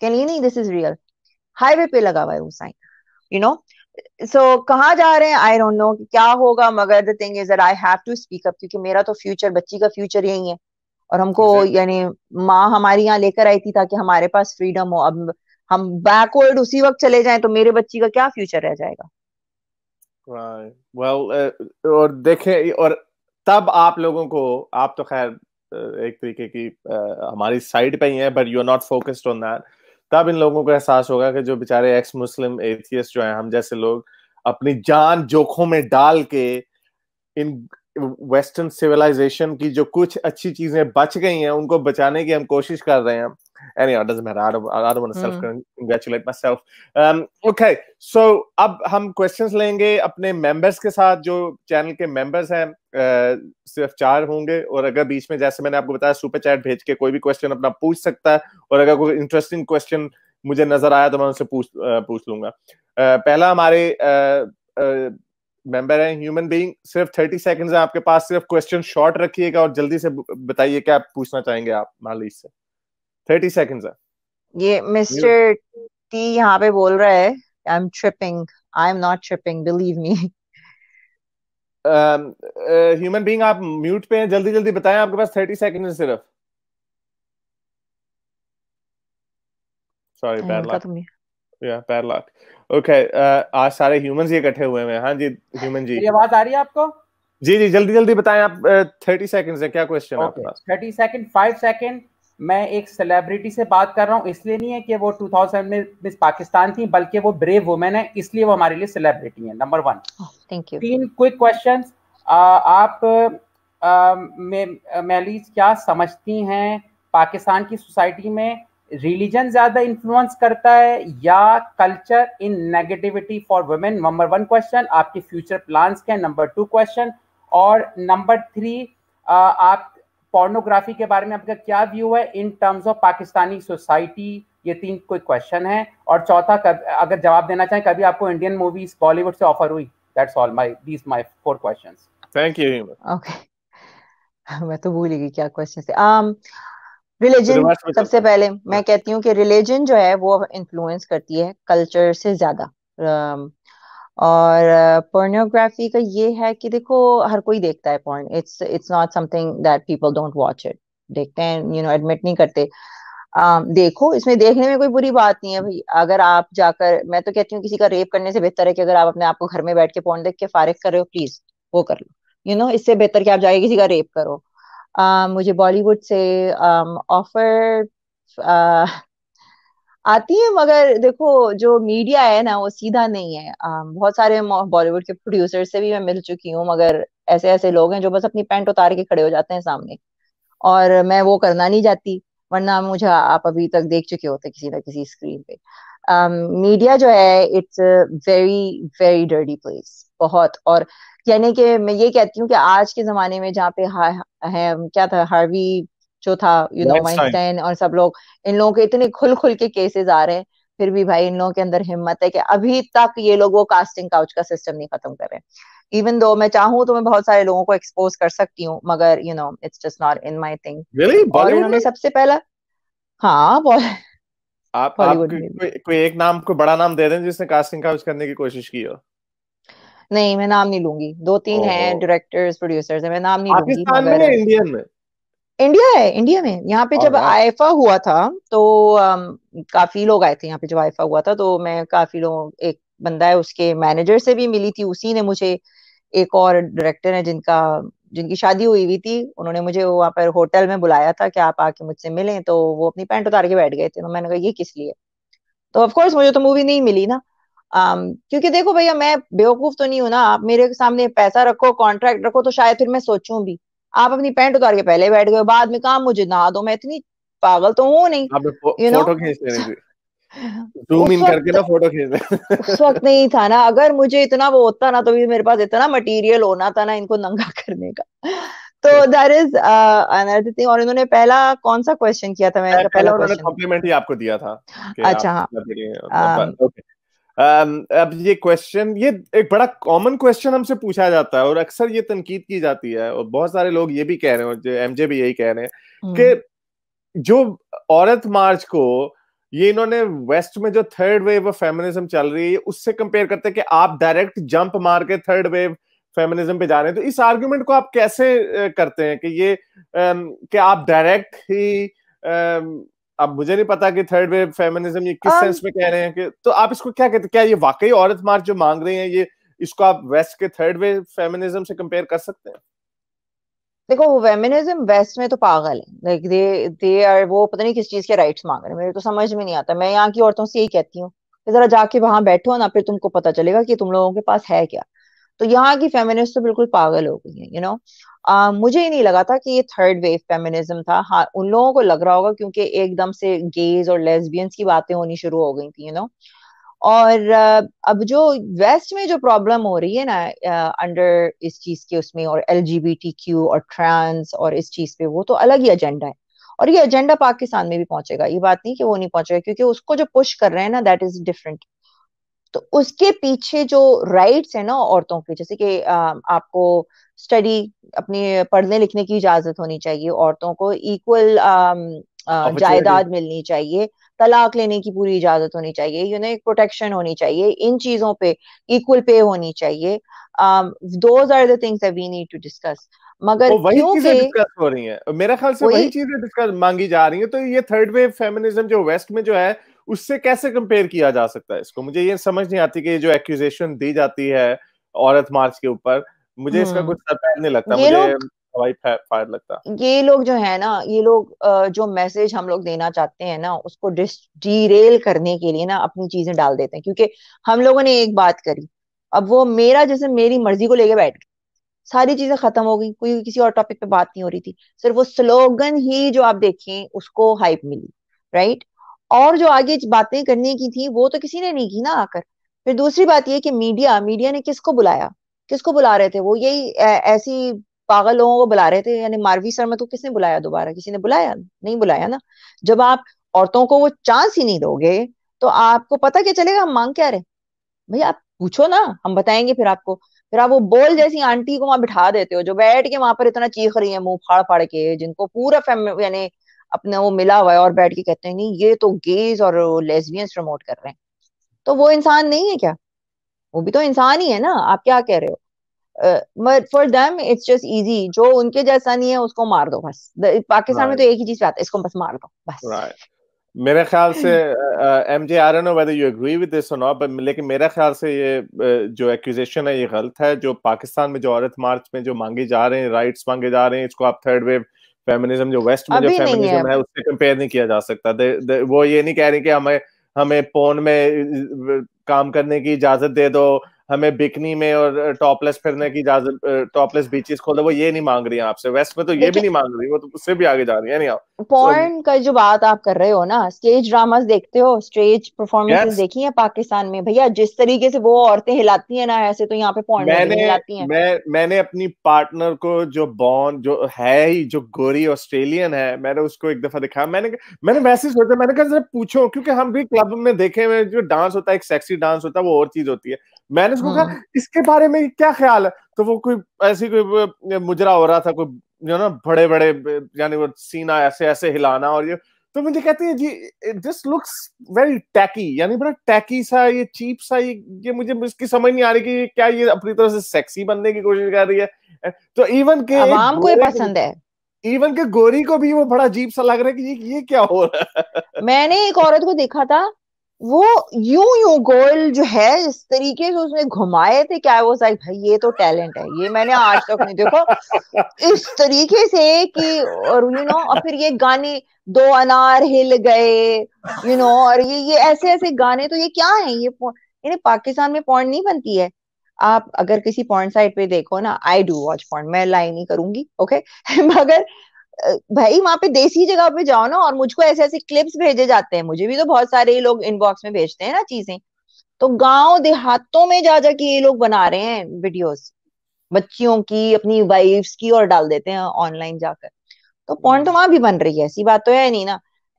कहने नहीं, दिस इज रियल, हाईवे पे लगा हुआ है वो साइन, यू नो। सो कहाँ जा रहे हैं आई डोंट नो, क्या होगा, मगर the thing is that I have to speak up, क्योंकि मेरा तो फ्यूचर, बच्ची का फ्यूचर यही है। और हमको यानी माँ हमारी यहाँ लेकर आई थी ताकि हमारे पास फ्रीडम हो। अब हम बैकवर्ड उसी वक्त चले जाएं तो मेरे बच्ची का क्या फ्यूचर रह जाएगा? right. well, uh, और देखें, और तब आप लोगों को, आप तो खैर एक तरीके की uh, हमारी साइड पे ही हैं, but you are not focused on that. तब इन लोगों को एहसास होगा कि जो बेचारे एक्स मुस्लिम एथियस्ट जो हैं, हम जैसे लोग अपनी जान जोखों में डाल के इन वेस्टर्न सिविलाइजेशन की जो कुछ अच्छी चीजें बच गई हैं उनको बचाने की हम कोशिश कर रहे हैं। Anyhow, it doesn't matter. I don't, I don't want to self congratulate myself. Um, okay, so अब हम questions लेंगे अपने members के साथ, जो channel के members हैं, uh, सिर्फ चार होंगे। और अगर बीच में, जैसे मैंने आपको बताया, सुपर चैट भेज के कोई भी क्वेश्चन अपना पूछ सकता है, और अगर कोई इंटरेस्टिंग क्वेश्चन मुझे नजर आया तो मैं उनसे पूछ uh, पूछ लूंगा। uh, पहला हमारे uh, uh, मेंबर है ह्यूमन बीइंग, सिर्फ थर्टी सेकेंड्स है आपके पास, सिर्फ क्वेश्चन शॉर्ट रखिएगा और जल्दी से बताइए क्या पूछना चाहेंगे आप मालिक से। थर्टी सेकेंड्स है। ये मिस्टर टी यहाँ पे बोल रहा है, I am tripping, I am not tripping, believe me. Human being आप म्यूट पे हैं, जल्दी जल्दी बताएं, आपके पास थर्टी सेकेंड्स है सिर्फ। Sorry, bad luck. या बैड लक। ओके, आज सारे ह्यूमंस ये इकट्ठे हुए हैं। हाँ जी ह्यूमन जी, ये आवाज आ रही है आपको? जी जी, जल्दी जल्दी बताएं आप, थर्टी सेकेंड्स है, क्या क्वेश्चन है आपके पास? Thirty second, five second. मैं एक सेलिब्रिटी से बात कर रहा हूँ, इसलिए नहीं है कि वो दो हज़ार में मिस पाकिस्तान थी, बल्कि वो ब्रेव वुमेन है, इसलिए वो हमारे लिए सेलिब्रिटी है। Number one. Thank you. तीन क्विक क्वेश्चंस। आप महलीज क्या समझती हैं, पाकिस्तान की सोसाइटी में रिलीजन ज्यादा इन्फ्लुएंस करता है या culture in negativity for women? Number one question. आपके फ्यूचर प्लान्स क्या? Number two question. और नंबर थ्री, आप पोर्नोग्राफी के बारे में आपका क्या व्यू है in terms of Pakistani society? ये तीन कोई क्वेश्चन है। और चौथा, अगर जवाब देना चाहें, कभी आपको इंडियन मूवीज बॉलीवुड से ऑफर हुई? That's all my, these my four questions. Thank you. Okay, मैं तो भूल गई क्या क्वेश्चन थे। um, रिलीजन सबसे पहले मैं कहती हूँ कि रिलीजन जो है वो इन्फ्लुएंस करती है कल्चर से ज्यादा। um, और पोर्नोग्राफी uh, का ये है कि देखो हर कोई देखता है porn, it's it's not something that people don't watch it, देखते हैं, यू नो, एडमिट नहीं करते। um, देखो, इसमें देखने में कोई बुरी बात नहीं है भाई। अगर आप जाकर, मैं तो कहती हूँ किसी का रेप करने से बेहतर है कि अगर आप अपने आप को घर में बैठ के पोर्न देख के फारिग कर रहे हो, प्लीज वो कर लो, यू नो, इससे बेहतर कि आप जाके किसी का रेप करो। uh, मुझे बॉलीवुड से ऑफर um, uh, आती है, मगर देखो जो मीडिया है ना वो सीधा नहीं है। um, बहुत सारे बॉलीवुड के प्रोड्यूसर से भी मैं मिल चुकी हूँ, मगर ऐसे ऐसे लोग हैं जो बस अपनी पैंट उतार के खड़े हो जाते हैं सामने, और मैं वो करना नहीं चाहती, वरना मुझे आप अभी तक देख चुके होते किसी ना किसी स्क्रीन पे। मीडिया um, जो है it's very very dirty place, बहुत। और यानी कि मैं ये कहती हूँ कि आज के जमाने में जहाँ पे हा, है, क्या था हार्वी जो था, यू नो, वाइनस्टाइन और सब लोग, इन लोगों के इतने खुल खुल के केसेस आ रहे हैं, फिर भी भाई इन लोगों के अंदर हिम्मत है कि अभी तक ये लोग वो कास्टिंग काउच का सिस्टम नहीं खत्म कर रहे हैं। इवन दो मैं चाहूँ तो मैं बहुत सारे लोगों को एक्सपोज कर सकती हूँ, मगर you know it's just not in my thing. और इन्होंने सबसे पहला, हाँ, आप, आप कोई, कोई एक नाम, कोई बड़ा नाम दे दें जिसने कास्टिंग काउच करने की कोशिश की हो। नहीं, मैं नाम नहीं लूंगी, दो तीन हैं डायरेक्टर्स प्रोड्यूसर्स, मैं नाम नहीं लूंगी। पाकिस्तान में, इंडियन में, इंडिया है, इंडिया में यहाँ पे जब आईफा हुआ था तो um, काफी लोग आए थे यहाँ पे जब आईफा हुआ था, तो मैं काफी लोग, एक बंदा है उसके मैनेजर से भी मिली थी, उसी ने मुझे, एक और डायरेक्टर है जिनका जिनकी शादी हुई हुई थी, उन्होंने मुझे वहां पर होटल में बुलाया था कि आप आके मुझसे मिलें, तो वो अपनी पैंट उतार के बैठ गए थे। तो मैंने कहा ये किस लिए, तो ऑफकोर्स मुझे तो मूवी नहीं मिली ना। um, क्योंकि देखो भैया मैं बेवकूफ तो नहीं हूं ना, आप मेरे सामने पैसा रखो, कॉन्ट्रैक्ट रखो, तो शायद फिर मैं सोचूं भी। आप अपनी पैंट उतार के पहले बैठ गए, बाद में काम मुझे ना दो, मैं इतनी पागल तो हूँ नहीं, यू नो, फोटो खींच लेंगे, ज़ूम इन करके ना फोटो खींच। उस वक्त नहीं था ना, अगर मुझे इतना वो होता ना तो भी मेरे पास इतना मटेरियल होना था ना इनको नंगा करने का। तो दैट इज अनदर थिंग। और इन्होंने पहला कौन सा क्वेश्चन किया था? मैं पहला कॉम्प्लीमेंट ही आपको दिया था। अच्छा हाँ, अब ये क्वेश्चन, ये एक बड़ा कॉमन क्वेश्चन हमसे पूछा जाता है और अक्सर ये तनकीद की जाती है, और बहुत सारे लोग ये भी कह रहे हैं, जो एमजे भी यही कह रहे हैं कि जो औरत मार्च को ये इन्होंने वेस्ट में जो थर्ड वेव ऑफ फेमिनिज्म चल रही है उससे कंपेयर करते हैं कि आप डायरेक्ट जंप मार के थर्ड वेव फेमिनिज्म पे जा रहे हैं। तो इस आर्ग्यूमेंट को आप कैसे करते हैं कि ये कि आप डायरेक्ट ही, अब मुझे नहीं पता कि थर्ड वेव फेमिनिज्म ये किस सेंस में कह रहे हैं कि, तो आप इसको क्या कहते हैं? क्या ये वाकई औरत मार्च जो मांग रही है, ये इसको आप वेस्ट के थर्ड वेव फेमिनिज्म से कंपेयर कर सकते हैं? देखो वो फेमिनिज्म वेस्ट में तो पागल है, लाइक दे दे आर, वो पता नहीं किस चीज के राइट्स मांग रहे हैं, मेरे तो समझ में नहीं आता। मैं यहाँ की औरतों से यही कहती हूँ कि जरा जाके वहां बैठो ना, फिर तुमको पता चलेगा कि तुम लोगों के पास है क्या। तो यहाँ की फेमिनिस्ट तो बिल्कुल पागल हो गई है, यू नो। Uh, मुझे ही नहीं लगा था कि ये थर्ड वेव फेमिनिज्म था। हाँ, उन लोगों को लग रहा होगा क्योंकि एकदम से गेज और लेस्बियंस की बातें होनी शुरू हो गई थी, यू नो। और uh, अब जो वेस्ट में जो प्रॉब्लम हो रही है ना अंडर uh, इस चीज के उसमें, और एलजीबीटीक्यू और ट्रांस और इस चीज पे, वो तो अलग ही एजेंडा है। और ये एजेंडा पाकिस्तान में भी पहुंचेगा, ये बात नहीं कि वो नहीं पहुंचेगा, क्योंकि उसको जो पुश कर रहे हैं ना दैट इज डिफरेंट। तो उसके पीछे जो राइट्स है ना औरतों के, जैसे कि uh, आपको स्टडी, अपने पढ़ने लिखने की इजाजत होनी चाहिए, औरतों को इक्वल जायदाद मिलनी चाहिए, तलाक लेने की पूरी इजाजत होनी चाहिए, यू नो, प्रोटेक्शन होनी चाहिए, इन चीजों पे इक्वल पे होनी चाहिए। Those are the things that we need to discuss. मगर वही चीजें डिस्कस हो रही हैं, मेरे ख्याल से वही चीजें डिस्कस मांगी जा रही हैं। तो ये थर्ड वेव फेमिनिज्म जो वेस्ट में जो है उससे कैसे कंपेयर किया जा सकता है इसको? मुझे ये समझ नहीं आती कि जो एक्यूजेशन दी जाती है औरत मार्च के ऊपर, मुझे इसका कुछ सर नहीं लगता, मुझे हवाई फायर लगता। ये लोग जो है ना, ये लोग जो मैसेज हम लोग देना चाहते हैं ना उसको डिरेल करने के लिए ना अपनी चीजें डाल देते हैं। क्योंकि हम लोगों ने एक बात करी, अब वो मेरा जिस्म मेरी मर्जी को लेके बैठ गए, सारी चीजें खत्म हो गई, कोई किसी और टॉपिक पे बात नहीं हो रही थी, सिर्फ वो स्लोगन ही जो आप देखें उसको हाइप मिली, राइट। और जो आगे बातें करने की थी वो तो किसी ने नहीं की ना आकर। फिर दूसरी बात ये कि मीडिया मीडिया ने किसको बुलाया, किसको बुला रहे थे वो? यही ऐसी पागल लोगों को बुला रहे थे। यानी मारवी शर्मा को किसने बुलाया दोबारा? किसी ने बुलाया नहीं, बुलाया ना। जब आप औरतों को वो चांस ही नहीं दोगे तो आपको पता क्या चलेगा हम मांग क्या रहे? भैया आप पूछो ना, हम बताएंगे फिर आपको। फिर आप वो बोल जैसी आंटी को वहां बिठा देते हो जो बैठ के वहां पर इतना चीख रही है मुंह फाड़ फाड़ के, जिनको पूरा फैमिली यानी अपने वो मिला हुआ है, और बैठ के कहते हैं नहीं ये तो गेज और लेस्बियंस प्रमोट कर रहे हैं। तो वो इंसान नहीं है क्या? वो भी तो इंसान ही है ना, आप क्या कह रहे हो? But for them it's just easy, जो उनके जैसा नहीं है उसको मार दो बस। पाकिस्तान में तो एक ही चीज आता है, इसको बस मार दो बस। मेरे ख्याल से M J, I don't know whether you agree with this और नॉट, बट लेकिन मेरे ख्याल से ये uh, जो एक्यूजेशन है ये गलत है। जो पाकिस्तान में जो औरत मार्च में जो मांगे जा रहे हैं राइट्स मांगे जा रहे हैं, इसको आप थर्ड वेव फेमिनिज्म जो वेस्ट में जो फेमिनिज्म है उससे कंपेयर नहीं किया जा सकता। दे, दे, वो ये नहीं कह रही कि हमें हमें पोन में काम करने की इजाजत दे दो, हमें बिकनी में और टॉपलेस फिरने की इजाजत, टॉपलेस बीचेस खोल दो, वो ये नहीं मांग रही है आपसे। वेस्ट में तो ये भी नहीं मांग रही, वो तो उससे भी आगे जा रही है। नहीं आप पोर्न का जो बात आप कर रहे हो ना, स्टेज ड्रामास देखते हो, स्टेज परफॉर्मेंसेस देखी है पाकिस्तान में? भैया जिस तरीके से वो औरतें हिलाती है ना ऐसे, तो यहाँ पे पोर्न हिलाती है। मैं मैंने अपनी पार्टनर को जो बॉन्ड जो है ही जो गोरी ऑस्ट्रेलियन है, मैंने उसको एक दफा दिखाया, मैंने मैंने वैसे सोचा, मैंने कहा पूछो, क्योंकि हम भी क्लब में देखे हुए जो डांस होता है, एक सेक्सी डांस होता है, वो और चीज होती है। मैंने उसको कहा इसके बारे में क्या ख्याल है, तो वो कोई ऐसी कोई मुजरा हो रहा था, कोई जो ना बड़े बड़े यानी वो सीना ऐसे ऐसे हिलाना और ये, तो मुझे कहती है जी दिस लुक्स वेरी टैकी, यानी बड़ा टैकी सा ये चीप सा ये ये मुझे इसकी समझ नहीं आ रही कि क्या ये अपनी तरह से सेक्सी बनने की कोशिश कर रही है। तो इवन के आवाम को पसंद है, इवन के गोरी को भी वो बड़ा अजीब सा लग रहा है कि ये क्या हो रहा है। मैंने एक औरत को देखा था, वो यूं यूं गोल जो है इस तरीके से उसने घुमाए थे, क्या वो साइड, भाई ये तो टैलेंट है, ये मैंने आज तक नहीं देखा इस तरीके से कि, और यू नो, और फिर ये गाने दो अनार हिल गए यू नो, और ये ये ऐसे ऐसे गाने, तो ये क्या है? ये इन्हें पाकिस्तान में पॉर्न नहीं बनती है। आप अगर किसी पॉर्न साइट पे देखो ना, आई डू वॉच पॉर्न, मैं लाई नहीं करूंगी ओके मगर भाई वहां पे देसी जगह पे जाओ ना, और मुझको ऐसे ऐसे क्लिप्स भेजे जाते हैं, मुझे भी तो बहुत सारे लोग इनबॉक्स में भेजते हैं ना चीजें, तो गांव देहातों में जा जाके ये लोग बना रहे हैं वीडियोस बच्चियों की, अपनी वाइफ्स की, और डाल देते हैं ऑनलाइन जाकर। तो पॉर्न तो वहां भी बन रही है, ऐसी बात तो है नहीं ना,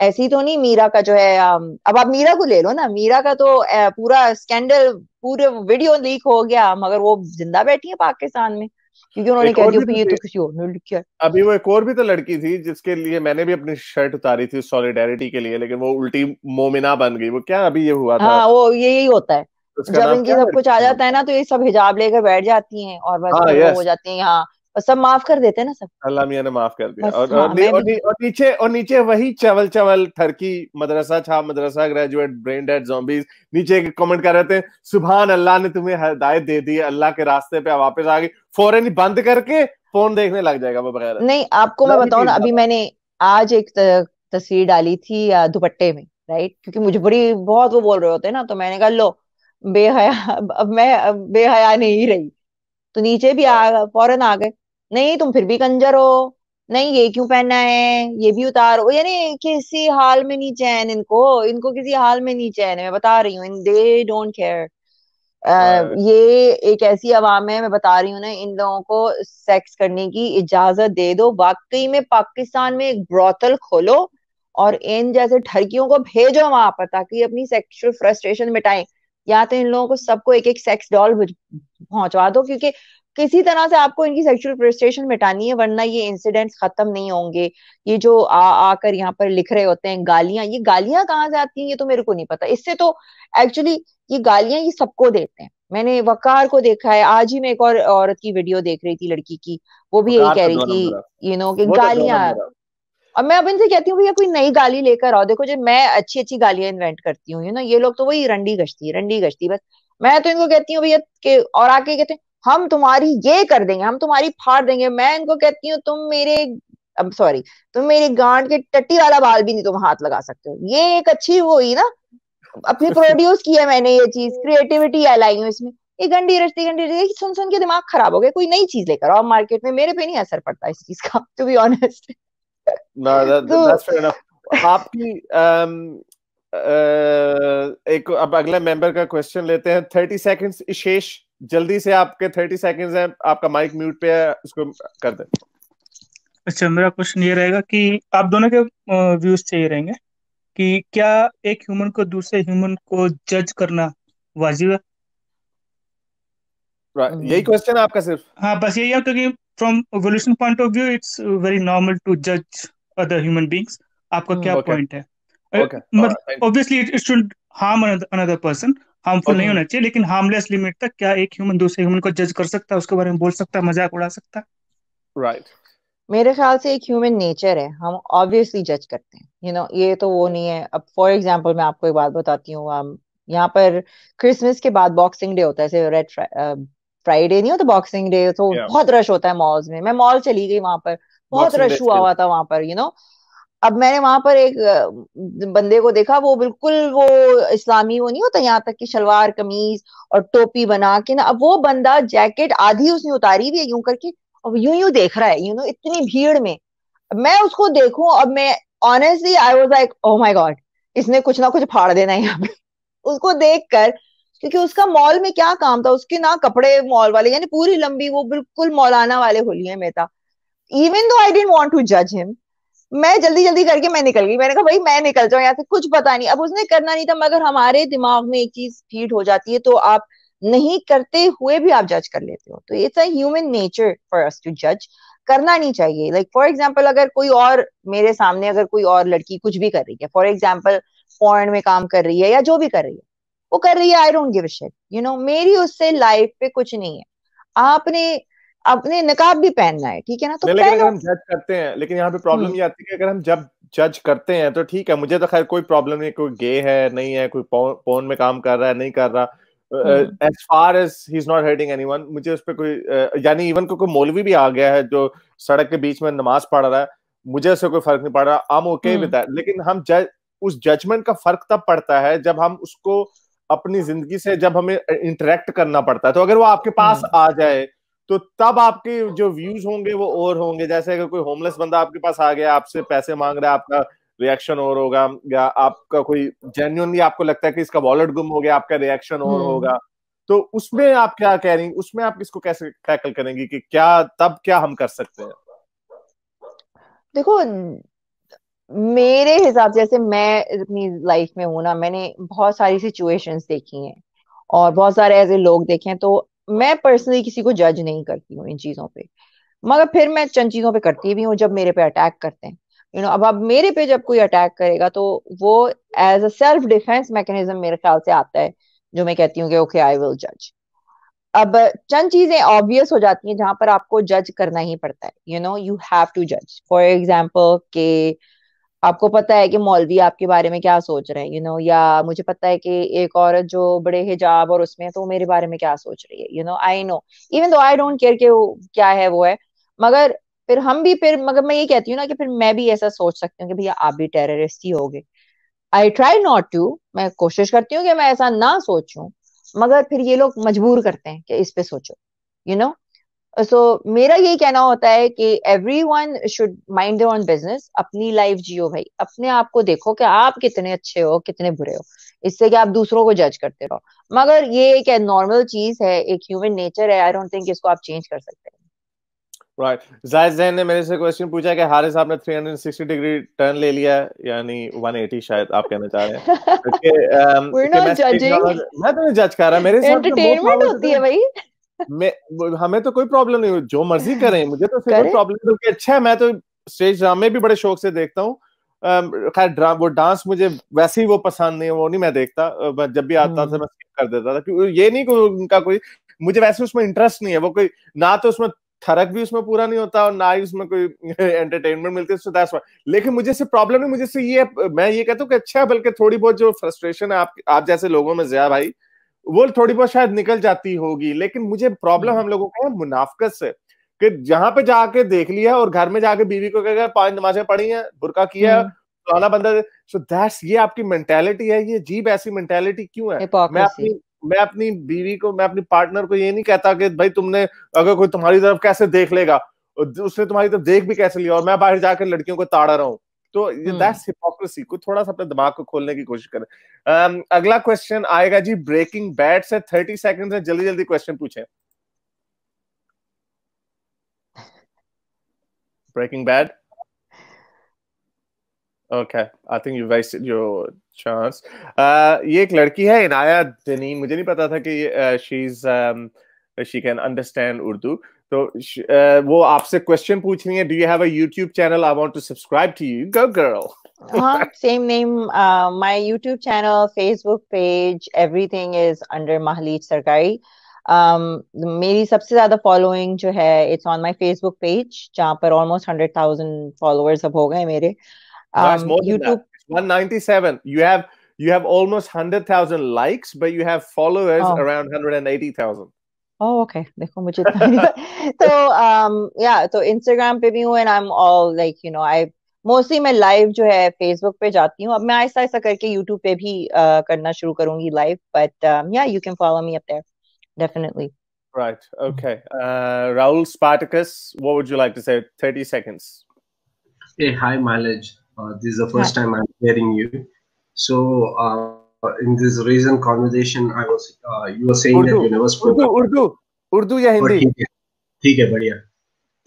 ऐसी तो नहीं। मीरा का जो है, अब आप मीरा को ले लो ना, मीरा का तो पूरा स्कैंडल पूरे वीडियो लीक हो गया, मगर वो जिंदा बैठी है पाकिस्तान में, क्योंकि उन्होंने कह दिया कि ये तो किसी और ने लिखा है। अभी वो एक और भी तो लड़की थी जिसके लिए मैंने भी अपनी शर्ट उतारी थी सॉलिडेरिटी के लिए, लेकिन वो उल्टी मोमिना बन गई। वो क्या अभी ये हुआ था? हाँ, वो यही होता है जब इनकी सब कुछ आ जाता है ना, तो ये सब हिजाब लेकर बैठ जाती हैं और बस हो जाती है। हाँ, और सब माफ कर देते हैं ना, सब अल्लाह मियां ने माफ कर दिया। और, हाँ, और, और, नी, और नीचे और नीचे वही चवल चवल ठरकी मदरसा छा मदरसा ग्रेजुएट ब्रेन डेड ज़ॉम्बीज़ नीचे कमेंट कर रहे थे, सुभान अल्लाह ने तुम्हें हिदायत दे दी, अल्लाह के रास्ते पे वापस आ गई, फौरन बंद करके फोन देखने लग जाएगा वो बगैर। नहीं, आपको मैं बताऊं ना, अभी मैंने आज एक तस्वीर डाली थी दुपट्टे में, राइट, क्योंकि मुझे बड़ी बहुत वो बोल रहे होते हैं ना, तो मैंने कहा लो बेहया, अब मैं बेहया नहीं रही, तो नीचे भी फौरन आ गए, नहीं तुम फिर भी कंजर हो, नहीं ये क्यों पहनना है, ये भी उतारो। यानी किसी हाल में नहीं चैन इनको, इनको किसी हाल में नहीं चैन है, मैं बता रही हूँ, दे डोंट केयर। ये एक ऐसी आवाम है, मैं बता रही हूँ ना, इन लोगों को सेक्स करने की इजाजत दे दो। वाकई में पाकिस्तान में एक ब्रॉथल खोलो और इन जैसे ठरकियों को भेजो वहां पर, ताकि अपनी सेक्सुअल फ्रस्ट्रेशन मिटाएं। या तो इन लोगों को सबको एक एक सेक्स डॉल पहुंचवा दो, क्योंकि किसी तरह से आपको इनकी सेक्सुअल फ्रस्ट्रेशन मिटानी है, वरना ये इंसिडेंट्स खत्म नहीं होंगे। ये जो आ आकर यहाँ पर लिख रहे होते हैं गालियां, ये गालियां कहाँ से आती हैं ये तो मेरे को नहीं पता। इससे तो एक्चुअली ये गालियां ये सबको देते हैं। मैंने वकार को देखा है, आज ही मैं एक और औरत की वीडियो देख रही थी, लड़की की, वो भी यही कह रही थी यू नो कि गालियां। और मैं अब इनसे कहती हूँ भैया कोई नई गाली लेकर आओ, देखो जी मैं अच्छी अच्छी गालियां इन्वेंट करती हूँ यू नो, ये लोग तो वही रंडी गश्ती रंडी गश्ती बस। मैं तो इनको कहती हूँ भैया, और आके कहते हैं हम तुम्हारी ये कर देंगे, हम तुम्हारी फाड़ देंगे। मैं इनको कहती हूँ तुम मेरे अब सॉरी तुम मेरे गांठ के टट्टी वाला बाल भी नहीं तुम हाथ लगा सकते हो। ये एक अच्छी वो हुई ना, अपनी प्रोड्यूस की है मैंने ये चीज, क्रिएटिविटी लाई हूँ इसमें। ये गंडी रश्ती गंडी सुन सुन के दिमाग खराब हो गया, कोई नई चीज लेकर आओ मार्केट में। मेरे पे नहीं असर पड़ता इस चीज का, टू बी ऑनेस्ट। आपकी एक अब अगला मेंबर का क्वेश्चन लेते हैं, थर्टी सेकेंड्स शेष, जल्दी से आपके थर्टी सेकेंड्स हैं, आपका माइक म्यूट पे है, उसको कर दें। अच्छा, मेरा क्वेश्चन ये रहेगा कि आप दोनों के व्यूज से ये रहेंगे कि क्या एक ह्यूमन को दूसरे ह्यूमन को जज करना वाजिब है? यही क्वेश्चन है आपका सिर्फ? हाँ, बस यही है क्योंकि from evolution point of view it's very normal to जज अदर ह्यूमन बीइंग्स। आपका क्या पॉइंट है? Obviously it should harm another person, harmful नहीं होना चाहिए, लेकिन हार्मलेस लिमिट तक क्या एक ह्यूमन दूसरे ह्यूमन को जज कर सकता है, उसके बारे में बोल सकता है, मजाक उड़ा सकता है? राइट, मेरे ख्याल से एक ह्यूमन नेचर है, हम ऑब्वियसली जज करते हैं, यू you नो know, ये तो वो नहीं है। अब फॉर एग्जांपल मैं आपको एक बात बताती हूँ, हम यहाँ पर क्रिसमस के बाद बॉक्सिंग डे होता है, ऐसे रेड फ्राइडे नहीं होता, बॉक्सिंग डे, तो yeah. बहुत रश होता है मॉल्स में। मैं मॉल चली गई, वहां पर बहुत रश हुआ हुआ था वहां पर, यू you नो know? अब मैंने वहां पर एक बंदे को देखा, वो बिल्कुल वो इस्लामी वो नहीं होता, यहाँ तक कि शलवार कमीज और टोपी बना के ना, अब वो बंदा जैकेट आधी उसने उतारी हुई है यूं करके, अब यूं यूं देख रहा है, यू you नो know, इतनी भीड़ में मैं उसको देखूं। अब मैं honestly I was like oh my God, इसने कुछ ना कुछ फाड़ देना है यहाँ पे उसको देखकर, क्योंकि उसका मॉल में क्या काम था, उसके ना कपड़े मॉल वाले, यानी पूरी लंबी वो बिल्कुल मौलाना वाले हुलिये में था। Even though I didn't want to जज हिम, मैं जल्दी जल्दी करके मैं निकल गई, मैंने कहा भाई मैं निकल जाऊं यहाँ से, कुछ पता नहीं। अब उसने करना नहीं था, मगर हमारे दिमाग में एक चीज फीड हो जाती है, तो आप नहीं करते हुए भी आप जज कर लेते हो। तो it's a human nature for us to जज, करना नहीं चाहिए। लाइक फॉर एग्जांपल अगर कोई और मेरे सामने, अगर कोई और लड़की कुछ भी कर रही है, फॉर एग्जांपल फॉरेन में काम कर रही है या जो भी कर रही है वो कर रही है, I don't give a shit, you know, मेरी उससे लाइफ पे कुछ नहीं है। आपने अपने नकाब भी पहनना है, ठीक है ना, तो लेकिन अगर हम जज करते हैं, लेकिन यहाँ पे प्रॉब्लम ये आती है कि अगर हम जब जज करते हैं तो ठीक है, मुझे तो खैर कोई प्रॉब्लम नहीं, कोई गे है नहीं है, कोई पोर्न में काम कर रहा है नहीं कर रहा, as far as he's not hurting anyone, मुझे उस पे कोई uh, यानी इवन को कोई मौलवी भी आ गया है जो सड़क के बीच में नमाज पढ़ रहा है, मुझे उससे कोई फर्क नहीं पड़ रहा, I'm okay with that। लेकिन हम जज, उस जजमेंट का फर्क तब पड़ता है जब हम उसको अपनी जिंदगी से, जब हमें इंटरेक्ट करना पड़ता है, तो अगर वो आपके पास आ जाए तो तब आपके जो व्यूज होंगे वो और होंगे। जैसे अगर कोई होमलेस बंदा आपके पास आ गया, आपसे पैसे मांग रहा है, आपका रिएक्शन और होगा, या आपका कोई जेन्युइनली आपको लगता है कि इसका वॉलेट गुम हो गया, आपका रिएक्शन और होगा, तो उसमें आप क्या कह रही, उसमें आप इसको कैसे टैकल करेंगी कि क्या तब क्या हम कर सकते हैं? देखो मेरे हिसाब से, जैसे मैं अपनी लाइफ में हूं ना, मैंने बहुत सारी सिचुएशंस देखी हैं और बहुत सारे ऐसे लोग देखे हैं, तो मैं पर्सनली किसी को जज नहीं करती हूँ इन चीजों पे, मगर फिर मैं चंद चीजों पे करती भी हूँ जब मेरे पे अटैक करते हैं, यू नो। अब अब मेरे पे जब कोई अटैक करेगा तो वो as a self defence mechanism मेरे ख्याल से आता है, जो मैं कहती हूँ कि ओके आई विल जज। अब चंद चीजें ऑब्वियस हो जाती हैं जहां पर आपको जज करना ही पड़ता है, you know, you have to जज। फॉर एग्जाम्पल के आपको पता है कि मौलवी आपके बारे में क्या सोच रहे हैं, यू नो, या मुझे पता है कि एक औरत जो बड़े हिजाब और उसमें, तो मेरे बारे में क्या सोच रही है, you know, I know, even though I don't care के क्या है वो है, मगर फिर हम भी फिर मगर मैं ये कहती हूँ ना कि फिर मैं भी ऐसा सोच सकती हूँ कि भैया आप भी टेररिस्ट ही होगे। आई ट्राई नॉट टू, मैं कोशिश करती हूँ कि मैं ऐसा ना सोचूं, मगर फिर ये लोग मजबूर करते हैं कि इस पे सोचो, यू नो। सो मेरा यही कहना होता है कि everyone should mind their own business, अपनी लाइफ जियो भाई, अपने आप को देखो कि आप कितने अच्छे हो कितने बुरे हो, इससे कि आप दूसरों को जज करते रहो। मगर ये एक नॉर्मल चीज है, एक ह्यूमन नेचर है, आई डोंट थिंक इसको आप चेंज कर सकते हैं। Right right. जाहिद जैन ने मेरे से क्वेश्चन पूछा कि हारिस साहब ने तीन सौ साठ डिग्री टर्न ले लिया, यानी एक सौ अस्सी शायद आप कहना चाह रहे हैं, क्योंकि वी आर नॉट जजिंग, मैं तो जज कर रहा, मेरे साथ एंटरटेनमेंट होती है भाई, मैं हमें तो कोई प्रॉब्लम नहीं, जो मर्जी करें, मुझे तो कोई प्रॉब्लम नहीं। अच्छा है, मैं तो स्टेज ड्रामे भी बड़े शौक से देखता हूं, खैर वो डांस मुझे वैसे ही वो पसंद नहीं है, वो नहीं मैं देखता, जब भी आता था मैं स्किप कर देता था, क्योंकि ये नहीं उनका कोई, मुझे वैसे उसमें इंटरेस्ट नहीं है, वो कोई ना तो उसमें थरक भी उसमें पूरा नहीं होता और ना ही उसमें कोई एंटरटेनमेंट मिलती है, so that's why। लेकिन मुझे से प्रॉब्लम नहीं, मुझे से ये, मैं ये कहता हूँ कि अच्छा है, बल्कि थोड़ी बहुत जो फ्रस्ट्रेशन है आप आप जैसे लोगों में ज़िया भाई, वो थोड़ी बहुत शायद निकल जाती होगी, लेकिन मुझे प्रॉब्लम हम लोगों का है मुनाफकत से, कि जहां पे जाके देख लिया और घर में जाके बीवी को कह पांच नमाजें पढ़ी है, बुरका किया फलाना बंदा, सो दैट्स, ये आपकी मेंटेलिटी है, ये जीब ऐसी मेंटेलिटी क्यों है? मैं अपनी मैं अपनी बीवी को, मैं अपनी पार्टनर को ये नहीं कहता कि भाई तुमने, अगर कोई तुम्हारी तरफ कैसे देख लेगा, उसने तुम्हारी तरफ देख भी कैसे लिया, और मैं बाहर जाकर लड़कियों को ताड़ा रहा हूं, तो दैट्स हिपोक्रेसी। को थोड़ा सा अपने दिमाग को खोलने की कोशिश करें। um, अगला क्वेश्चन आएगा जी ब्रेकिंग बैड से, थर्टी सेकेंड से, जल्दी जल्दी क्वेश्चन पूछे। Breaking Bad, okay, I think you wasted your chance. ये एक लड़की है इनाया धनानी, मुझे नहीं पता था कि she is she can understand Urdu. So uh, वो आपसे question पूछ रही है, do you have a YouTube channel? I want to subscribe to you. Go girl. uh, same name. Uh, my YouTube channel, Facebook page, everything is under Mahleej Sarkari. Um, मेरी सबसे ज़्यादा following जो है, it's on my Facebook page, जहाँ पर almost one hundred thousand followers अब हो गए मेरे. Um, no, YouTube one ninety-seven. You have you have almost one hundred thousand likes, but you have followers oh. around one hundred eighty thousand. Oh, okay. देखो मुझे तो um yeah तो Instagram पे भी हूँ and I'm all like you know I mostly मैं live जो है Facebook पे जाती हूँ. अब मैं ऐसा ऐसा करके YouTube पे भी uh, करना शुरू करूँगी live, but um, yeah you can follow me up there. Definitely. Right. Okay. Uh, Raul Spartacus, what would you like to say? thirty seconds. Hey, hi, Mahleej. Uh, this is the first hi. time I'm hearing you. So, uh, in this recent conversation, I was uh, you were saying Urdu. that you never spoke Urdu, Urdu, Urdu या हिंदी? ठीक है, बढ़िया.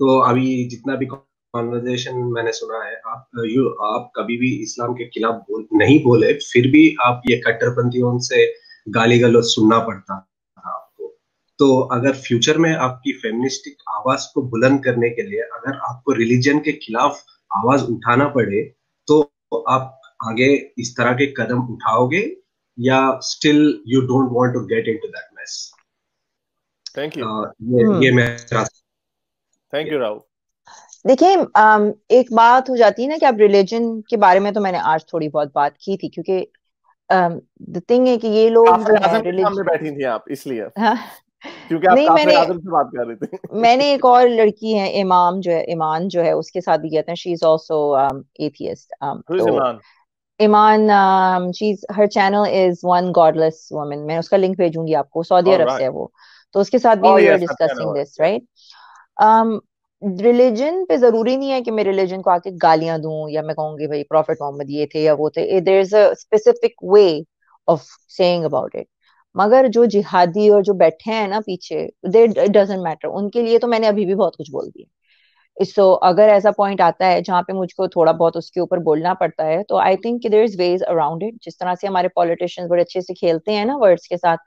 तो अभी जितना भी conversation मैंने सुना है, आप यू आप कभी भी इस्लाम के खिलाफ बोल, नहीं बोले, फिर भी आप ये कट्टरपंथियों से गाली गलौज सुनना पड़ता. तो अगर फ्यूचर में आपकी फेमिनिस्टिक आवाज को बुलंद करने के लिए अगर आपको रिलीजन के खिलाफ आवाज उठाना पड़े तो आप आगे इस तरह के कदम उठाओगे या still you don't want to get into that mess? Thank you. ये मेरा थैंक यू राहुल. देखिए um, एक बात हो जाती है ना कि आप रिलीजन के बारे में, तो मैंने आज थोड़ी बहुत बात की थी क्योंकि द थिंग है कि ये लोग बैठी थी आप इसलिए क्योंकि आप नहीं, मैंने, से बात कर रहे थे. मैंने एक और लड़की है इमाम जो है ईमान जो है उसके साथ भी कहते हैं. She is also atheist. Iman she is her channel is one godless woman. मैं उसका लिंक भेजूंगी आपको. Saudi Arabia right. से है वो. तो उसके साथ भी we are discussing this right. Religion पे जरूरी नहीं है कि मैं रिलीजन को आके गालियां दूं या मैं कहूंगी भाई प्रॉफिट मोहम्मद ये थे या वो थे. There is a specific way of saying about it. मगर जो जिहादी और जो बैठे हैं ना पीछे, दे डजंट मैटर. उनके लिए तो मैंने अभी भी बहुत कुछ बोल दिया. सो अगर ऐसा पॉइंट आता है जहाँ पे मुझको थोड़ा बहुत उसके ऊपर बोलना पड़ता है तो I think there is ways around it. जिस तरह से हमारे पॉलिटिशियंस बड़े अच्छे से खेलते हैं ना वर्ड्स के साथ,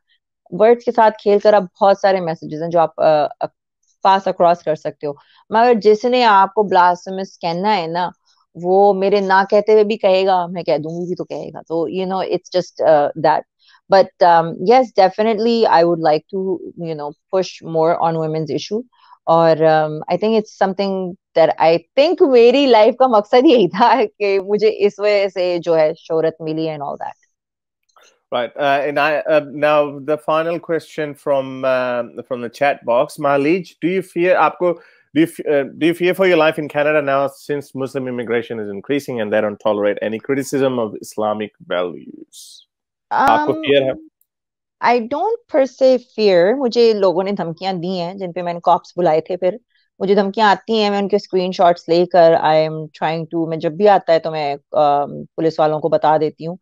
वर्ड्स के साथ खेल कर आप बहुत सारे मैसेजेस हैं जो आप पास अक्रॉस कर सकते हो. मगर जिसने आपको ब्लास्फेमस कहना है ना वो मेरे ना कहते हुए भी कहेगा, मैं कह दूंगी भी तो कहेगा. तो you know it's just that. But um, yes, definitely, I would like to, you know, push more on women's issue. Or um, I think it's something that I think मेरी life का मकसद यही था कि मुझे इस वजह से जो है शोहरत मिली and all that. Right, uh, and I uh, now the final question from uh, from the chat box, Mahleej, do you fear? आपको do you uh, do you fear for your life in Canada now since Muslim immigration is increasing and they don't tolerate any criticism of Islamic values? आपको fear है? I don't per se fear. मुझे लोगों ने धमकियां दी हैं जिन पे मैंने cops बुलाए थे. फिर मुझे धमकियां आती हैं, मैं उनके स्क्रीनशॉट्स लेकर आई एम ट्राइंग टू, मैं जब भी आता है तो मैं पुलिस वालों को बता देती हूँ.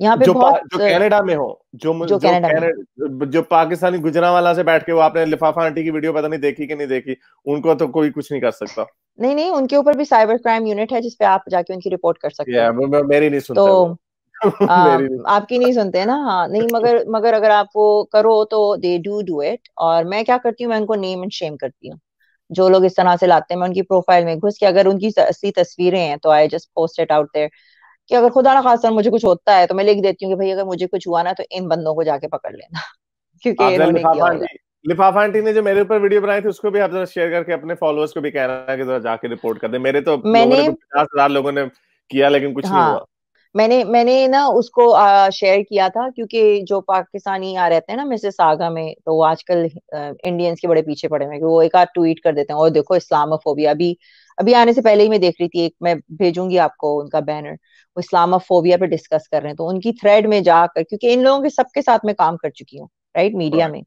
यहाँ पे जो, बहुत, जो कनाडा में हो जो जो, जो, जो पाकिस्तानी गुजरांवाला से बैठ के वो आपने लिफाफा आंटी की वीडियो पता नहीं देखी कि नहीं देखी, उनको तो कोई कुछ नहीं कर सकता. नहीं नहीं, उनके ऊपर भी साइबर क्राइम यूनिट है जिसपे आप जाके उनकी रिपोर्ट कर सकते हैं. मेरी नहीं सुनता आ, आपकी नहीं सुनते ना. हाँ नहीं, मगर मगर अगर आप वो करो तो they do do it. और मैं क्या करती हूँ, मैं उनको नेम एंड शेम करती हूँ. जो लोग इस तरह से लाते हैं, मैं उनकी प्रोफाइल में घुस के अगर उनकी असली तस्वीरें हैं तो I just post it out there कि अगर खुदा ना खासा मुझे कुछ होता है तो मैं लिख देती हूँ कि भाई अगर मुझे कुछ हुआ ना तो इन बंदों को जाके पकड़ लेना क्योंकि लिफाफा आंटी ने जो मेरे ऊपर वीडियो बनाई थी उसको भी आप जरा शेयर करके अपने फॉलोअर्स को भी कहना कि जरा जाके रिपोर्ट कर दे. मेरे तो पचास हजार लोगों ने किया लेकिन कुछ नहीं हुआ. मैंने मैंने ना उसको शेयर किया था क्योंकि जो पाकिस्तानी यहाँ रहते हैं ना मिसिसागा में, तो आजकल इंडियंस के बड़े पीछे पड़े हैं कि वो एक आध ट्वीट कर देते हैं और देखो इस्लामोफोबिया. अभी अभी आने से पहले ही मैं देख रही थी एक, मैं भेजूंगी आपको उनका बैनर, वो इस्लामोफोबिया पे डिस्कस कर रहे हैं. तो उनकी थ्रेड में जाकर, क्योंकि इन लोगों के सबके साथ मैं काम कर चुकी हूँ राइट मीडिया में,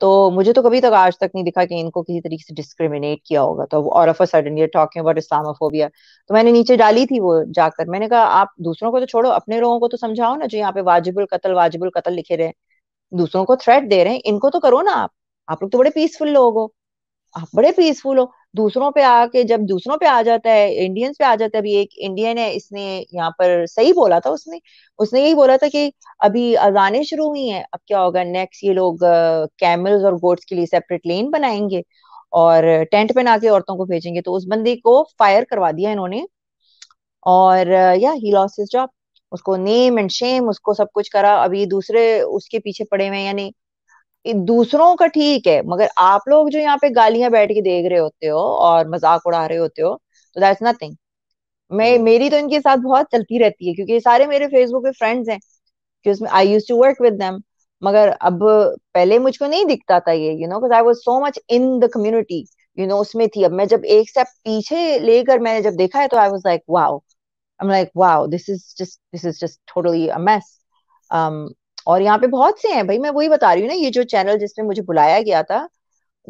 तो मुझे तो कभी तक आज तक नहीं दिखा कि इनको किसी तरीके से डिस्क्रिमिनेट किया होगा. तो और ऑफ अ सडन ये टॉकिंग अबाउट इस्लामोफोबिया, तो मैंने नीचे डाली थी वो जाकर. मैंने कहा आप दूसरों को तो छोड़ो, अपने लोगों को तो समझाओ ना जो यहाँ पे वाजिबुल कतल वाजिबुल कतल लिखे रहे, दूसरों को थ्रेट दे रहे हैं, इनको तो करो ना. आप आप लोग तो बड़े पीसफुल लोग हो, आप बड़े पीसफुल हो. दूसरों पे आके, जब दूसरों पे आ जाता है, इंडियंस पे आ जाता है। अभी एक इंडियन है, इसने यहाँ पर सही बोला था, उसने उसने यही बोला था कि अभी अजानें शुरू हुई हैं, अब क्या होगा नेक्स्ट, ये लोग कैमल्स और गोट्स के लिए सेपरेट लेन बनाएंगे और टेंट पहना के औरतों को भेजेंगे। तो उस बंदे को फायर करवा दिया इन्होंने और या ही लॉस्ट हिज जॉब, उसको नेम एंड शेम, उसको सब कुछ करा। अभी दूसरे उसके पीछे पड़े हुए हैं, यानी दूसरों का ठीक है, मगर आप लोग जो यहाँ पे गालियां बैठ के देख रहे होते हो और मजाक उड़ा रहे होते हो, तो दैट्स नथिंग। मैं मेरी तो इनके साथ बहुत चलती रहती है क्योंकि ये सारे मेरे फेसबुक पे फ्रेंड्स हैं, कि उसमें I used to work with them, मगर अब पहले मुझको नहीं दिखता था ये, you know, because I was so much in the community, you know, उसमें थी। अब मैं जब एक स्टेप पीछे लेकर मैंने जब देखा है तो I was like wow, I am like wow, this is just this is just totally a mess. और यहाँ पे बहुत से हैं भाई, मैं वही बता रही हूँ ना, ये जो चैनल जिसमें मुझे बुलाया गया था,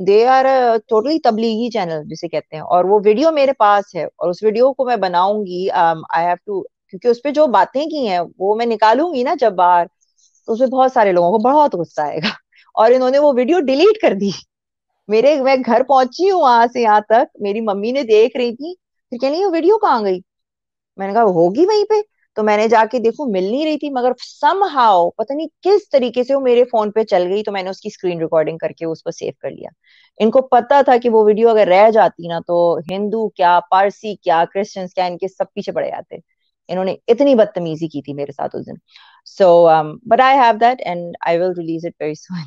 they are totally Tablighi channel जिसे कहते हैं, और वो वीडियो मेरे पास है और उस वीडियो को मैं बनाऊंगी। आई हैव टू, क्योंकि उसपे जो बातें की हैं वो मैं निकालूंगी ना जब बाहर, तो उसमें बहुत सारे लोगों को बहुत गुस्सा आएगा। और इन्होंने वो वीडियो डिलीट कर दी। मेरे मैं घर पहुंची हूँ वहां से यहाँ तक, मेरी मम्मी ने देख रही थी, फिर कह रही वो वीडियो कहाँ गई। मैंने कहा होगी वहीं पे, तो मैंने जाके देखो मिल नहीं रही थी, मगर समहाउ पता नहीं किस तरीके से वो मेरे फोन पे चल गई, तो मैंने उसकी स्क्रीन रिकॉर्डिंग करके उसको सेव कर लिया। इनको पता था कि वो वीडियो अगर रह जाती ना तो हिंदू क्या, पारसी क्या, क्रिश्चियंस क्या, इनके सब पीछे पड़े जाते। इन्होंने इतनी बदतमीजी की थी मेरे साथ उस दिन। So but I have that and I will release it very soon.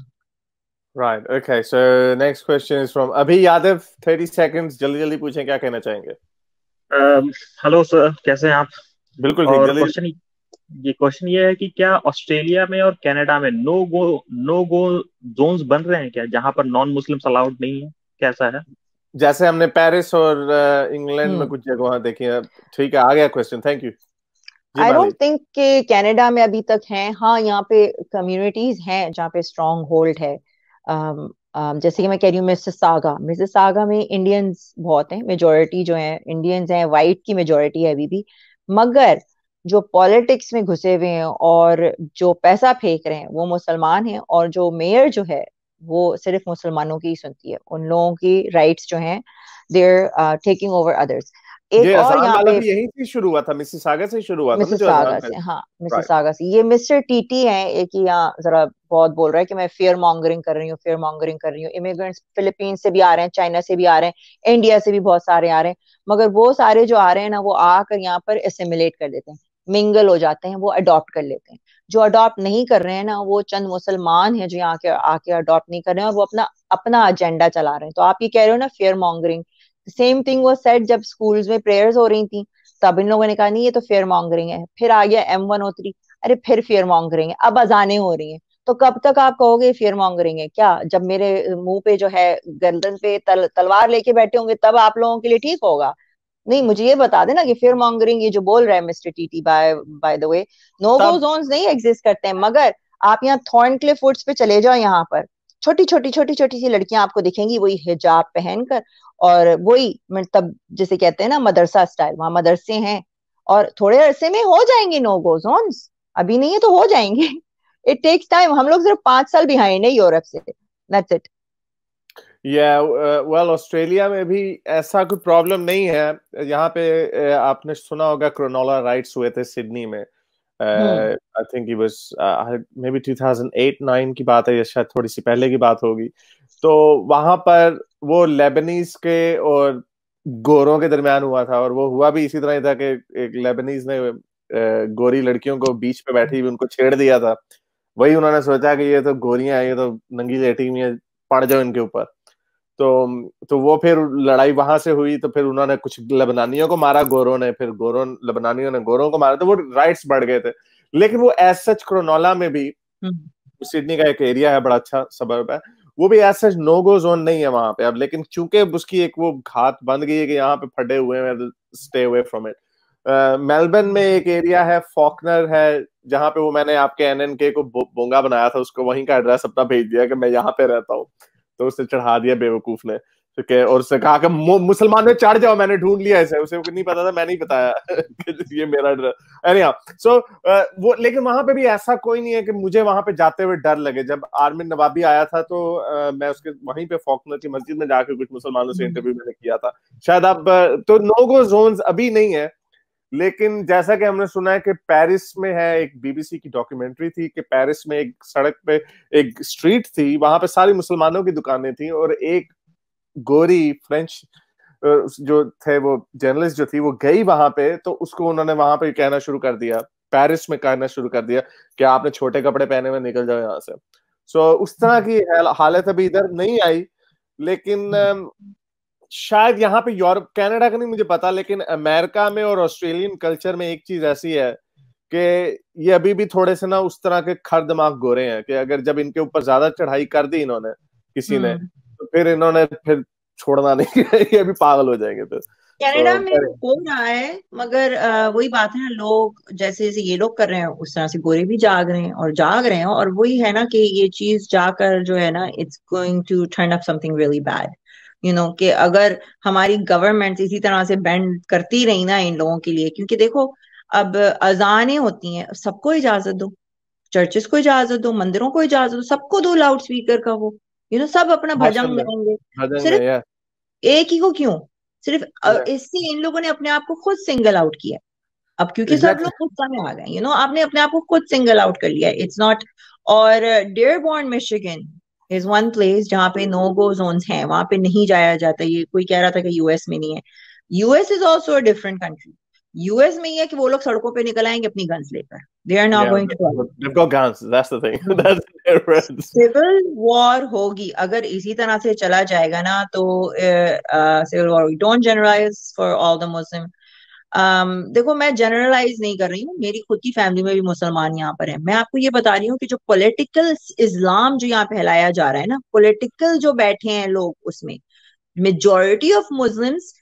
Right, okay, so next question is from Abhi Yadav. तीस सेकंड्स, जल्दी जल्दी पूछें, क्या कहना चाहेंगे। हेलो सर, कैसे हैं आप? बिल्कुल ठीक। क्वेश्चन ये क्वेश्चन ये है कि क्या ऑस्ट्रेलिया में और कनाडा में no go no go zones बन रहे हैं क्या, जहां पर नॉन मुस्लिम्स अलाउड नहीं है, कैसा है? जैसे हमने पेरिस और इंग्लैंड में कुछ जगह देखी है। ठीक है, आ गया question, thank you. I don't think कि कनाडा में अभी तक हैं। हाँ, यहाँ पे कम्युनिटीज हैं जहाँ पे स्ट्रॉन्ग होल्ड है, um, um, जैसे कि मैं कह रही हूँ मिसिसागा मिसिसागा में इंडियंस बहुत हैं, मेजोरिटी जो है इंडियंस हैं, वाइट की मेजोरिटी है अभी भी, मगर जो पॉलिटिक्स में घुसे हुए हैं और जो पैसा फेंक रहे हैं वो मुसलमान हैं, और जो मेयर जो है वो सिर्फ मुसलमानों की ही सुनती है, उन लोगों की राइट्स जो हैं देयर टेकिंग ओवर अदर्स। एक और यहाँ पे यही से शुरू हुआ था, मिसिसागा से शुरू हुआ था, मिसिसागा से। हाँ, मिसिसागा से। ये मिस्टर टीटी हैं, एक यहाँ जरा बहुत बोल रहा है कि मैं फेयर मॉन्गरिंग कर रही हूँ फेयर मॉन्गरिंग कर रही हूँ। इमिग्रेंट्स फिलीपींस से भी आ रहे हैं, चाइना से भी आ रहे हैं, इंडिया से भी बहुत सारे आ रहे हैं, मगर वो सारे जो आ रहे हैं ना वो आकर यहाँ पर एसिमिलेट कर देते हैं, मिंगल हो जाते हैं, वो अडॉप्ट कर लेते हैं। जो अडॉप्ट नहीं कर रहे हैं ना वो चंद मुसलमान हैं जो यहाँ के आके अडॉप्ट नहीं कर रहे हैं और वो अपना अपना एजेंडा चला रहे हैं। तो आप ये कह रहे हो ना फेयर मॉन्गरिंग, सेम थिंग वो सेट जब स्कूल्स में प्रेयर्स हो रही थी, तब इन लोगों ने कहा नहीं ये तो फेयर मॉन्गरिंग है। फिर आ गया एम वन ओ थ्री, अरे फिर फेयर मॉन्गरिंग है। अब अजाने हो रही हैं, तो कब तक आप कहोगे फेयर मॉन्गरिंग है? क्या जब मेरे मुंह पे जो है गर्दन पे तल, तलवार लेके बैठे होंगे तब आप लोगों के लिए ठीक होगा? नहीं, मुझे ये बता देना कि फेयर मॉन्गरिंग ये जो बोल रहा है mister TT, by by the way no go zones नहीं एग्जिस्ट करते हैं, मगर आप यहाँ थॉर्नक्लिफ वुड्स पे चले जाओ, यहाँ पर छोटी छोटी छोटी छोटी सी लड़कियां आपको दिखेंगी, वही हिजाब पहनकर और वही मतलब जैसे कहते हैं ना मदरसा स्टाइल, वहां मदरसे हैं और थोड़े अरसे में हो जाएंगे नो गो जोन्स, अभी नहीं है तो हो जाएंगे। इट टेक्स टाइम, हम लोग सिर्फ पांच साल बिहाइंड है यूरोप से, दैट्स इट। या वेल, ऑस्ट्रेलिया में भी ऐसा कोई प्रॉब्लम नहीं है। यहाँ पे uh, आपने सुना होगा क्रोनोला राइट्स हुए थे सिडनी में, I think it was maybe two thousand eight nine की बात है या शायद थोड़ी सी पहले की बात होगी। तो वहां पर वो लेबनीज के और गोरों के दरमियान हुआ था, और वो हुआ भी इसी तरह ही था कि एक लेबनीज ने गोरी लड़कियों को बीच पे बैठी भी उनको छेड़ दिया था। वही उन्होंने सोचा कि ये तो गोरियां हैं, ये तो नंगी लेटी में पड़ जाओ इनके ऊपर, तो तो वो फिर लड़ाई वहां से हुई। तो फिर उन्होंने कुछ लबनानियों को मारा गोरों ने, फिर गोरों लबनानियों ने गोरों को मारा, तो वो राइट्स बढ़ गए थे। लेकिन वो एज सच क्रोनोला में भी, सिडनी का एक एरिया है, बड़ा अच्छा सबर्ब है, वो भी as such no go zone नहीं है वहां पे अब। लेकिन चूंकि उसकी एक वो घात बन गई है कि यहाँ पे फटे हुए हैं, stay away from it. Melbourne में एक एरिया है, फॉकनर है, जहाँ पे वो मैंने आपके एनएनके को बोंगा बनाया था, उसको वहीं का एड्रेस अपना भेज दिया कि मैं यहाँ पे रहता हूँ, तो उसने चढ़ा दिया बेवकूफ ने। ठीक है, और उसने कहा कि मुसलमान में चढ़ जाओ, मैंने ढूंढ लिया इसे, उसे नहीं पता था, मैंने ही बताया ये मेरा डर। सो वो लेकिन वहां पे भी ऐसा कोई नहीं है कि मुझे वहां पे जाते हुए डर लगे। जब आर्मिन नवाबी आया था तो uh, मैं उसके वहीं पे फॉकनर की मस्जिद में जाकर कुछ मुसलमानों से इंटरव्यू मैंने किया था। शायद अब तो नो गो जोन्स अभी नहीं है, लेकिन जैसा कि हमने सुना है कि पेरिस में है, एक बीबीसी की डॉक्यूमेंट्री थी कि पेरिस में एक सड़क पे एक स्ट्रीट थी, वहां पे सारी मुसलमानों की दुकानें थी और एक गोरी फ्रेंच जो थे वो जर्नलिस्ट जो थी वो गई वहां पे, तो उसको उन्होंने वहां पे कहना शुरू कर दिया, पेरिस में कहना शुरू कर दिया कि आपने छोटे कपड़े पहने में निकल जाओ यहाँ से। सो so, उस तरह की हालत अभी इधर नहीं आई, लेकिन शायद यहाँ पे यूरोप कनाडा का नहीं मुझे पता, लेकिन अमेरिका में और ऑस्ट्रेलियन कल्चर में एक चीज ऐसी है कि ये अभी भी थोड़े से ना उस तरह के खर दिमाग गोरे हैं कि अगर जब इनके ऊपर ज्यादा चढ़ाई कर दी इन्होंने किसी ने तो फिर इन्होंने फिर छोड़ना नहीं है, ये भी पागल हो जाएंगे। तो कनाडा में हो रहा है, मगर वही बात है ना, लोग जैसे जैसे ये लोग कर रहे हैं उस तरह से गोरे भी जाग रहे हैं और जाग रहे हैं, और वही है ना कि ये चीज जाकर जो है ना, it's going to turn up something really bad, you know, कि अगर हमारी गवर्नमेंट इसी तरह से बैंड करती रही ना इन लोगों के लिए। क्योंकि देखो अब अजानें होती हैं, सबको इजाजत दो, चर्चेस को इजाजत दो, मंदिरों को इजाजत दो, सबको दो लाउड स्पीकर का वो, यू नो, सब अपना भजन गाएंगे, सिर्फ एक ही को क्यों? सिर्फ इससे इन लोगों ने अपने आप को खुद सिंगल आउट किया। अब क्योंकि exactly. सब लोग गुस्सा में आ गए, यू नो, आपने अपने आप को खुद सिंगल आउट कर लिया, इट्स नॉट। और Dearborn Michigan is one place जहाँ पे नो गो जोन्स हैं, वहां पे नहीं जाया जाता। ये कोई कह रहा था कि यूएस में नहीं है, US is also a different country. US में ये है कि वो लोग सड़कों पे निकल आएंगे अपनी गन्स लेकर, they are not going to, they got guns, that's the thing, that's the difference. Civil war होगी अगर इसी तरह से चला जाएगा ना तो civil war. We don't generalise for all the Muslim. देखो मैं जनरलाइज नहीं कर रही हूँ, मेरी खुद की फैमिली में भी मुसलमान यहाँ पर है। मैं आपको ये बता रही हूँ कि जो पॉलिटिकल इस्लाम जो यहाँ फैलाया जा रहा है ना, पॉलिटिकल जो बैठे हैं लोग, उसमें majority of Muslims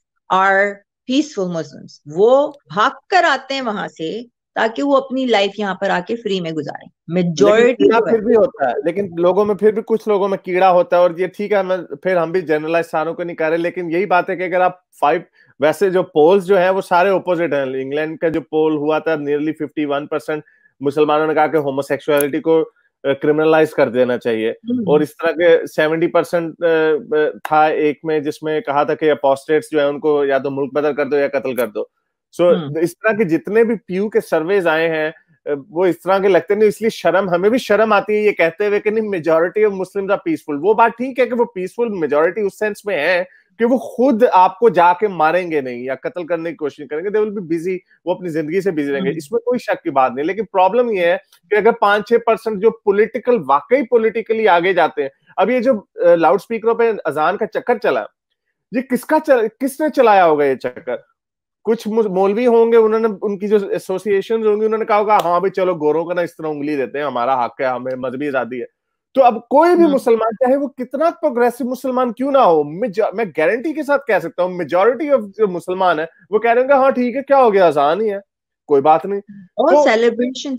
are peaceful Muslims. वो भाग कर आते हैं वहां से ताकि वो अपनी लाइफ यहाँ पर आके फ्री में गुजारें। मेजोरिटी फिर भी होता है, लेकिन लोगों में फिर भी कुछ लोगों में कीड़ा होता है। और ये ठीक है, मैं फिर हम भी जनरलाइज सारों को नहीं कर रहे, लेकिन यही बात है कि अगर आप फाइव वैसे जो पोल्स जो है वो सारे ओपोजिट हैं। इंग्लैंड का जो पोल हुआ था, नियरली इक्यावन परसेंट मुसलमानों ने कहा कि होमोसेक्सुअलिटी को क्रिमिनलाइज कर देना चाहिए, और इस तरह के सत्तर परसेंट था एक में जिसमें कहा था कि अपोस्टेट्स जो है उनको या तो मुल्क बदल कर दो या कत्ल कर दो। सो so, इस तरह के जितने भी प्यू के सर्वेज आए हैं वो इस तरह के लगते नहीं, इसलिए शर्म, हमें भी शर्म आती है ये कहते हुए कि नहीं majority of Muslims are peaceful. वो बात ठीक है कि वो पीसफुल मेजोरिटी उस सेंस में है कि वो खुद आपको जाके मारेंगे नहीं या कत्ल करने की कोशिश करेंगे, दे विल बी बिजी, वो अपनी जिंदगी से बिजी रहेंगे, इसमें कोई शक की बात नहीं। लेकिन प्रॉब्लम ये है कि अगर पांच छह परसेंट जो पॉलिटिकल वाकई पॉलिटिकली आगे जाते हैं, अब ये जो लाउड स्पीकरों पे अजान का चक्कर चला, ये किसका चल, किसने चलाया होगा ये चक्कर? कुछ मौलवी होंगे, उन्होंने उनकी जो एसोसिएशन होंगी उन्होंने कहा होगा हाँ भाई चलो गोरों का ना इस तरह उंगली देते हैं, हमारा हक है, हमें मजहबी आजादी है। तो अब कोई भी मुसलमान चाहे वो कितना प्रोग्रेसिव मुसलमान क्यों ना हो, मैं गारंटी के साथ कह सकता हूँ मेजॉरिटी ऑफ जो मुसलमान है वो कह रहे होंगे हाँ ठीक है, क्या हो गया, अजान ही है, कोई बात नहीं। और सेलिब्रेशन,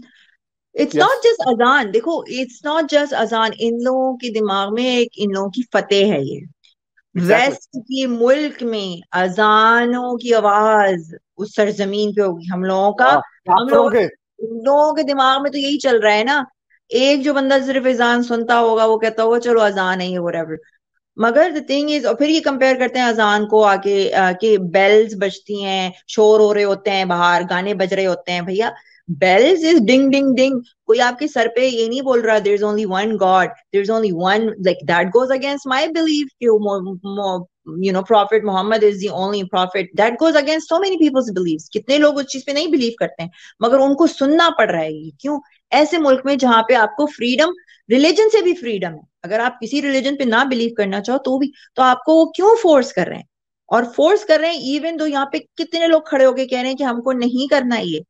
इट्स नॉट जस्ट अजान, देखो इट्स नॉट जस्ट अजान, इन लोगों के दिमाग में एक इन लोगों की फतेह है ये। वेस्ट के मुल्क में अजानों की आवाज उस सरजमीन पे होगी। हम लोगों का हम लोगों के दिमाग में तो यही चल रहा है ना, एक जो बंदा सिर्फ अजान सुनता होगा वो कहता होगा चलो अजान है ये व्हाटएवर, मगर द थिंग इज, और फिर ये कंपेयर करते हैं अजान को आके के बेल्स बजती हैं, शोर हो रहे होते हैं बाहर, गाने बज रहे होते हैं। भैया बेल्स इज डिंग डिंग डिंग, कोई आपके सर पे ये नहीं बोल रहा there is only one God, there is only one, like that goes against my belief, you know prophet Mohammad is the only prophet, that goes against so many people's believes. कितने लोग उस चीज पे नहीं बिलीव करते हैं मगर उनको सुनना पड़ रहा है ये, क्यों? ऐसे मुल्क में जहां पे आपको फ्रीडम, रिलीजन से भी फ्रीडम है, अगर आप किसी रिलीजन पे ना बिलीव करना चाहो तो भी, तो आपको वो क्यों फोर्स कर रहे हैं? और फोर्स कर रहे हैं इवन दो यहाँ पे कितने लोग खड़े होके कह रहे हैं कि हमको नहीं करना ये,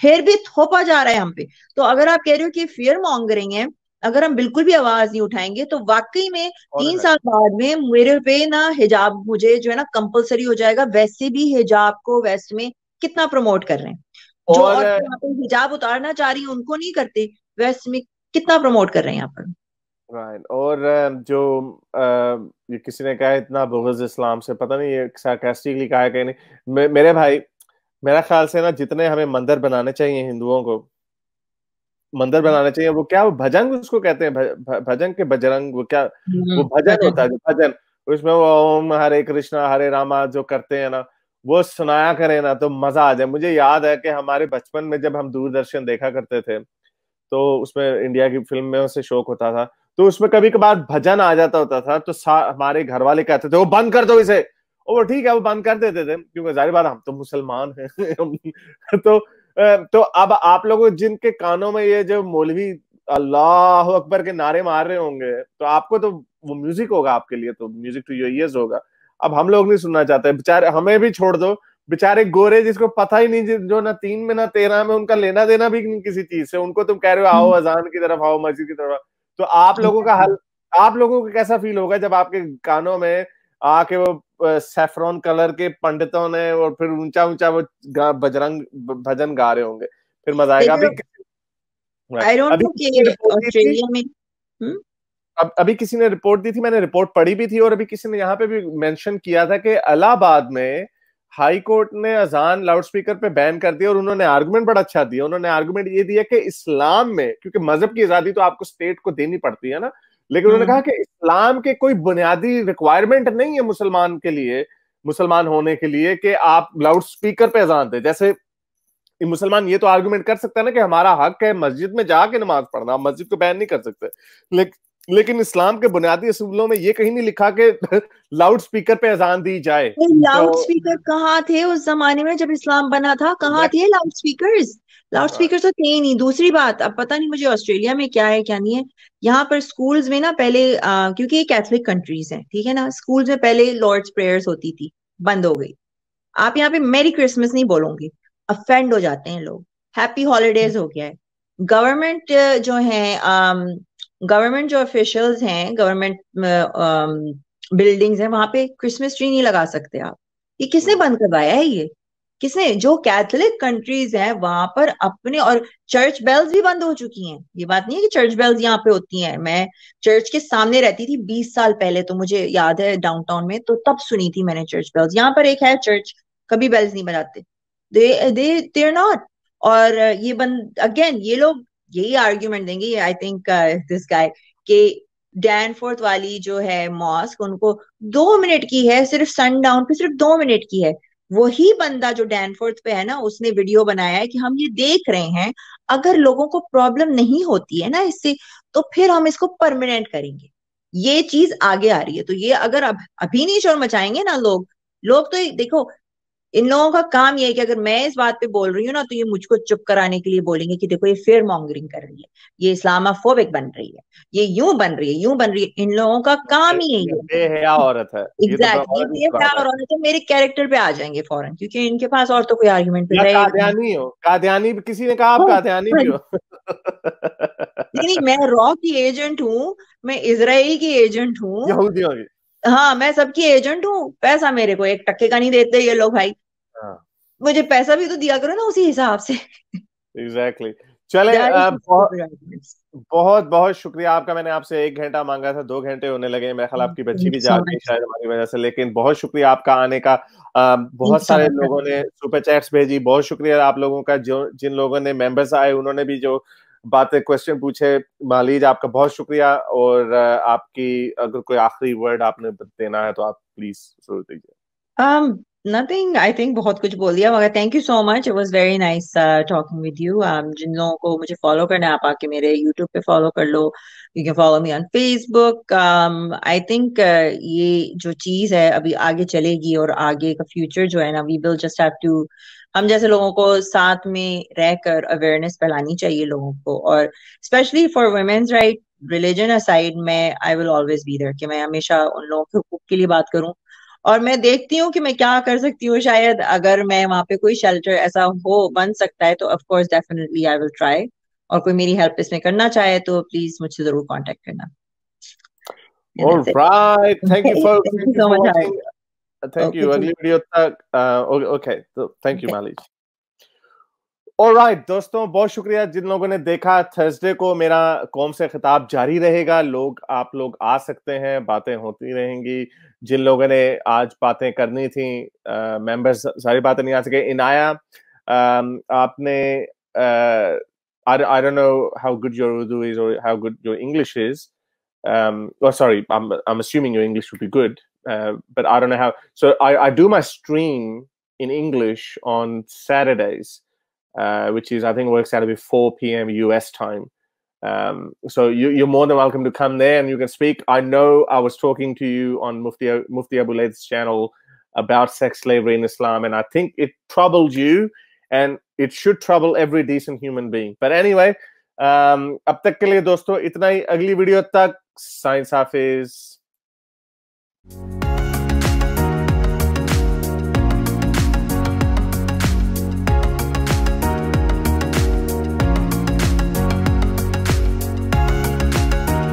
फिर भी थोपा जा रहा है हम पे। तो अगर आप कह रहे हो कि फियर मॉन्गरिंग है, अगर हम बिल्कुल भी आवाज नहीं उठाएंगे तो वाकई में तीन साल बाद में मेरे पे ना हिजाब मुझे जो है ना कंपल्सरी हो जाएगा। वैसे भी हिजाब को वेस्ट में कितना प्रमोट कर रहे हैं, जो और हिजाब उतारना चाह रही है उनको नहीं करते, वेस्ट में कितना प्रमोट कर रहे हैं यहाँ पर। राइट। और अ, जो अ, ये किसी ने कहा है, इतना बुग़्ज़ इस्लाम से, पता नहीं ये सार्कास्टिकली कहा है कि नहीं। मे, मेरे भाई, मेरा ख्याल से ना जितने हमें मंदिर बनाने चाहिए, हिंदुओं को मंदिर बनाने चाहिए। वो क्या, वो भजंग उसको कहते हैं, भ- भ- भजंग के बजरंग, वो क्या वो भजन होता है, जो भजन, उसमें वो ओम हरे कृष्णा हरे रामा जो करते हैं ना, वो सुनाया करें ना तो मजा आ जाए। मुझे याद है कि हमारे बचपन में जब हम दूरदर्शन देखा करते थे, तो उसमें इंडिया की फिल्म में उससे शौक होता था, तो उसमें कभी कभार भजन आ जाता होता था, तो हमारे घर वाले कहते थे वो बंद कर दो इसे, और वो ठीक है वो बंद कर देते थे, क्योंकि जाहिर बात हम तो मुसलमान हैं। तो तो अब आप लोगों, जिनके कानों में ये जो मौलवी अल्लाह अकबर के नारे मार रहे होंगे, तो आपको तो वो म्यूजिक होगा, आपके लिए तो म्यूजिक टू योर इयर्स होगा। अब हम लोग नहीं सुनना चाहते, बेचारे हमें भी छोड़ दो, बेचारे गोरे जिसको पता ही नहीं, जो ना तीन में ना तेरह में, उनका लेना देना भी नहीं किसी चीज से, उनको तुम कह रहे हो आओ अजान की तरफ, आओ मस्जिद की तरफ। तो आप लोगों का हल, आप लोगों को कैसा फील होगा जब आपके कानों में आके वो सैफरॉन कलर के पंडितों ने, और फिर ऊंचा ऊंचा वो बजरंग भजन गा रहे होंगे, फिर मजा आएगा। अभी अब अभी किसी ने रिपोर्ट दी थी, मैंने रिपोर्ट पढ़ी भी थी, और अभी किसी ने यहाँ पे भी मेंशन किया था कि इलाहाबाद में हाई कोर्ट ने अजान लाउडस्पीकर पे बैन कर दिया, और उन्होंने आर्गुमेंट बड़ा अच्छा दिया। उन्होंने आर्गुमेंट ये दिया कि इस्लाम में, क्योंकि मजहब की आजादी तो आपको स्टेट को देनी पड़ती है ना, लेकिन उन्होंने कहा कि इस्लाम के कोई बुनियादी रिक्वायरमेंट नहीं है मुसलमान के लिए, मुसलमान होने के लिए, कि आप लाउड स्पीकर पे अजान दे। जैसे मुसलमान ये तो आर्गुमेंट कर सकता है ना कि हमारा हक है मस्जिद में जाके नमाज पढ़ना, मस्जिद को बैन नहीं कर सकते, लेकिन लेकिन इस्लाम के बुनियादी असूलों में ये कहीं नहीं लिखा कि लाउड स्पीकर पे अजान दी जाए। लाउड स्पीकर कहाँ थे उस जमाने में जब इस्लाम बना था? कहाँ थे लाउड स्पीकर्स? लाउड स्पीकर तो थे ही नहीं। दूसरी बात, अब पता नहीं मुझे ऑस्ट्रेलिया में क्या है क्या नहीं है, यहाँ पर स्कूल्स में ना पहले आ, क्योंकि ये कैथोलिक कंट्रीज हैं, ठीक है ना, स्कूल्स में पहले लॉर्ड्स प्रेयर्स होती थी, बंद हो गई। आप यहाँ पे मेरी क्रिसमस नहीं बोलोगे, अफेंड हो जाते हैं लोग। हैप्पी हॉलीडेज हो गया है। गवर्नमेंट जो है, गवर्नमेंट जो ऑफिशियल्स हैं, गवर्नमेंट बिल्डिंग्स हैं, वहां पे क्रिसमस ट्री नहीं लगा सकते आप। ये किसने बंद करवाया है? ये किसने? जो कैथोलिक कंट्रीज हैं वहां पर अपने, और चर्च बेल्स भी बंद हो चुकी हैं। ये बात नहीं है कि चर्च बेल्स यहाँ पे होती हैं। मैं चर्च के सामने रहती थी बीस साल पहले, तो मुझे याद है डाउनटाउन में, तो तब सुनी थी मैंने चर्च बेल्स। यहाँ पर एक है चर्च, कभी बेल्स नहीं बजाते, दे दे दे आर नॉट। और ये बंद, अगेन ये लोग यही आर्ग्यूमेंट देंगे, आई थिंक दिस गाय, कि डैनफोर्थ वाली जो है मॉस्क, उनको दो मिनट की है, सिर्फ सनडाउन पे सिर्फ दो मिनट की है। वही बंदा जो डैनफोर्थ पे है ना, उसने वीडियो बनाया है कि हम ये देख रहे हैं, अगर लोगों को प्रॉब्लम नहीं होती है ना इससे, तो फिर हम इसको परमानेंट करेंगे। ये चीज आगे आ रही है, तो ये अगर अब अभी नहीं शोर मचाएंगे ना लोग, लोग तो देखो, इन लोगों का काम ये है कि अगर मैं इस बात पे बोल रही हूँ ना, तो ये मुझको चुप कराने के लिए बोलेंगे कि देखो ये फेयर मॉन्गरिंग कर रही है, ये इस्लामाफोबिक बन रही है, ये यूं बन रही है, यूं बन रही है। इन लोगों का काम ही यही है। एग्जैक्टली, औरत है, मेरे कैरेक्टर पे आ जाएंगे फौरन, क्योंकि इनके पास और तो कोई आर्ग्यूमेंट नहीं हो। कादियानी, किसी ने कहा आप कादियानी भी हो। नहीं, मैं रॉ की एजेंट हूँ, मैं इजराइल की एजेंट हूँ, हाँ मैं सबकी एजेंट हूँ। पैसा मेरे को एक टक्के का नहीं देते ये लोग भाई, मुझे पैसा भी तो दिया करो ना उसी हिसाब से। Exactly exactly. चले, बहुत बहुत शुक्रिया आपका। मैंने आपसे एक घंटा मांगा था, दो घंटे होने लगे, मेरे ख्याल आपकी बच्ची भी जा रही है शायद हमारी वजह से, लेकिन बहुत शुक्रिया आपका आने का। आ, बहुत सारे लोगों ने सुपर चैट्स भेजी, बहुत शुक्रिया आप लोगों का। जो जिन लोगों ने मेंबर्स आए, उन्होंने भी जो बातें क्वेश्चन पूछे, माहलीज आपका बहुत शुक्रिया। और आपकी अगर कोई आखिरी वर्ड आपने देना है तो आप प्लीज जरूर दीजिए। Nothing, I think बहुत कुछ बोल दिया, मगर thank you so much, it was very nice talking with you. जिन लोगों को मुझे फॉलो करना है, आप आके मेरे यूट्यूब पे फॉलो कर लो, you can follow me on Facebook. I think ये जो चीज है अभी आगे चलेगी, और आगे का फ्यूचर जो है ना, we will just have to, हम जैसे लोगों को साथ में रहकर अवेयरनेस फैलानी चाहिए लोगों को, और specially for women's right. Religion aside, मैं I will always be there, कि मैं हमेशा उन लोगों के हुकूक के लिए बात करूँ, और मैं देखती हूँ कि मैं क्या कर सकती हूँ। शायद अगर मैं वहां पे कोई शेल्टर ऐसा हो बन सकता है, तो of course definitely I will try, और कोई मेरी हेल्प इसमें करना चाहे तो प्लीज मुझसे जरूर कांटेक्ट करना। Alright, thank you for, thank you. अगली वीडियो तक ओके, तो थैंक यू मालिक। ऑलराइट दोस्तों, बहुत शुक्रिया जिन लोगों ने देखा। थर्सडे को मेरा कौम से खिताब जारी रहेगा। लोग आप लोग आ सकते हैं, बातें होती रहेंगी। जिन लोगों ने आज बातें करनी थी, मेंबर्स सारी बातें नहीं आ सके। इनाया, आपने I don't know how good your Urdu is और how good your English is, और sorry I am assuming your English would be good but I don't know how. So I I do my stream in English on Saturdays, uh, which is, I think, works out to be four p m U S time. Um, so you, you're more than welcome to come there and you can speak. I know I was talking to you on Mufti, Mufti Abuleid's channel about sex slavery in Islam, and I think it troubled you, and it should trouble every decent human being. But anyway, um, ab tak ke liye dosto, itna hi. Agli video tak, science hafiz.